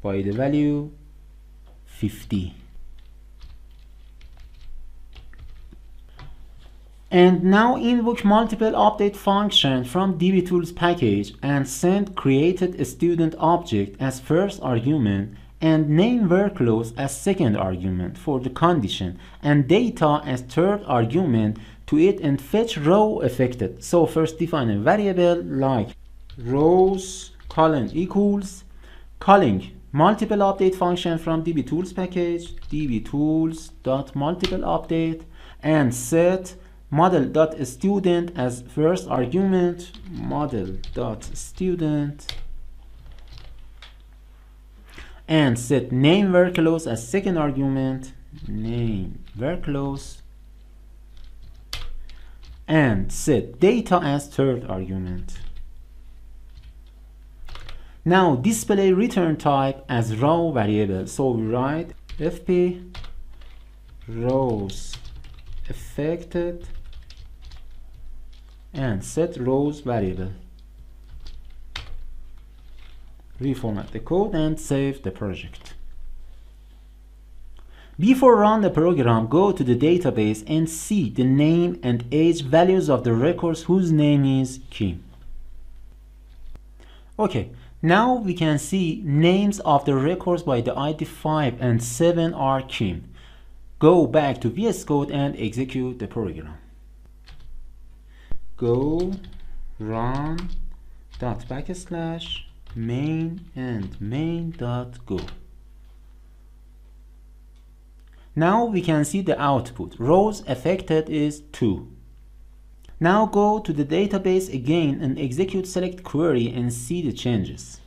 by the value 50. And now invoke multiple update function from DBTools package and send created a student object as first argument and name were close as second argument for the condition and data as third argument to it, and fetch row affected. So first define a variable like rows colon equals, calling multiple update function from DBTools package dbtools.multipleupdate and set model.student as first argument model.student and set name were close as second argument name were close and set data as third argument. Now display return type as row variable, so we write fp rows affected and set rows variable. Reformat the code and save the project. Before run the program, go to the database and see the name and age values of the records whose name is Kim. Okay. Now we can see names of the records by the ID 5 and 7 are Kim. Go back to VS Code and execute the program. Go run /main and main.go. Now we can see the output. Rows affected is 2. Now go to the database again and execute select query and see the changes.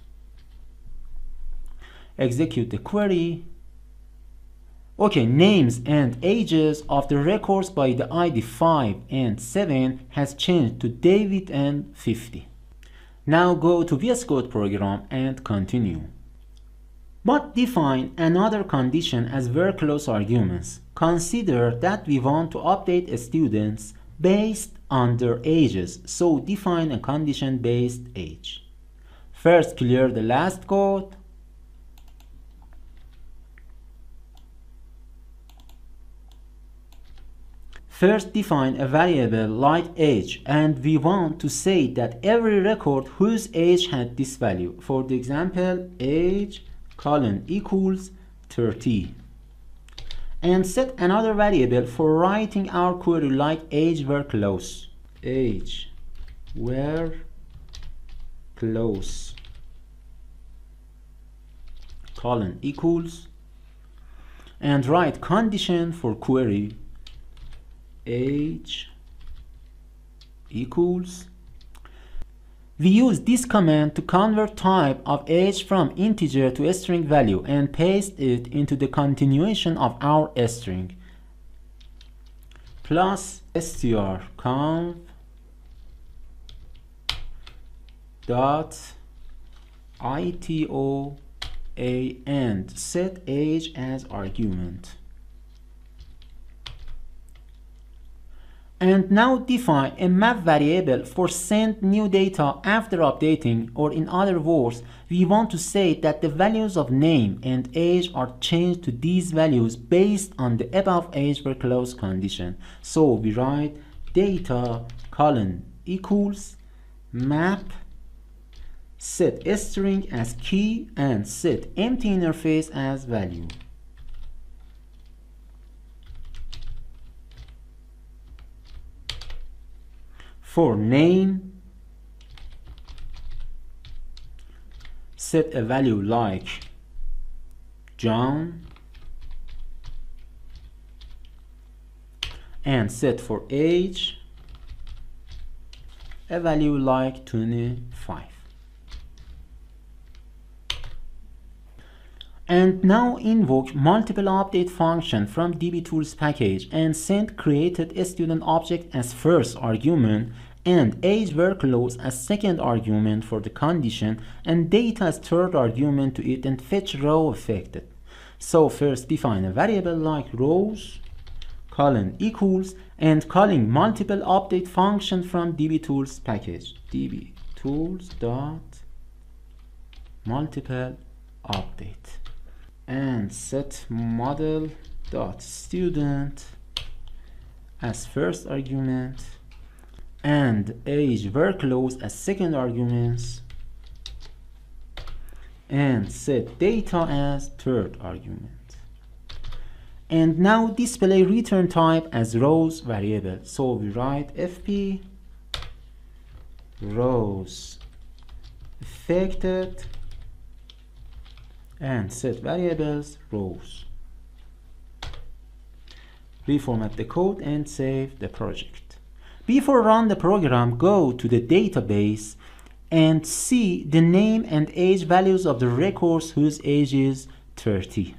Execute the query. Okay, names and ages of the records by the ID 5 and 7 has changed to David and 50. Now go to VS Code program and continue. But define another condition as very close arguments. Consider that we want to update students based on their ages, so define a condition based age. First clear the last code. First define a variable like age, and we want to say that every record whose age had this value. For the example, age colon equals 30, and set another variable for writing our query like age were close. Age were close colon equals, and write condition for query age equals. We use this command to convert type of age from integer to a string value and paste it into the continuation of our string. Plus strconf dot itoa and set age as argument. And now define a map variable for send new data after updating, or in other words, we want to say that the values of name and age are changed to these values based on the above age were close condition. So we write data colon equals map, set string as key, and set empty interface as value. For name, set a value like John, and set for age a value like 25. And now invoke multiple update function from dbTools package and send created student object as first argument and age were close as second argument for the condition and data as third argument to it, and fetch row affected. So first define a variable like rows colon equals and calling multiple update function from dbTools package dbTools dot multiple update, and set model dot student as first argument and age were close as second arguments, and set data as third argument. And now display return type as rows variable, so we write fp rows affected and set variables rows. Reformat the code and save the project. Before run the program, go to the database and see the name and age values of the records whose age is 30.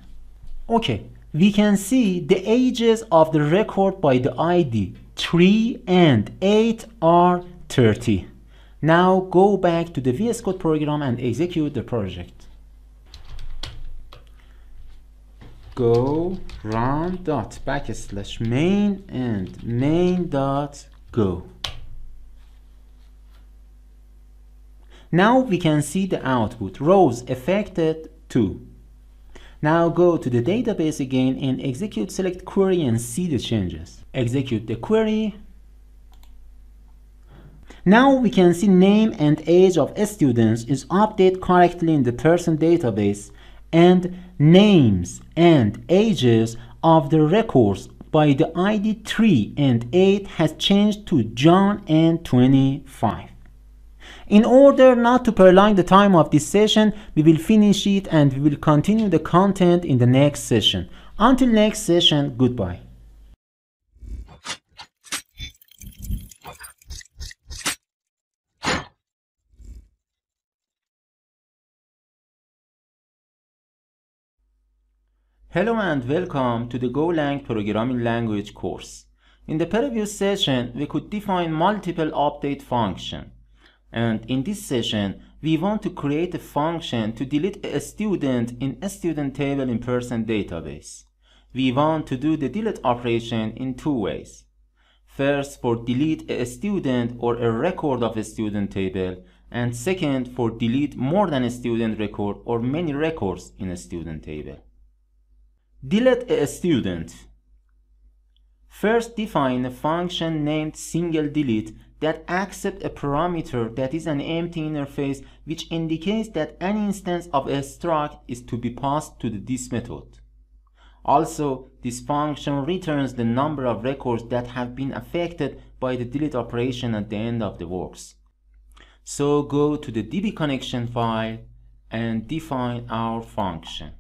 Okay, we can see the ages of the record by the ID 3 and 8 are 30. Now go back to the VS Code program and execute the project. Go run dot backslash main and main dot go. Now we can see the output, rows affected 2. Now go to the database again and execute select query and see the changes. Execute the query. Now we can see name and age of students is updated correctly in the person database, and names and ages of the records by the ID 3 and 8 has changed to John and 25. In order not to prolong the time of this session, we will finish it and we will continue the content in the next session. Until next session, goodbye. Hello and welcome to the Golang programming language course. In the previous session, we could define multiple update functions. And in this session, we want to create a function to delete a student in a student table in person database. We want to do the delete operation in two ways. First, for delete a student or a record of a student table, and second, for delete more than a student record or many records in a student table. Delete a student. First, define a function named singleDelete that accepts a parameter that is an empty interface, which indicates that an instance of a struct is to be passed to this method. Also, this function returns the number of records that have been affected by the delete operation at the end of the works. So go to the DB connection file and define our function.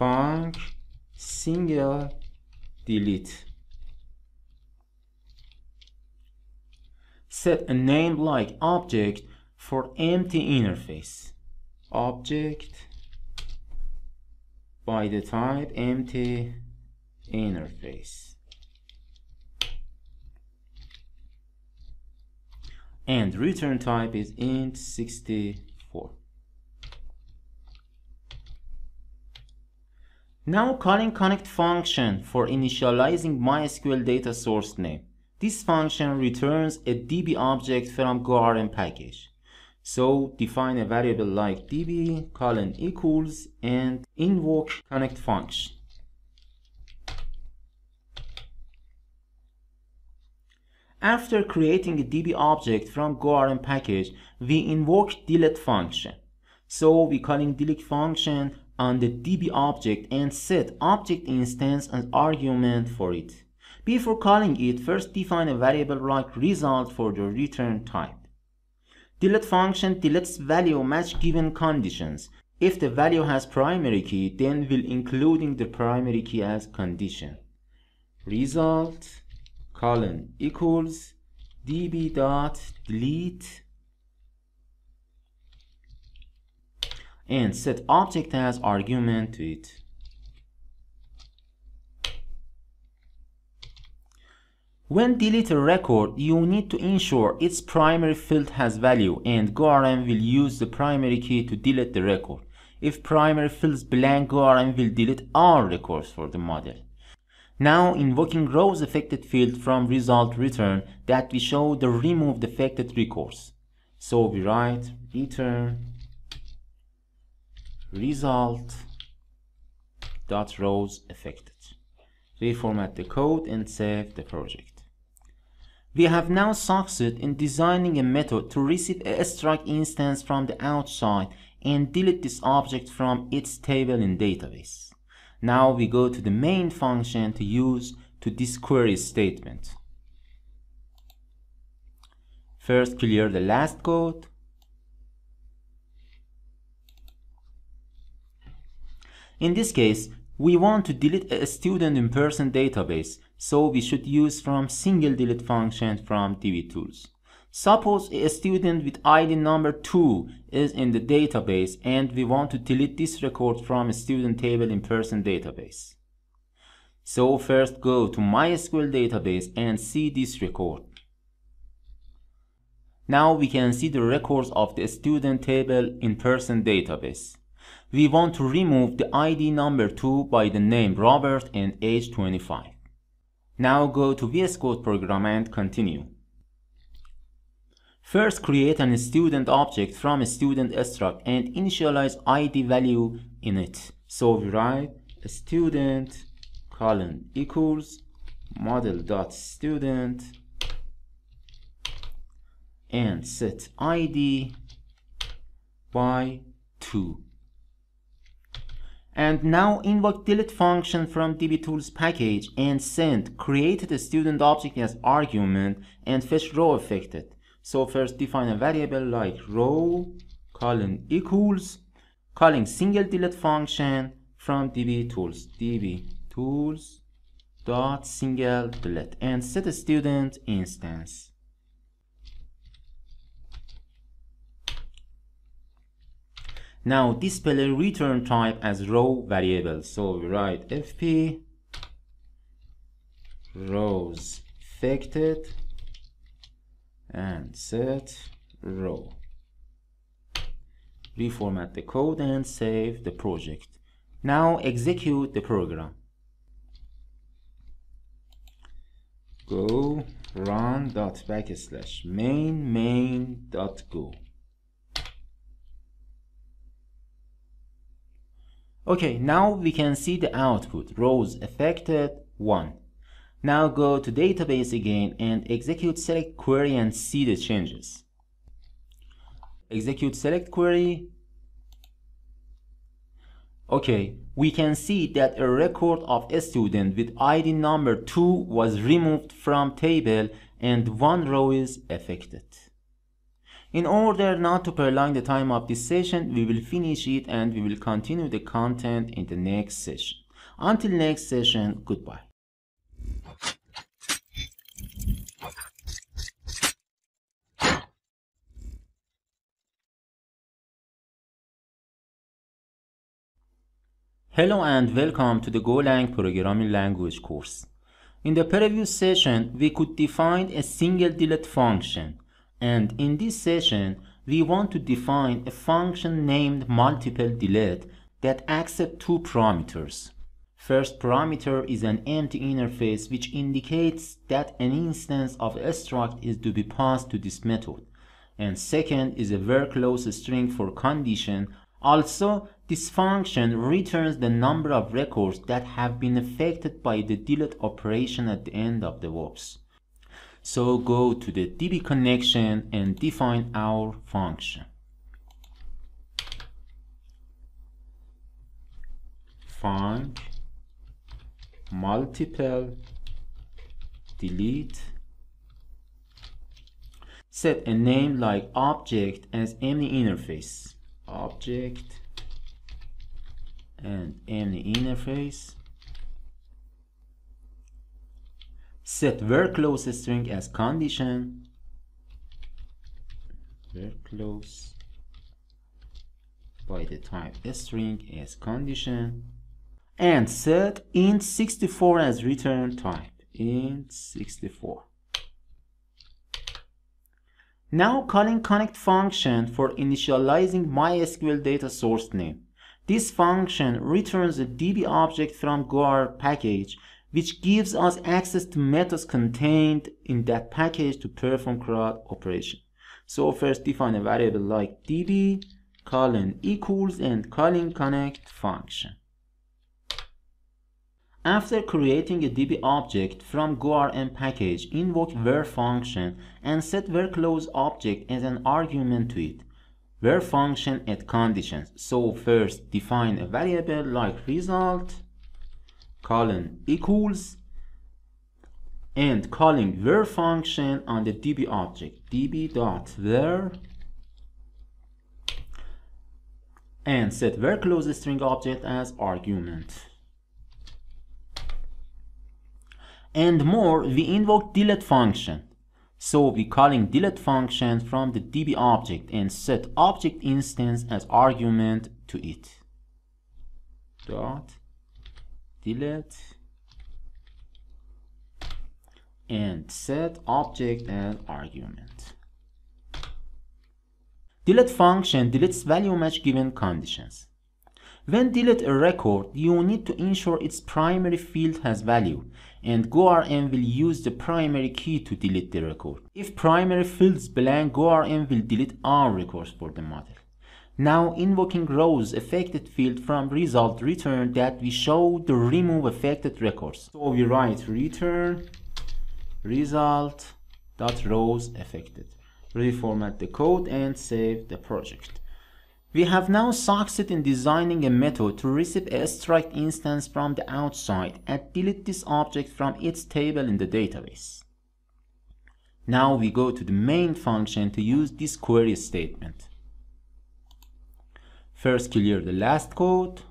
Func singleDelete. Set a name like object for empty interface. Object by the type empty interface. And return type is int 64. Now calling connect function for initializing MySQL data source name. This function returns a DB object from GORM package. So define a variable like DB colon equals and invoke connect function. After creating a DB object from GORM package, we invoke delete function. So we calling delete function on the DB object and set object instance as argument for it. Before calling it, first define a variable like result for the return type. Delete function deletes value match given conditions. If the value has primary key, then we'll including the primary key as condition. Result colon equals db dot delete and set object as argument to it. When delete a record, you need to ensure its primary field has value, and GORM will use the primary key to delete the record. If primary field is blank, GORM will delete all records for the model. Now invoking rows affected field from result return that we show the removed affected records. So we write return result dot rows affected. Reformat the code and save the project. We have now succeeded in designing a method to receive a struct instance from the outside and delete this object from its table in database. Now we go to the main function to use to this query statement. First clear the last code. In this case, we want to delete a student in person database, so we should use from singleDelete function from DBTools. Suppose a student with ID number 2 is in the database and we want to delete this record from a student table in person database. So first go to MySQL database and see this record. Now we can see the records of the student table in person database. We want to remove the ID number 2 by the name Robert and age 25. Now go to VS Code program and continue. First create an student object from a student struct and initialize ID value in it. So we write student colon equals model.student and set ID by 2. And now invoke delete function from DBTools package and send created a student object as argument and fetch row affected. So first define a variable like row colon equals, calling singleDelete function from db tools dot singleton and set a student instance. Now display return type as row variable, so we write fp rows affected and set row. Reformat the code and save the project. Now execute the program. Go run /main main.go. Okay, now we can see the output, rows affected 1. Now go to database again and execute select query and see the changes. Execute select query. Okay, we can see that a record of a student with ID number 2 was removed from table and 1 row is affected. In order not to prolong the time of this session, we will finish it and we will continue the content in the next session. Until next session, goodbye. Hello and welcome to the Golang programming language course. In the previous session, we could define a single delete function, and in this session, we want to define a function named multiple delete that accepts 2 parameters. First parameter is an empty interface which indicates that an instance of a struct is to be passed to this method, and second is a var close string for condition. Also, this function returns the number of records that have been affected by the delete operation at the end of the works. So go to the DB connection and define our function. Func multiple delete. Set a name like object as any interface. Object and any interface. Set var close string as condition. Var close by the type string as condition. And set int 64 as return type. Int 64. Now calling connect function for initializing MySQL data source name. This function returns a DB object from GOR package, which gives us access to methods contained in that package to perform CRUD operation. So first define a variable like DB colon equals and calling connect function. After creating a DB object from GORM package, invoke var function and set var close object as an argument to it. Var function at conditions. So first define a variable like result colon equals and calling var function on the DB object. DB.var and set var close string object as argument. And more, we invoke delete function. So we calling delete function from the DB object and set object instance as argument to it. Dot delete and set object as argument. Delete function deletes value match given conditions. When delete a record, you need to ensure its primary field has value, and GORM will use the primary key to delete the record. If primary field is blank, GORM will delete all records for the model. Now invoking rows affected field from result return that we show the remove affected records. So we write return result.rows affected. Reformat the code and save the project. We have now succeeded in designing a method to receive a struct instance from the outside and delete this object from its table in the database. Now we go to the main function to use this query statement. First clear the last code.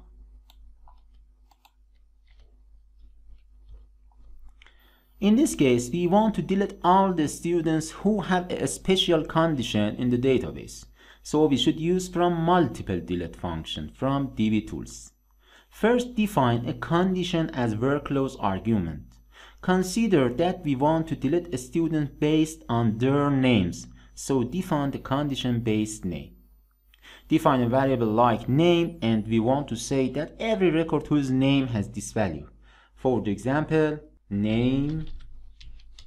In this case, we want to delete all the students who have a special condition in the database. So we should use from multiple delete function from DBTools. First, define a condition as workload's argument. Consider that we want to delete a student based on their names, so define the condition based name. Define a variable like name, and we want to say that every record whose name has this value. For the example, name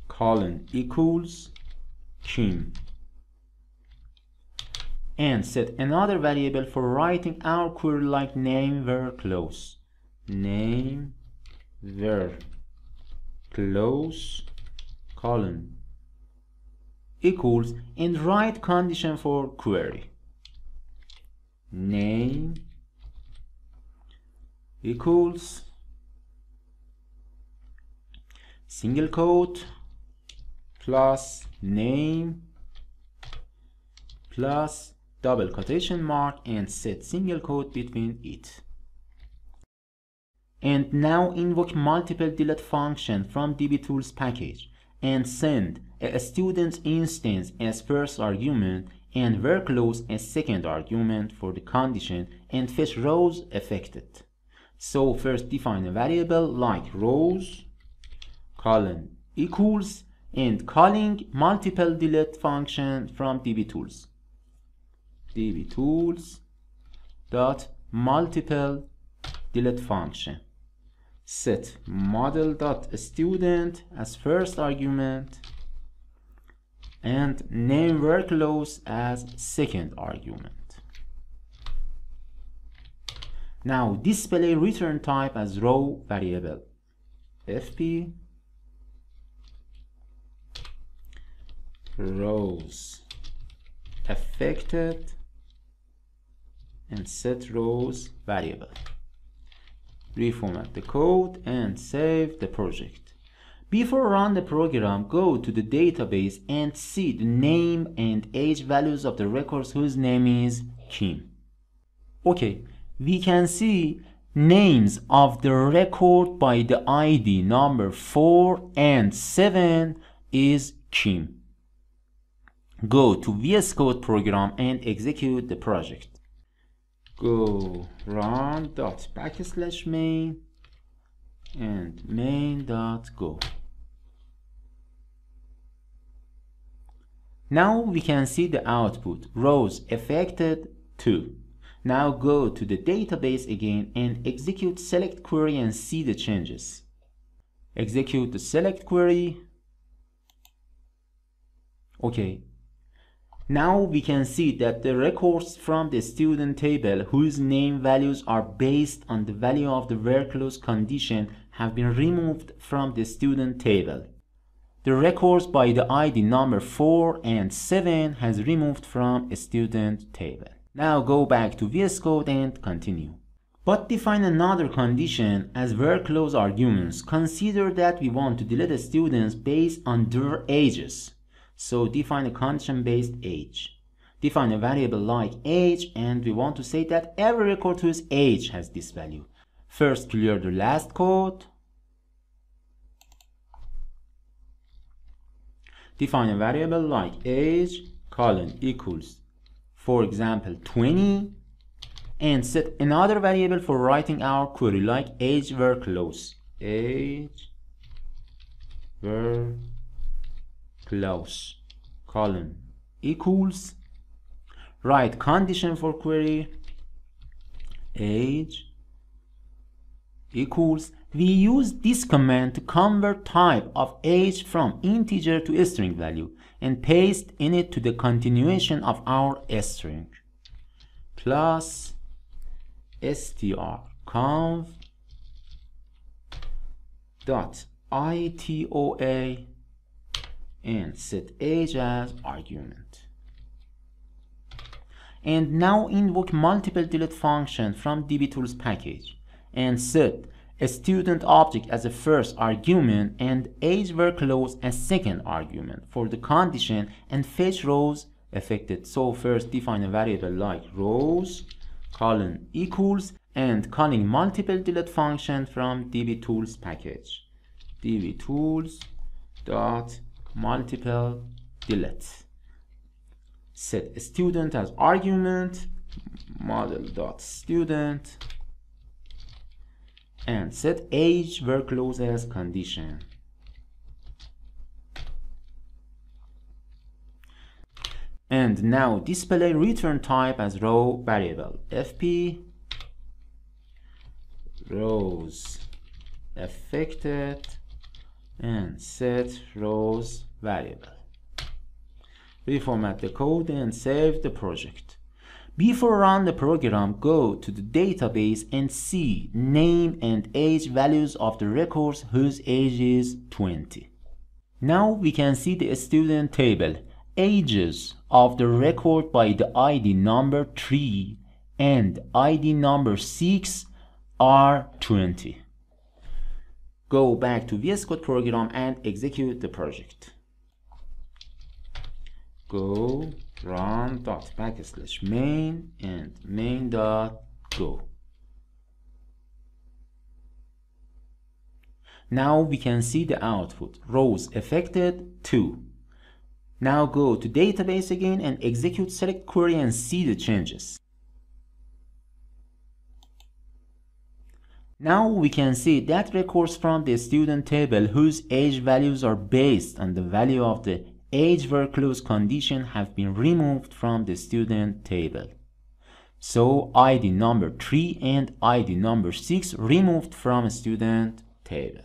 colon equals Kim, and set another variable for writing our query like name where close, name where close colon equals, and write condition for query name equals single quote plus name plus double quotation mark, and set single quote between it. And now invoke multiple delete function from DBTools package and send a student's instance as first argument and workloads as second argument for the condition, and fetch rows affected. So first define a variable like rows colon equals, and calling multiple delete function from DBTools. DBTools dot multiple delete function. Set model dot student as first argument and name workloads as second argument. Now display return type as row variable fp rows affected, and set rows variable. Reformat the code and save the project. Before run the program, go to the database and see the name and age values of the records whose name is Kim. Okay, we can see names of the record by the ID number 4 and 7 is Kim. Go to VS Code program and execute the project. Go run dot backslash main and main.go. Now we can see the output rows affected 2. Now go to the database again and execute select query and see the changes. Execute the select query. Okay. Now we can see that the records from the student table whose name values are based on the value of the workload condition have been removed from the student table. The records by the ID number 4 and 7 has removed from a student table. Now go back to VS Code and continue. But define another condition as workload arguments. Consider that we want to delete students based on their ages. So define a condition based age. Define a variable like age, and we want to say that every record whose age has this value. First clear the last code. Define a variable like age colon equals, for example, 20, and set another variable for writing our query like age workloads. Age workloads close colon equals, write condition for query age equals. We use this command to convert type of age from integer to a string value and paste in it to the continuation of our string plus strconf dot itoa, and set age as argument. And now invoke multiple delete function from DBTools package and set a student object as a first argument and age workloads as second argument for the condition, and fetch rows affected. So first define a variable like rows colon equals, and calling multiple delete function from DBTools package. DBTools dot multiple delete. Set student as argument, model dot student, and set age where clause as condition. And now display return type as row variable fp rows affected, and set rows variable. Reformat the code and save the project. Before run the program, go to the database and see name and age values of the records whose age is 20. Now we can see the student table, ages of the record by the ID number 3 and ID number 6 are 20. Go back to VS Code program and execute the project. Go run dot backslash main and main dot go. Now we can see the output, rows affected 2. Now go to database again and execute select query and see the changes. Now we can see that records from the student table whose age values are based on the value of the age where clause condition have been removed from the student table. So ID number 3 and ID number 6 removed from student table.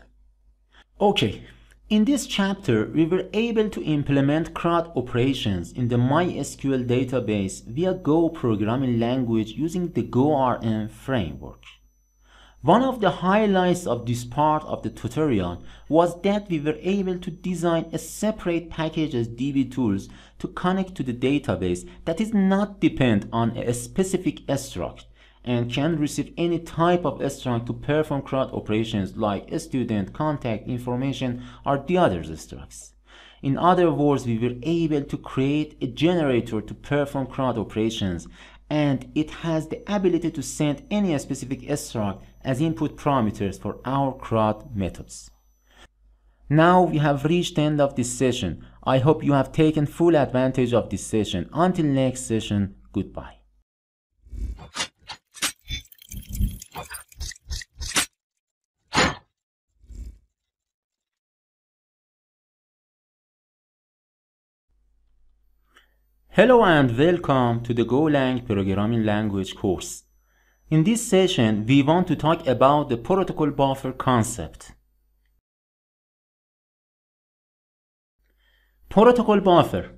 Okay, in this chapter we were able to implement CRUD operations in the MySQL database via Go programming language using the GORM framework. One of the highlights of this part of the tutorial was that we were able to design a separate package as DBTools to connect to the database that is not dependent on a specific struct and can receive any type of struct to perform CRUD operations like student, contact information, or the other structs. In other words, we were able to create a generator to perform CRUD operations, and it has the ability to send any specific struct as input parameters for our CRUD methods. Now we have reached the end of this session. I hope you have taken full advantage of this session. Until next session, goodbye. Hello and welcome to the Golang programming language course. In this session, we want to talk about the protocol buffer concept. Protocol buffer.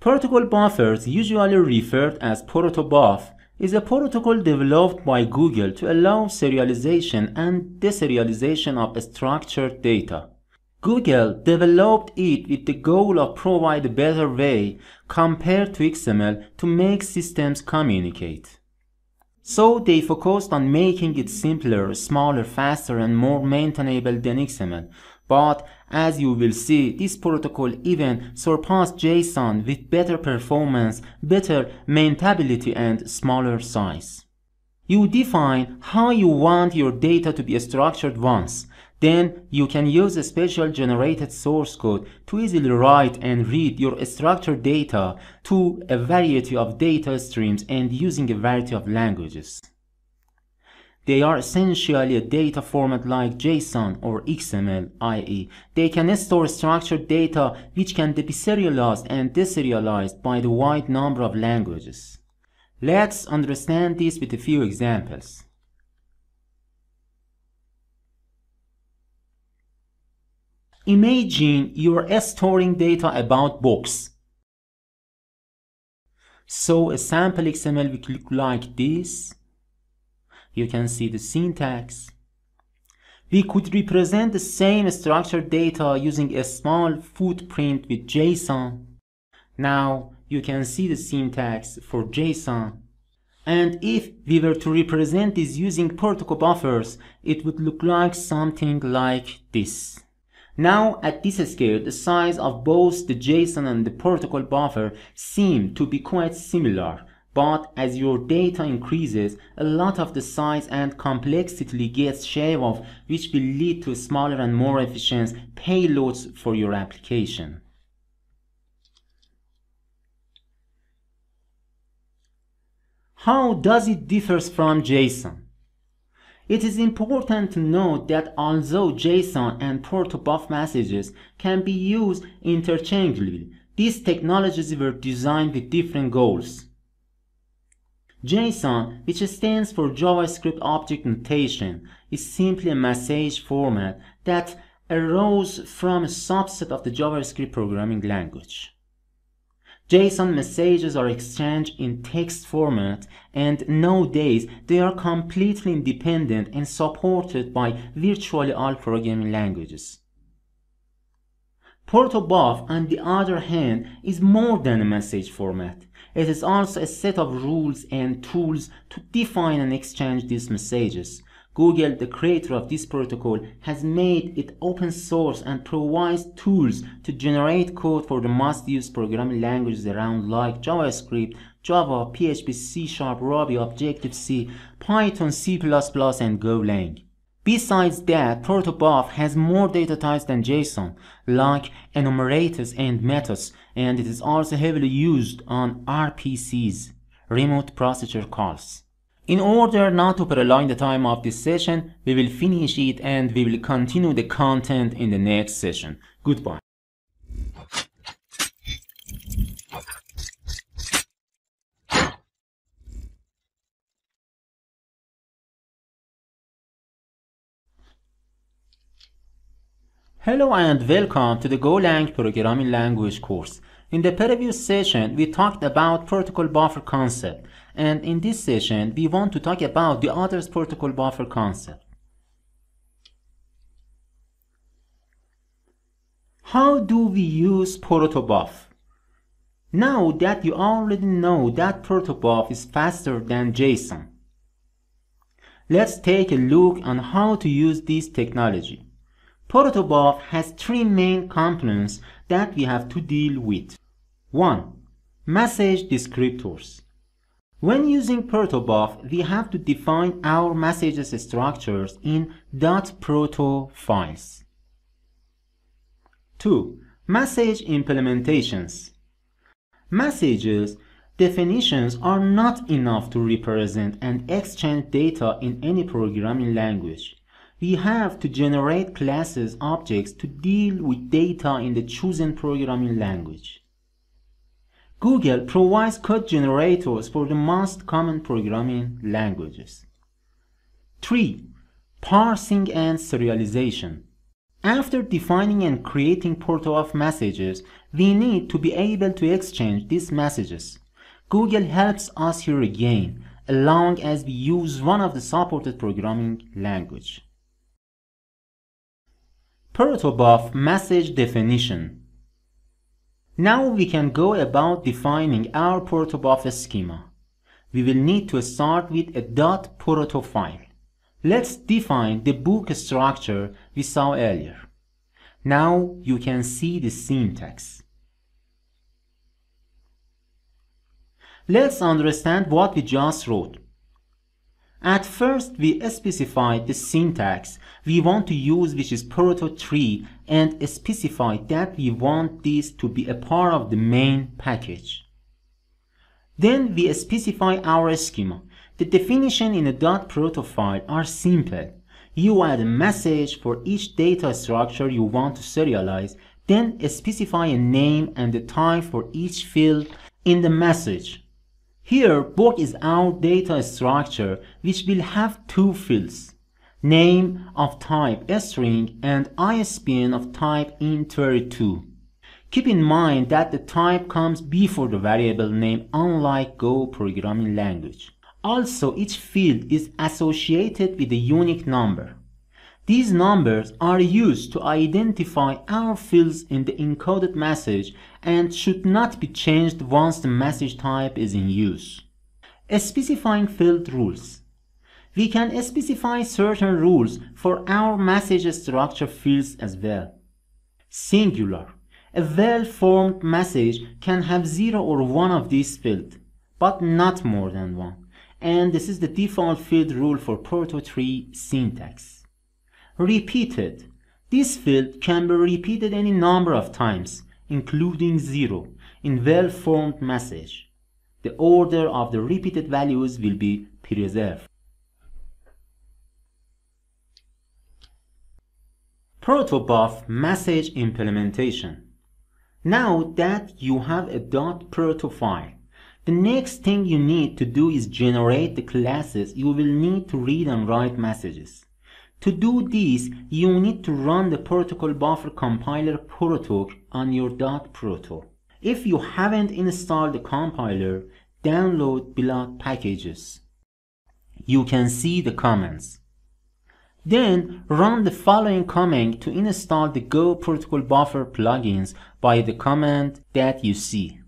Protocol buffers, usually referred as protobuf, is a protocol developed by Google to allow serialization and deserialization of structured data. Google developed it with the goal of providing a better way compared to XML to make systems communicate. So they focused on making it simpler, smaller, faster, and more maintainable than XML. But as you will see, this protocol even surpassed JSON with better performance, better maintainability, and smaller size. You define how you want your data to be structured once. Then you can use a special generated source code to easily write and read your structured data to a variety of data streams and using a variety of languages. They are essentially a data format like JSON or XML, i.e. they can store structured data which can be serialized and deserialized by the wide number of languages. Let's understand this with a few examples. Imagine you are storing data about books. So a sample XML will look like this. You can see the syntax. We could represent the same structured data using a small footprint with JSON. Now you can see the syntax for JSON. And if we were to represent this using protocol buffers, it would look like something like this. Now, at this scale, the size of both the JSON and the protocol buffer seem to be quite similar, But as your data increases, a lot of the size and complexity gets shaved off, which will lead to smaller and more efficient payloads for your application. How does it differ from JSON? It is important to note that although JSON and protobuf messages can be used interchangeably, these technologies were designed with different goals. JSON, which stands for JavaScript Object Notation, is simply a message format that arose from a subset of the JavaScript programming language. JSON messages are exchanged in text format, and nowadays they are completely independent and supported by virtually all programming languages. Protobuf, on the other hand, is more than a message format. It is also a set of rules and tools to define and exchange these messages. Google, the creator of this protocol, has made it open source and provides tools to generate code for the most-used programming languages around, like JavaScript, Java, PHP, C#, Ruby, Objective-C, Python, C++, and Golang. Besides that, protobuf has more data types than JSON, like enumerators and methods, and it is also heavily used on RPCs, remote procedure calls. In order not to prolong the time of this session, we will finish it and we will continue the content in the next session. Goodbye. Hello and welcome to the Golang Programming Language course. In the previous session, we talked about protocol buffer concept. And in this session, we want to talk about the other protocol buffer concept. How do we use protobuf? Now that you already know that protobuf is faster than JSON, let's take a look on how to use this technology. Protobuf has three main components that we have to deal with. 1. Message descriptors. When using protobuf, we have to define our messages structures in .proto files. 2. Message implementations. Messages definitions are not enough to represent and exchange data in any programming language. We have to generate classes, objects to deal with data in the chosen programming language. Google provides code generators for the most common programming languages. 3. Parsing and serialization. After defining and creating protobuf messages, we need to be able to exchange these messages. Google helps us here again, as long as we use one of the supported programming languages. Protobuf message definition. Now we can go about defining our protobuf schema. We will need to start with a .proto file. Let's define the book structure we saw earlier. Now you can see the syntax. Let's understand what we just wrote. At first, we specify the syntax we want to use, which is proto3, and specify that we want this to be a part of the main package. Then we specify our schema. The definition in the .proto file are simple. You add a message for each data structure you want to serialize, then specify a name and the type for each field in the message. Here, book is our data structure, which will have two fields, name of type string and ISBN of type int32. Keep in mind that the type comes before the variable name, unlike Go programming language. Also, each field is associated with a unique number. These numbers are used to identify our fields in the encoded message and should not be changed once the message type is in use. Specifying field rules. We can specify certain rules for our message structure fields as well. Singular. A well-formed message can have 0 or 1 of these fields, but not more than one. And this is the default field rule for proto3 syntax. Repeated. This field can be repeated any number of times, including 0, in well-formed message. The order of the repeated values will be preserved. Protobuf message implementation. Now that you have a .proto file, the next thing you need to do is generate the classes you will need to read and write messages. To do this, you need to run the protocol buffer compiler protoc on your .proto. If you haven't installed the compiler, download below packages. You can see the commands. Then run the following command to install the Go protocol buffer plugins by the command that you see.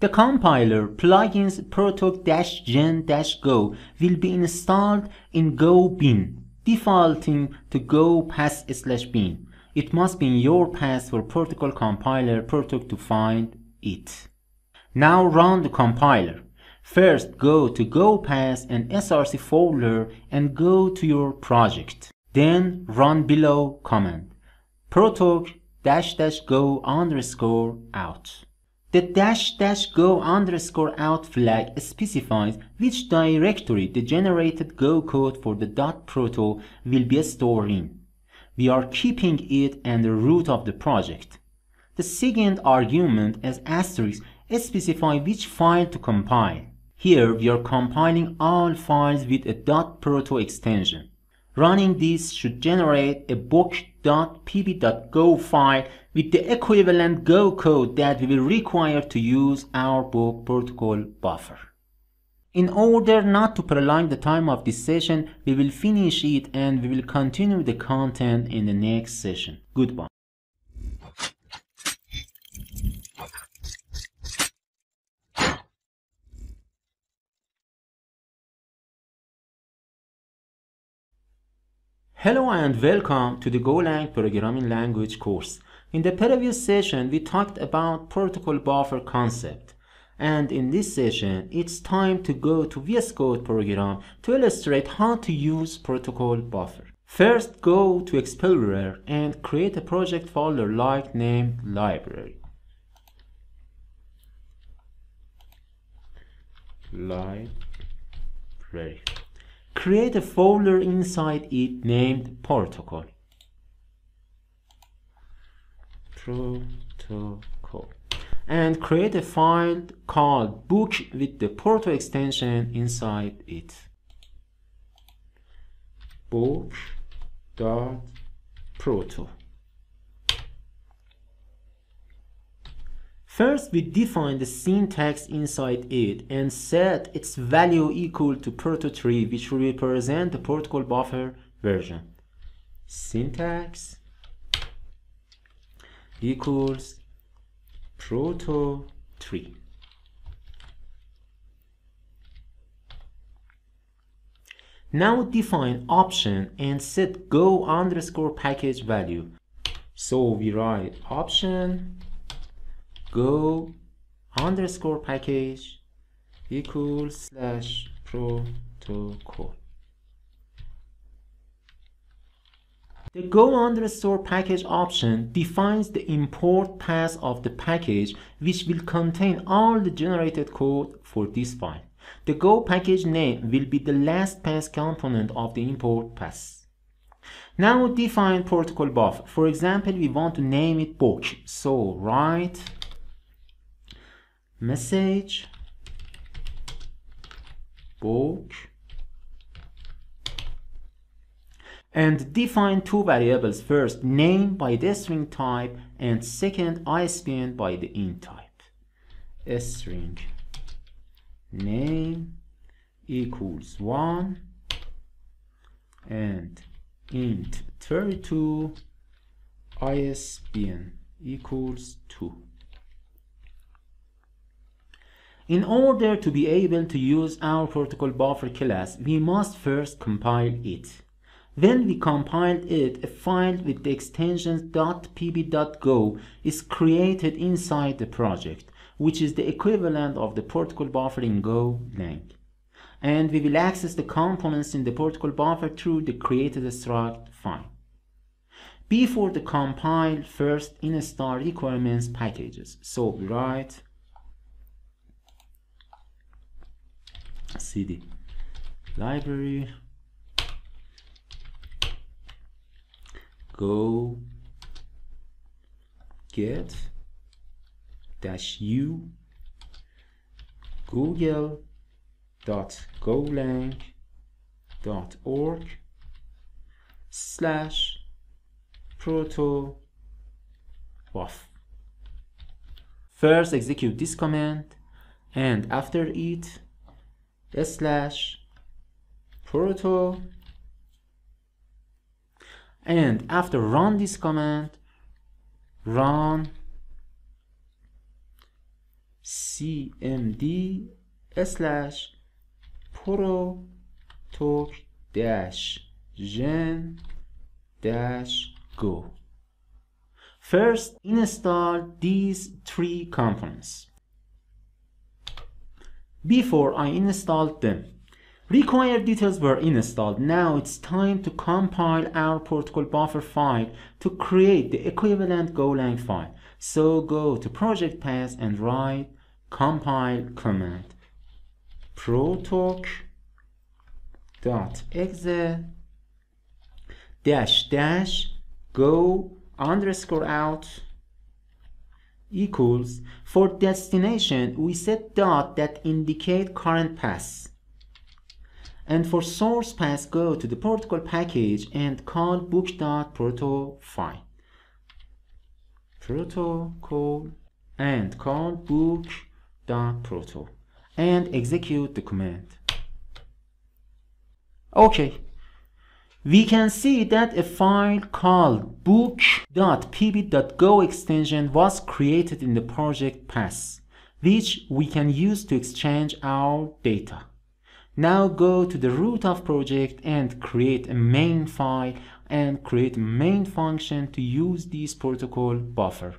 The compiler plugins protoc-gen-go will be installed in Go bin, defaulting to Go pass/bin. It must be in your path for protocol compiler protoc to find it. Now run the compiler. First go to Go path and src folder and go to your project. Then run below command protoc-go_out. The --go_out flag specifies which directory the generated Go code for the .proto will be stored in. We are keeping it and the root of the project. The second argument as asterisk specifies which file to compile. Here we are compiling all files with a .proto extension. Running this should generate a book.pb.go file with the equivalent Go code that we will require to use our book protocol buffer. In order not to prolong the time of this session, we will finish it and we will continue the content in the next session. Goodbye. Hello and welcome to the Golang programming language course. In the previous session, we talked about protocol buffer concept. And in this session, it's time to go to VS Code program to illustrate how to use protocol buffer. First, go to Explorer and create a project folder like named library. Library. Create a folder inside it named protocol. And create a file called book with the proto extension inside it. Book.proto. First, we define the syntax inside it and set its value equal to proto3, which will represent the protocol buffer version. Syntax equals proto3. Now define option and set go_package value. So we write option go_package equals slash protocol. The go_package option defines the import path of the package, which will contain all the generated code for this file. The go package name will be the last path component of the import path. Now define protocol buffer. For example, we want to name it book. So write message book. And define two variables, first name by the string type and second ISBN by the int type. String name equals 1 and int 32, ISBN equals 2. In order to be able to use our protocol buffer class, we must first compile it. When we compiled it, a file with the extensions .pb.go is created inside the project, which is the equivalent of the protocol buffer in Golang. And we will access the components in the protocol buffer through the created struct file. Before the compile, first install requirements packages. So we write cd library go get -u google.golang.org/proto-buff. First execute this command, and after it /proto, and after run this command, run cmd/proto-gen-go. First install these three components. Before I installed them, required details were installed. Now it's time to compile our protocol buffer file to create the equivalent Golang file. So go to project path and write compile command protoc.exe --go_out equals, for destination we set dot that indicate current path, and for source path go to the protocol package and call book.proto file protocol and call book.proto and execute the command. Okay, we can see that a file called book.pb.go extension was created in the project path, which we can use to exchange our data. Now go to the root of project and create a main file and create a main function to use this protocol buffer.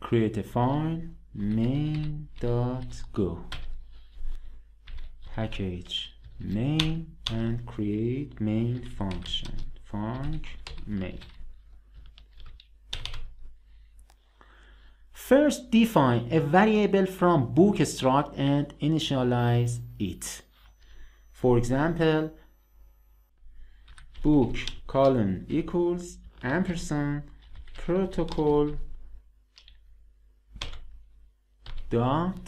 Create a file main.go package main and create main function func main. First define a variable from book struct and initialize it. For example, book colon equals ampersand protocol dot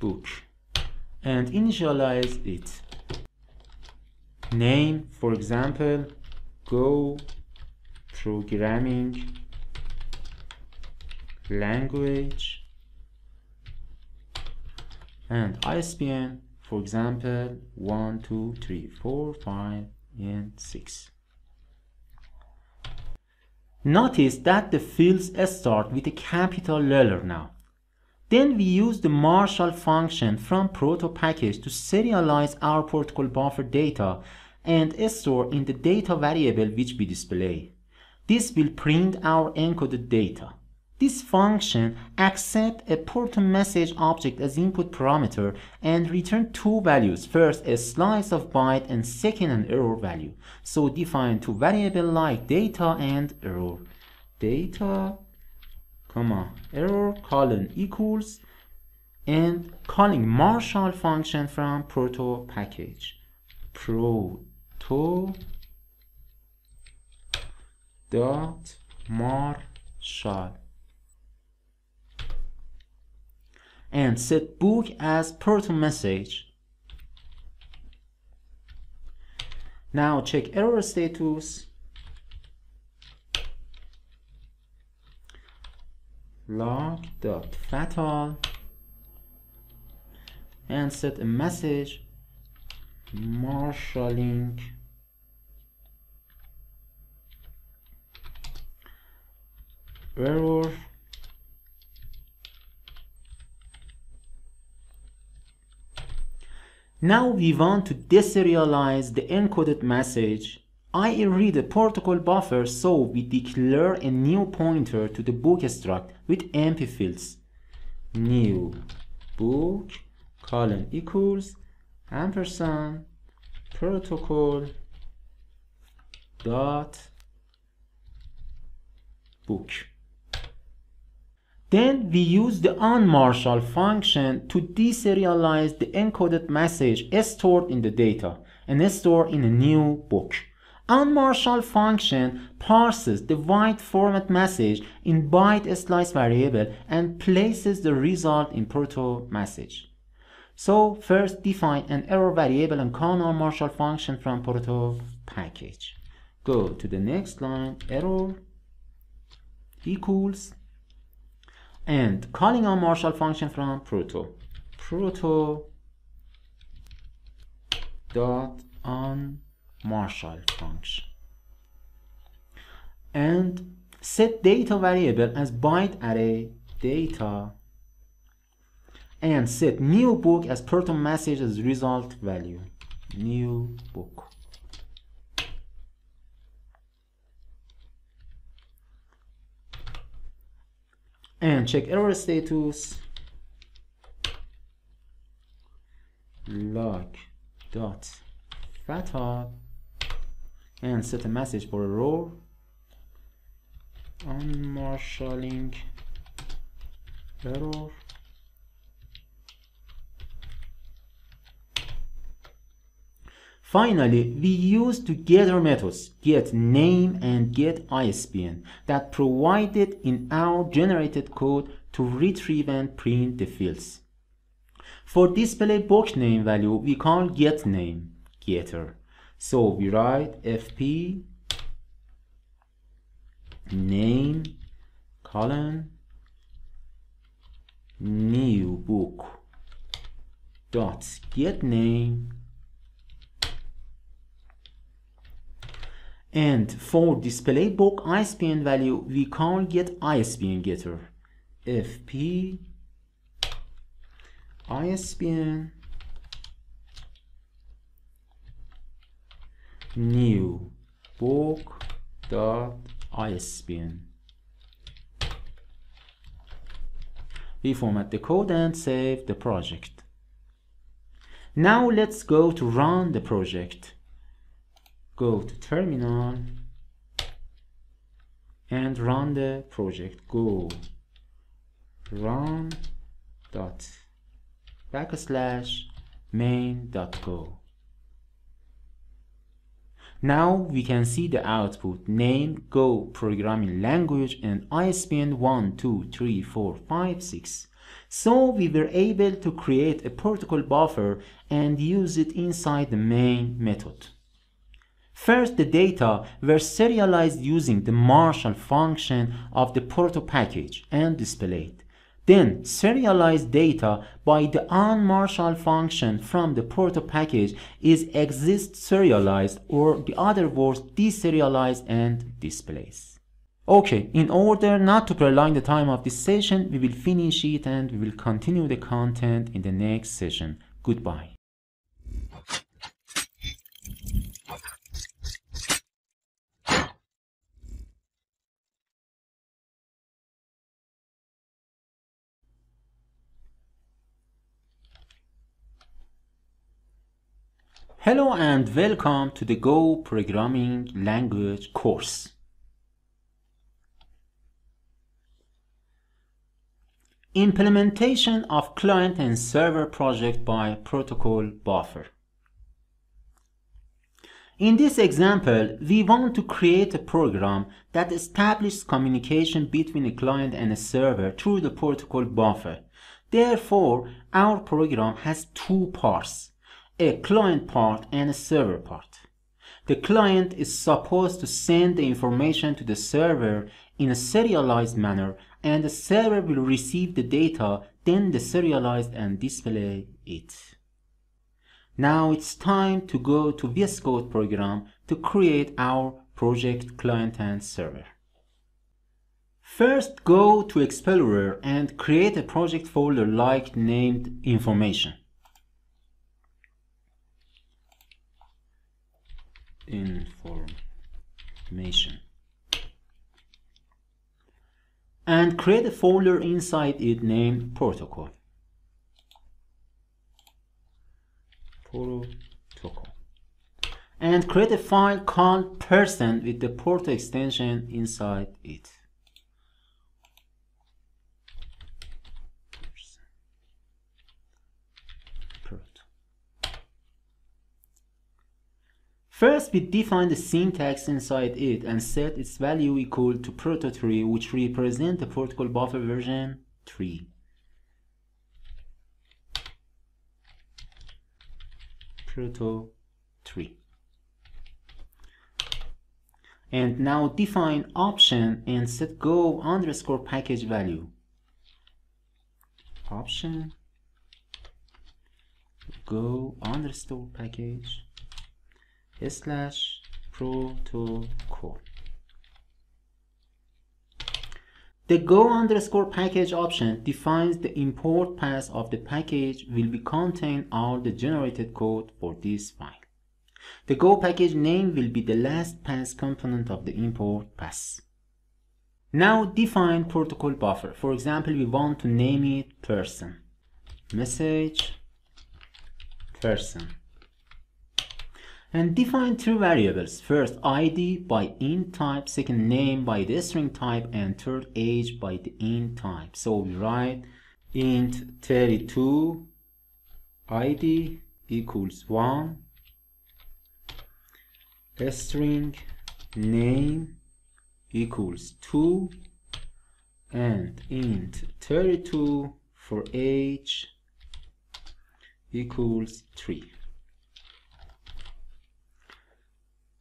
book and initialize it. Name, for example, Go Programming Language, and ISBN, for example, 1, 2, 3, 4, 5, and 6. Notice that the fields start with a capital letter now. Then we use the Marshal function from proto package to serialize our protocol buffer data and store in the data variable which we display. This will print our encoded data. This function accepts a proto message object as input parameter and return two values, first a slice of byte and second an error value. So define two variables like data and error. Data, error colon equals, and calling Marshal function from proto package proto dot marshal and set book as proto message. Now check error status, log.fatal, and set a message marshalling error . Now we want to deserialize the encoded message I read the protocol buffer, so we declare a new pointer to the book struct with empty fields. New book colon equals ampersand protocol dot book. Then we use the unmarshal function to deserialize the encoded message stored in the data and stored in a new book. Unmarshal function parses the wide format message in byte slice variable and places the result in proto message. So first define an error variable and call unmarshal function from proto package. Go to the next line, error equals, and calling unmarshal function from proto dot on marshal function, and set data variable as byte array data and set new book as proto message as result value, new book. And check error status log dot fatal and set a message for error unmarshalling error . Finally, we use two getter methods, getName and getISBN, that provided in our generated code to retrieve and print the fields. For display box name value, we call getName getter. So we write fp name colon new book dot getName. And for display book ISBN value, we call get ISBN getter, fp ISBN new book dot ISBN. We format the code and save the project. Now let's go to run the project. Go to terminal and run the project. Go run dot / main dot go. Now we can see the output name, Go programming language, and ISBN 1234556. So we were able to create a protocol buffer and use it inside the main method. First, the data were serialized using the marshal function of the proto package and displayed. Then, serialized data by the unmarshal function from the proto package is exist serialized, or the other words, deserialized and displays. Okay, in order not to prolong the time of this session, we will finish it and we will continue the content in the next session. Goodbye. Hello and welcome to the Go Programming Language course. Implementation of client and server project by protocol buffer. In this example, we want to create a program that establishes communication between a client and a server through the protocol buffer. Therefore, our program has two parts, a client part and a server part. The client is supposed to send the information to the server in a serialized manner, and the server will receive the data, then deserialize and display it. Now it's time to go to VS Code program to create our project client and server. First, go to Explorer and create a project folder like named information. Inform information, and create a folder inside it named protocol. And create a file called person with the port extension inside it. First, we define the syntax inside it and set its value equal to proto3, which represents the protocol buffer version 3. Proto3. And now define option and set go underscore package value. Option go underscore package slash protocol. The go underscore package option defines the import path of the package will be contain all the generated code for this file. The go package name will be the last pass component of the import pass. Now define protocol buffer. For example, we want to name it person. Message person. And define two variables, first id by int type, second name by the string type, and third age by the int type. So we write int 32 id equals 1, string name equals 2, and int 32 for age equals 3.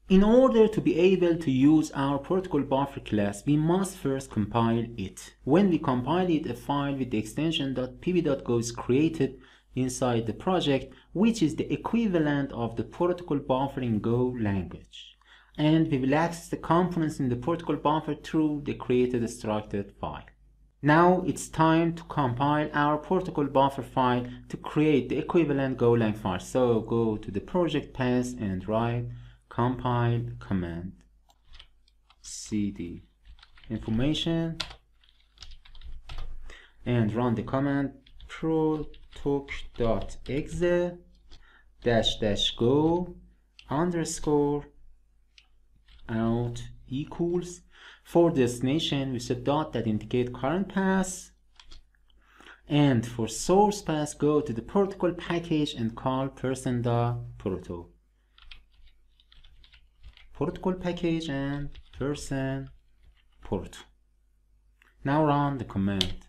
In order to be able to use our protocol buffer class, we must first compile it. When we compile it, a file with the extension .pb.go is created inside the project, which is the equivalent of the protocol buffer in Go language. And we will access the components in the protocol buffer through the created structured file. Now it's time to compile our protocol buffer file to create the equivalent Golang file. So go to the project path and write compile command cd information and run the command protoc.exe --go underscore out equals, for destination we set dot that indicate current path, and for source path go to the protocol package and call person.proto protocol package and person port. Now run the command.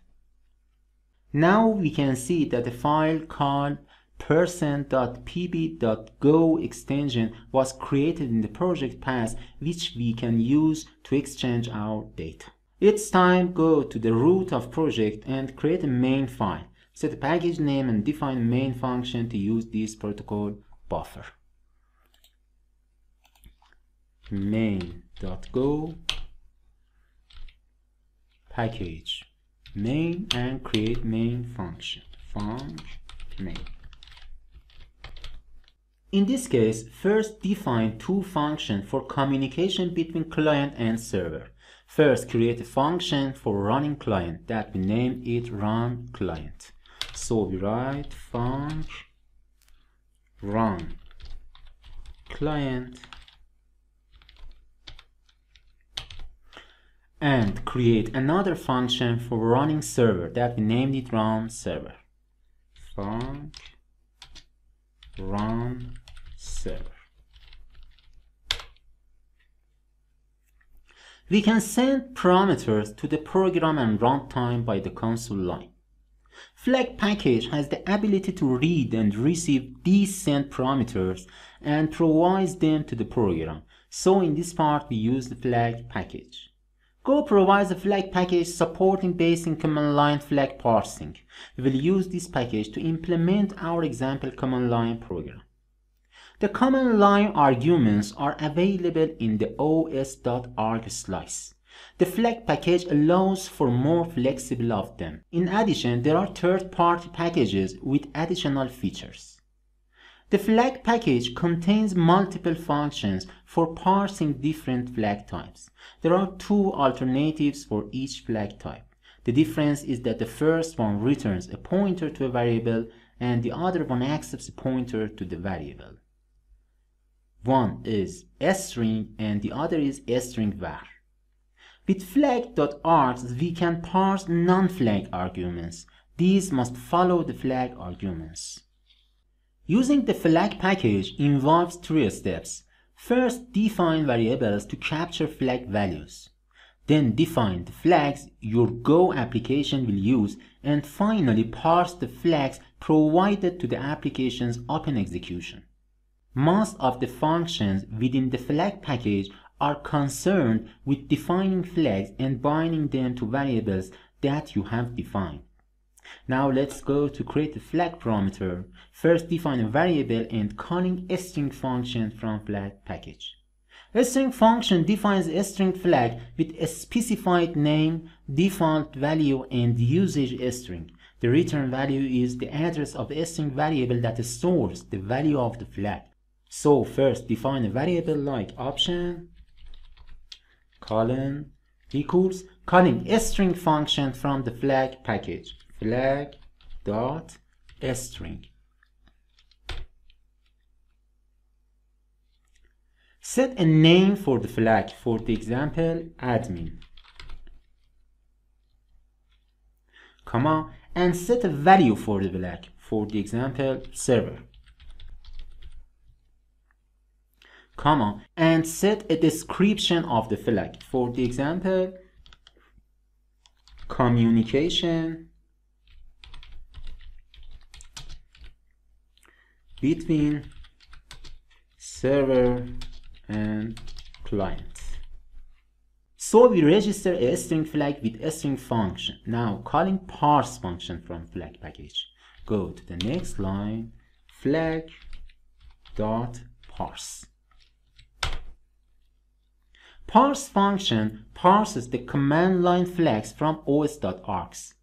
Now we can see that the file called person.pb.go extension was created in the project path, which we can use to exchange our data. It's time go to the root of project and create a main file. Set a package name and define a main function to use this protocol buffer. main.go package main and create main function main. In this case, first define two functions for communication between client and server. First, create a function for running client that we name it run client. So we write func run client and create another function for running server that we named it run server. Func run server. We can send parameters to the program and runtime by the console line. Flag package has the ability to read and receive these sent parameters and provides them to the program. So in this part we use the flag package. Go provides a flag package supporting basic command line flag parsing. We will use this package to implement our example command line program. The command line arguments are available in the os.arg slice. The flag package allows for more flexible of them. In addition, there are third-party packages with additional features. The flag package contains multiple functions for parsing different flag types. There are two alternatives for each flag type. The difference is that the first one returns a pointer to a variable and the other one accepts a pointer to the variable. One is sstring and the other is stringVar. With flag.args, we can parse non-flag arguments. These must follow the flag arguments. Using the flag package involves three steps. First, define variables to capture flag values. Then define the flags your Go application will use, and finally parse the flags provided to the application's open execution. Most of the functions within the flag package are concerned with defining flags and binding them to variables that you have defined. Now let's go to create a flag parameter. First define a variable and calling a string function from flag package. A string function defines a string flag with a specified name, default value, and usage string. The return value is the address of the string variable that stores the value of the flag. So first define a variable like option colon equals calling a string function from the flag package flag dot string. Set a name for the flag, for the example admin, comma, and set a value for the flag, for the example server, comma, and set a description of the flag, for the example communication between server and client. So we register a string flag with a string function. Now calling parse function from flag package. Go to the next line, flag dot parse. Parse function parses the command line flags from os.args.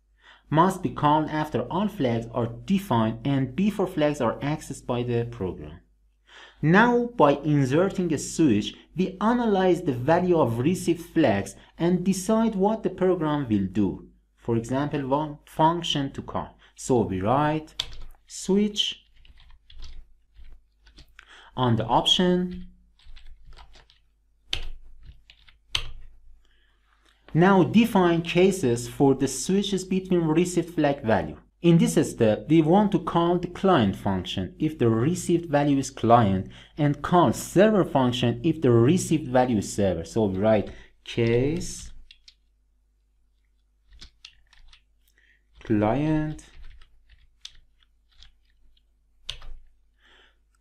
Must be called after all flags are defined and before flags are accessed by the program. Now, by inserting a switch, we analyze the value of received flags and decide what the program will do. For example, one function to call. So we write switch on the option. Now define cases for the switches between received flag value. In this step, we want to call the client function if the received value is client, and call server function if the received value is server. So we write case client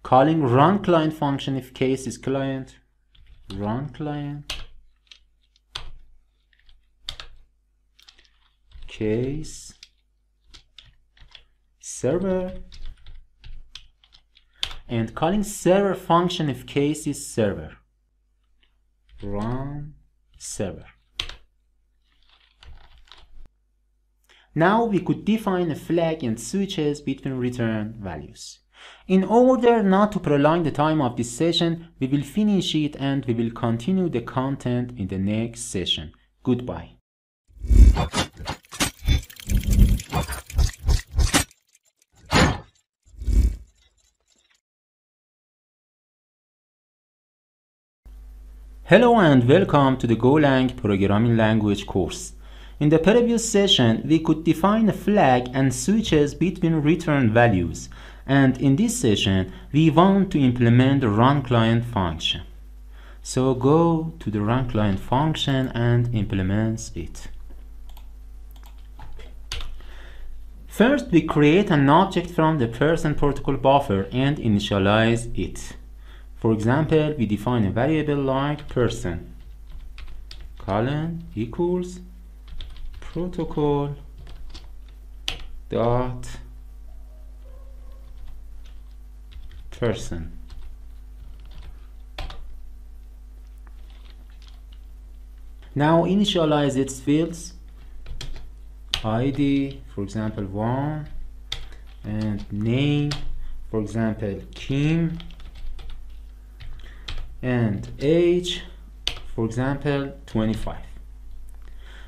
calling run client function if case is client, run client case server, and calling server function if case is server, run server. Now we could define a flag and switches between return values. In order not to prolong the time of this session, we will finish it and we will continue the content in the next session. Goodbye. Hello and welcome to the Golang programming language course. In the previous session, we could define a flag and switches between return values, and in this session, we want to implement the run client function. So go to the run client function and implement it. First, we create an object from the person protocol buffer and initialize it. For example, we define a variable like person, colon, equals, protocol, dot, person. Now initialize its fields, ID, for example, 1, and name, for example Kim, and age, for example 25.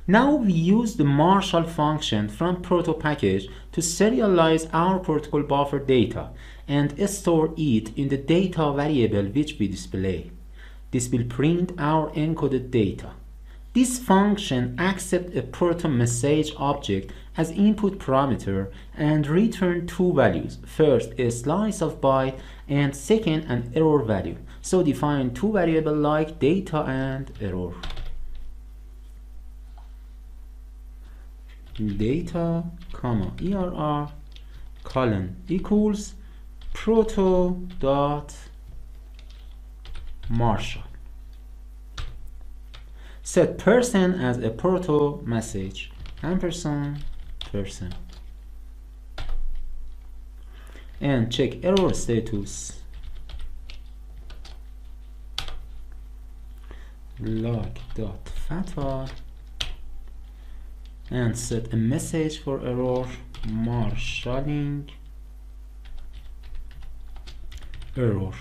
Now we use the Marshall function from proto package to serialize our protocol buffer data and store it in the data variable which we display. This will print our encoded data. This function accepts a proto message object as input parameter and return two values, first a slice of byte and second an error value. So define two variables like data and error. Data, comma, ER, colon, equals proto dot Marshall. Set person as a proto message, ampersand person, and check error status, log.fatal, and set a message for error, marshalling error.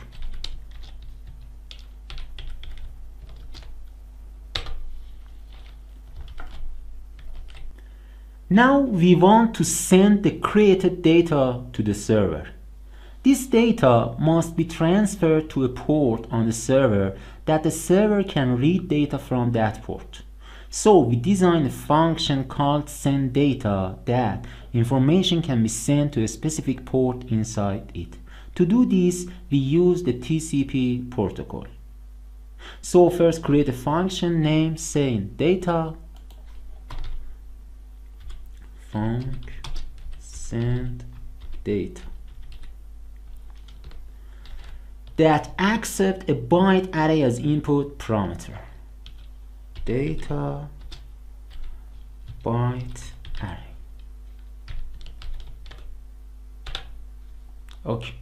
Now we want to send the created data to the server. This data must be transferred to a port on the server that the server can read data from that port. So we design a function called sendData that information can be sent to a specific port inside it. To do this, we use the TCP protocol. So first create a function named sendData. Func send data that accept a byte array as input parameter, data byte array. Okay,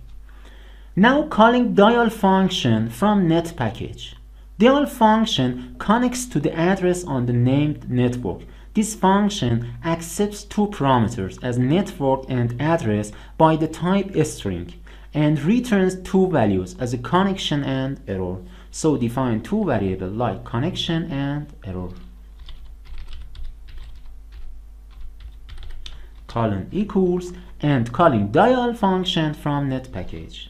now calling dial function from net package. Dial function connects to the address on the named network. This function accepts two parameters as network and address by the type string and returns two values as a connection and error. So define two variables like connection and error. Colon equals and calling dial function from net package.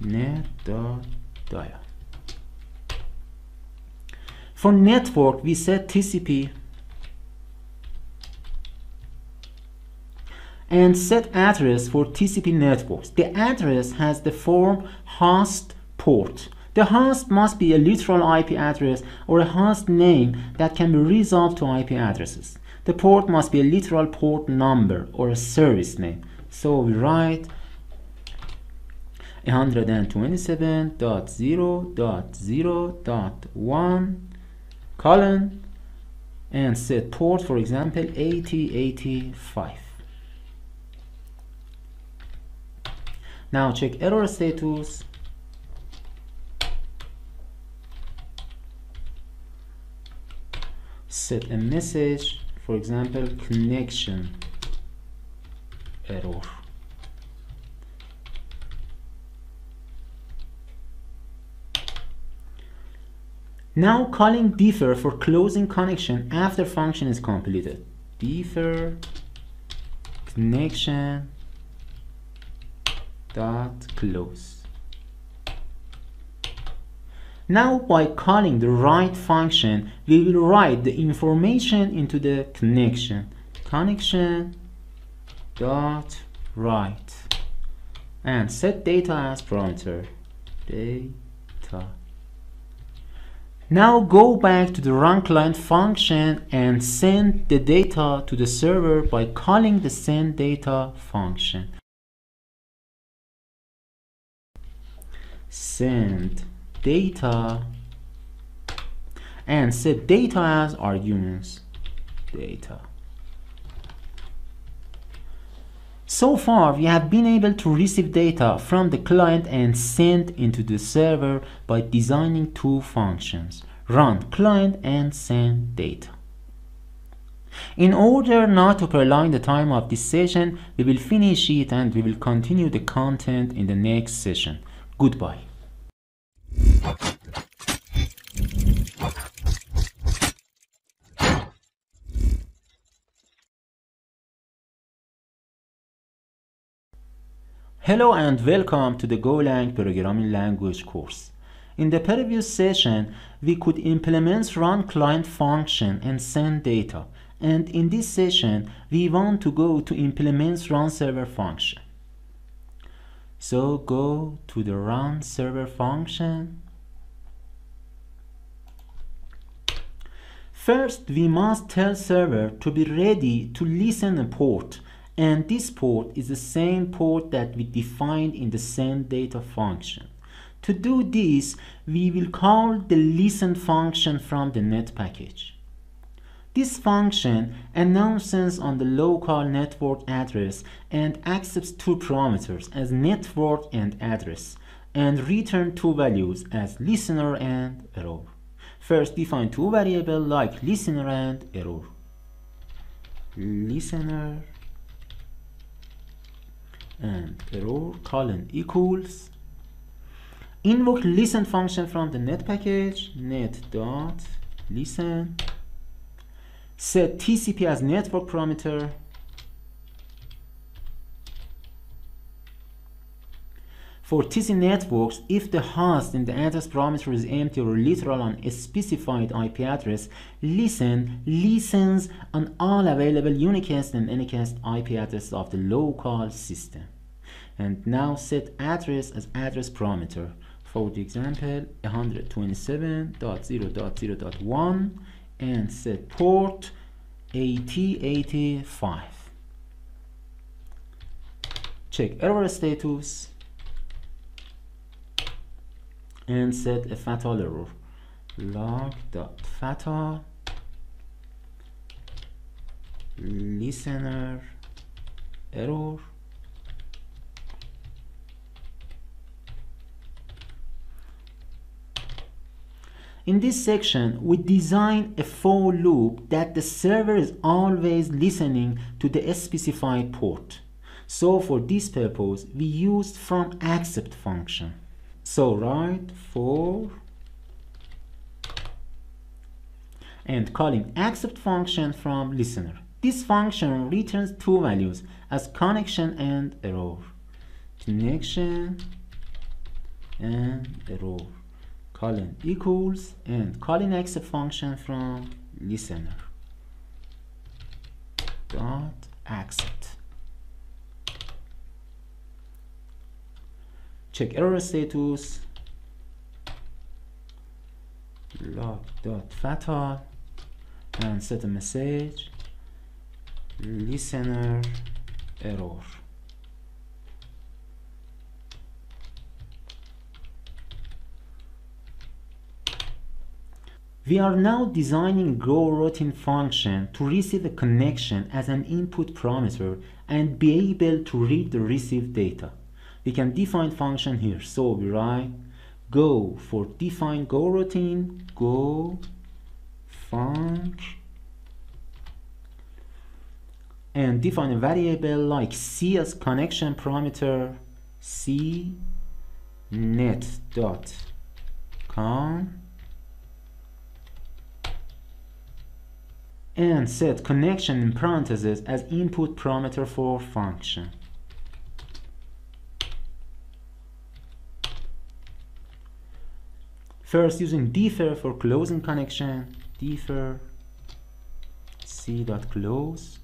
Net.dial. For network, we set TCP and set address for TCP networks. The address has the form host port. The host must be a literal IP address or a host name that can be resolved to IP addresses. The port must be a literal port number or a service name. So we write 127.0.0.1 colon and set port, for example 8085. Now check error status, set a message, for example connection error. Now calling defer for closing connection after function is completed. Defer connection dot close. Now by calling the write function, we will write the information into the connection. Connection dot write and set data as parameter, data. Now go back to the run client function and send the data to the server by calling the send data function. Send data and set data as arguments, data. So far we have been able to receive data from the client and send into the server by designing two functions, run client and send data. In order not to prolong the time of this session, we will finish it and we will continue the content in the next session. Goodbye. Hello and welcome to the Golang programming language course. In the previous session, we could implement run client function and send data. And in this session, we want to go to implement run server function. So go to the run server function. First, we must tell server to be ready to listen a port. And this port is the same port that we defined in the send data function. To do this, we will call the listen function from the net package. This function announces on the local network address and accepts two parameters as network and address, and return two values as listener and error. First, define two variables like listener and error. Listener and error colon equals. Invoke listen function from the net package, net.listen. Set TCP as network parameter. For TCP networks, if the host in the address parameter is empty or literal on a specified IP address, listen listens on all available unicast and anycast IP addresses of the local system. And now set address as address parameter. For the example, 127.0.0.1 and set port 8085. Check error status and set a fatal error. Log.fatal listener error. In this section, we design a for loop that the server is always listening to the specified port. So for this purpose, we used from accept function. So write for and calling accept function from listener. This function returns two values as connection and error. Connection and error. Colon equals and calling accept function from listener dot accept. Check error status. Log dot fatal and set a message listener error. We are now designing Go routine function to receive a connection as an input parameter and be able to read the received data. We can define function here. So we write Go for define Go routine Go func and define a variable like C as connection parameter C net.con and set connection in parentheses as input parameter for function. First, using defer for closing connection, defer c.close.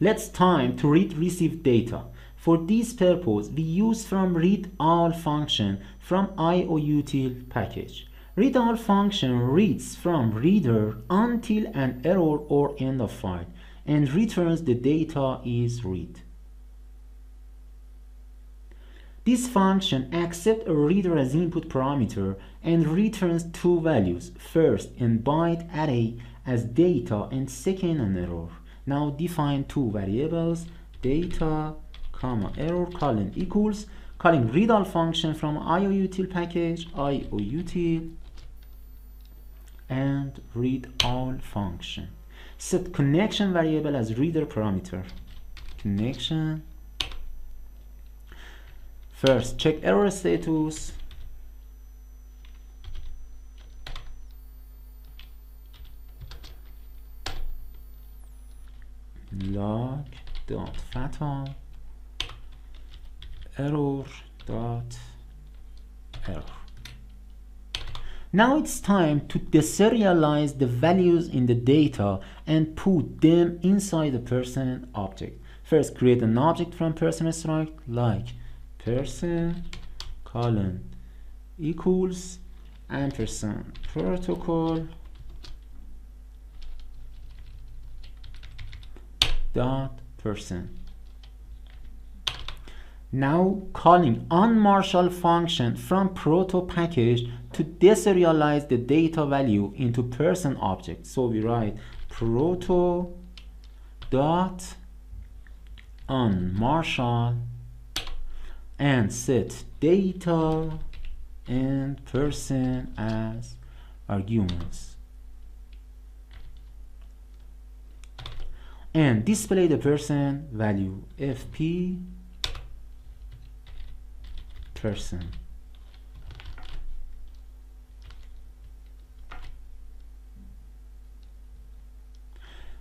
Let's time to read received data. For this purpose, we use from read all function from IOUtil package. ReadAll function reads from reader until an error or end of file and returns the data is read. This function accepts a reader as input parameter and returns two values, first an byte array as data and second an error. Now define two variables data, error colon equals, calling readAll function from IOUtil package IOUtil and read all function. Set connection variable as reader parameter. Connection. First, check error status. log.fatal error.error. Now it's time to deserialize the values in the data and put them inside the person object. First, create an object from person struct like person colon equals ampersand protocol dot person. Now calling unmarshal function from proto package to deserialize the data value into person object. So we write proto dot unmarshal and set data and person as arguments and display the person value fp person.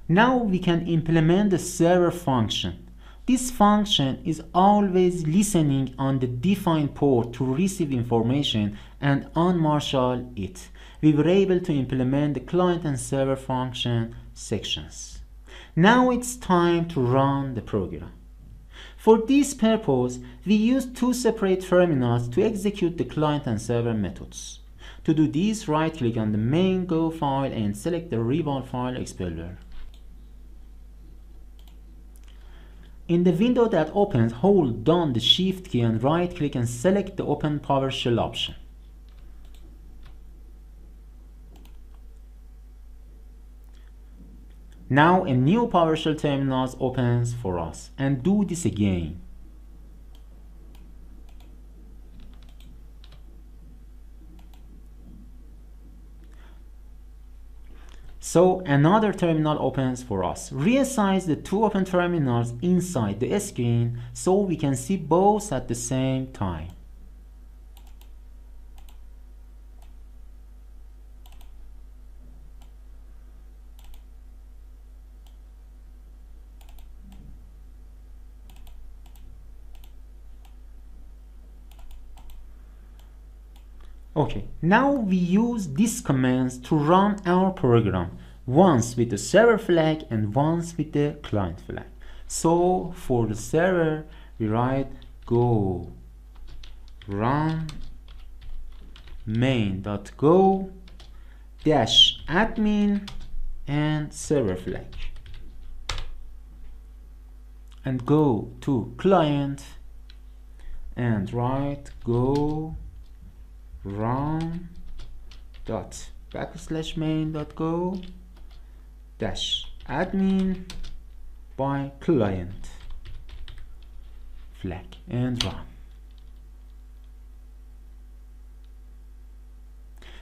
Now we can implement the server function. This function is always listening on the defined port to receive information and unmarshal it. We were able to implement the client and server function sections. Now it's time to run the program. For this purpose, we use two separate terminals to execute the client and server methods. To do this, right-click on the main Go file and select the Ribbon File Explorer. In the window that opens, hold down the Shift key and right-click and select the Open PowerShell option. Now a new PowerShell terminal opens for us, and do this again. So another terminal opens for us. Resize the two open terminals inside the screen so we can see both at the same time. Okay, now we use these commands to run our program, once with the server flag and once with the client flag. So for the server, we write go run main.go dash admin and server flag, and go to client and write go run dot backslash main dot go dash admin by client flag and run.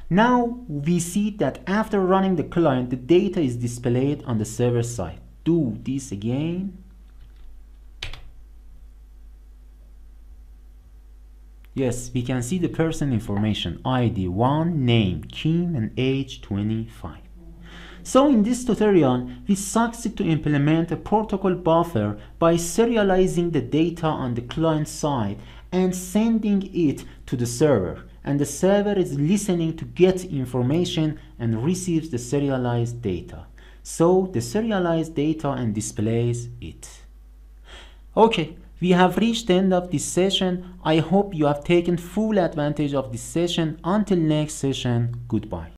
Now we see that after running the client, the data is displayed on the server side. Do this again. Yes, we can see the person information, ID 1, name, kin, and age 25. So in this tutorial, we succeed to implement a protocol buffer by serializing the data on the client side and sending it to the server. And the server is listening to get information and receives the serialized data. So the serialized data and displays it. Okay. We have reached the end of this session. I hope you have taken full advantage of this session. Until next session, goodbye.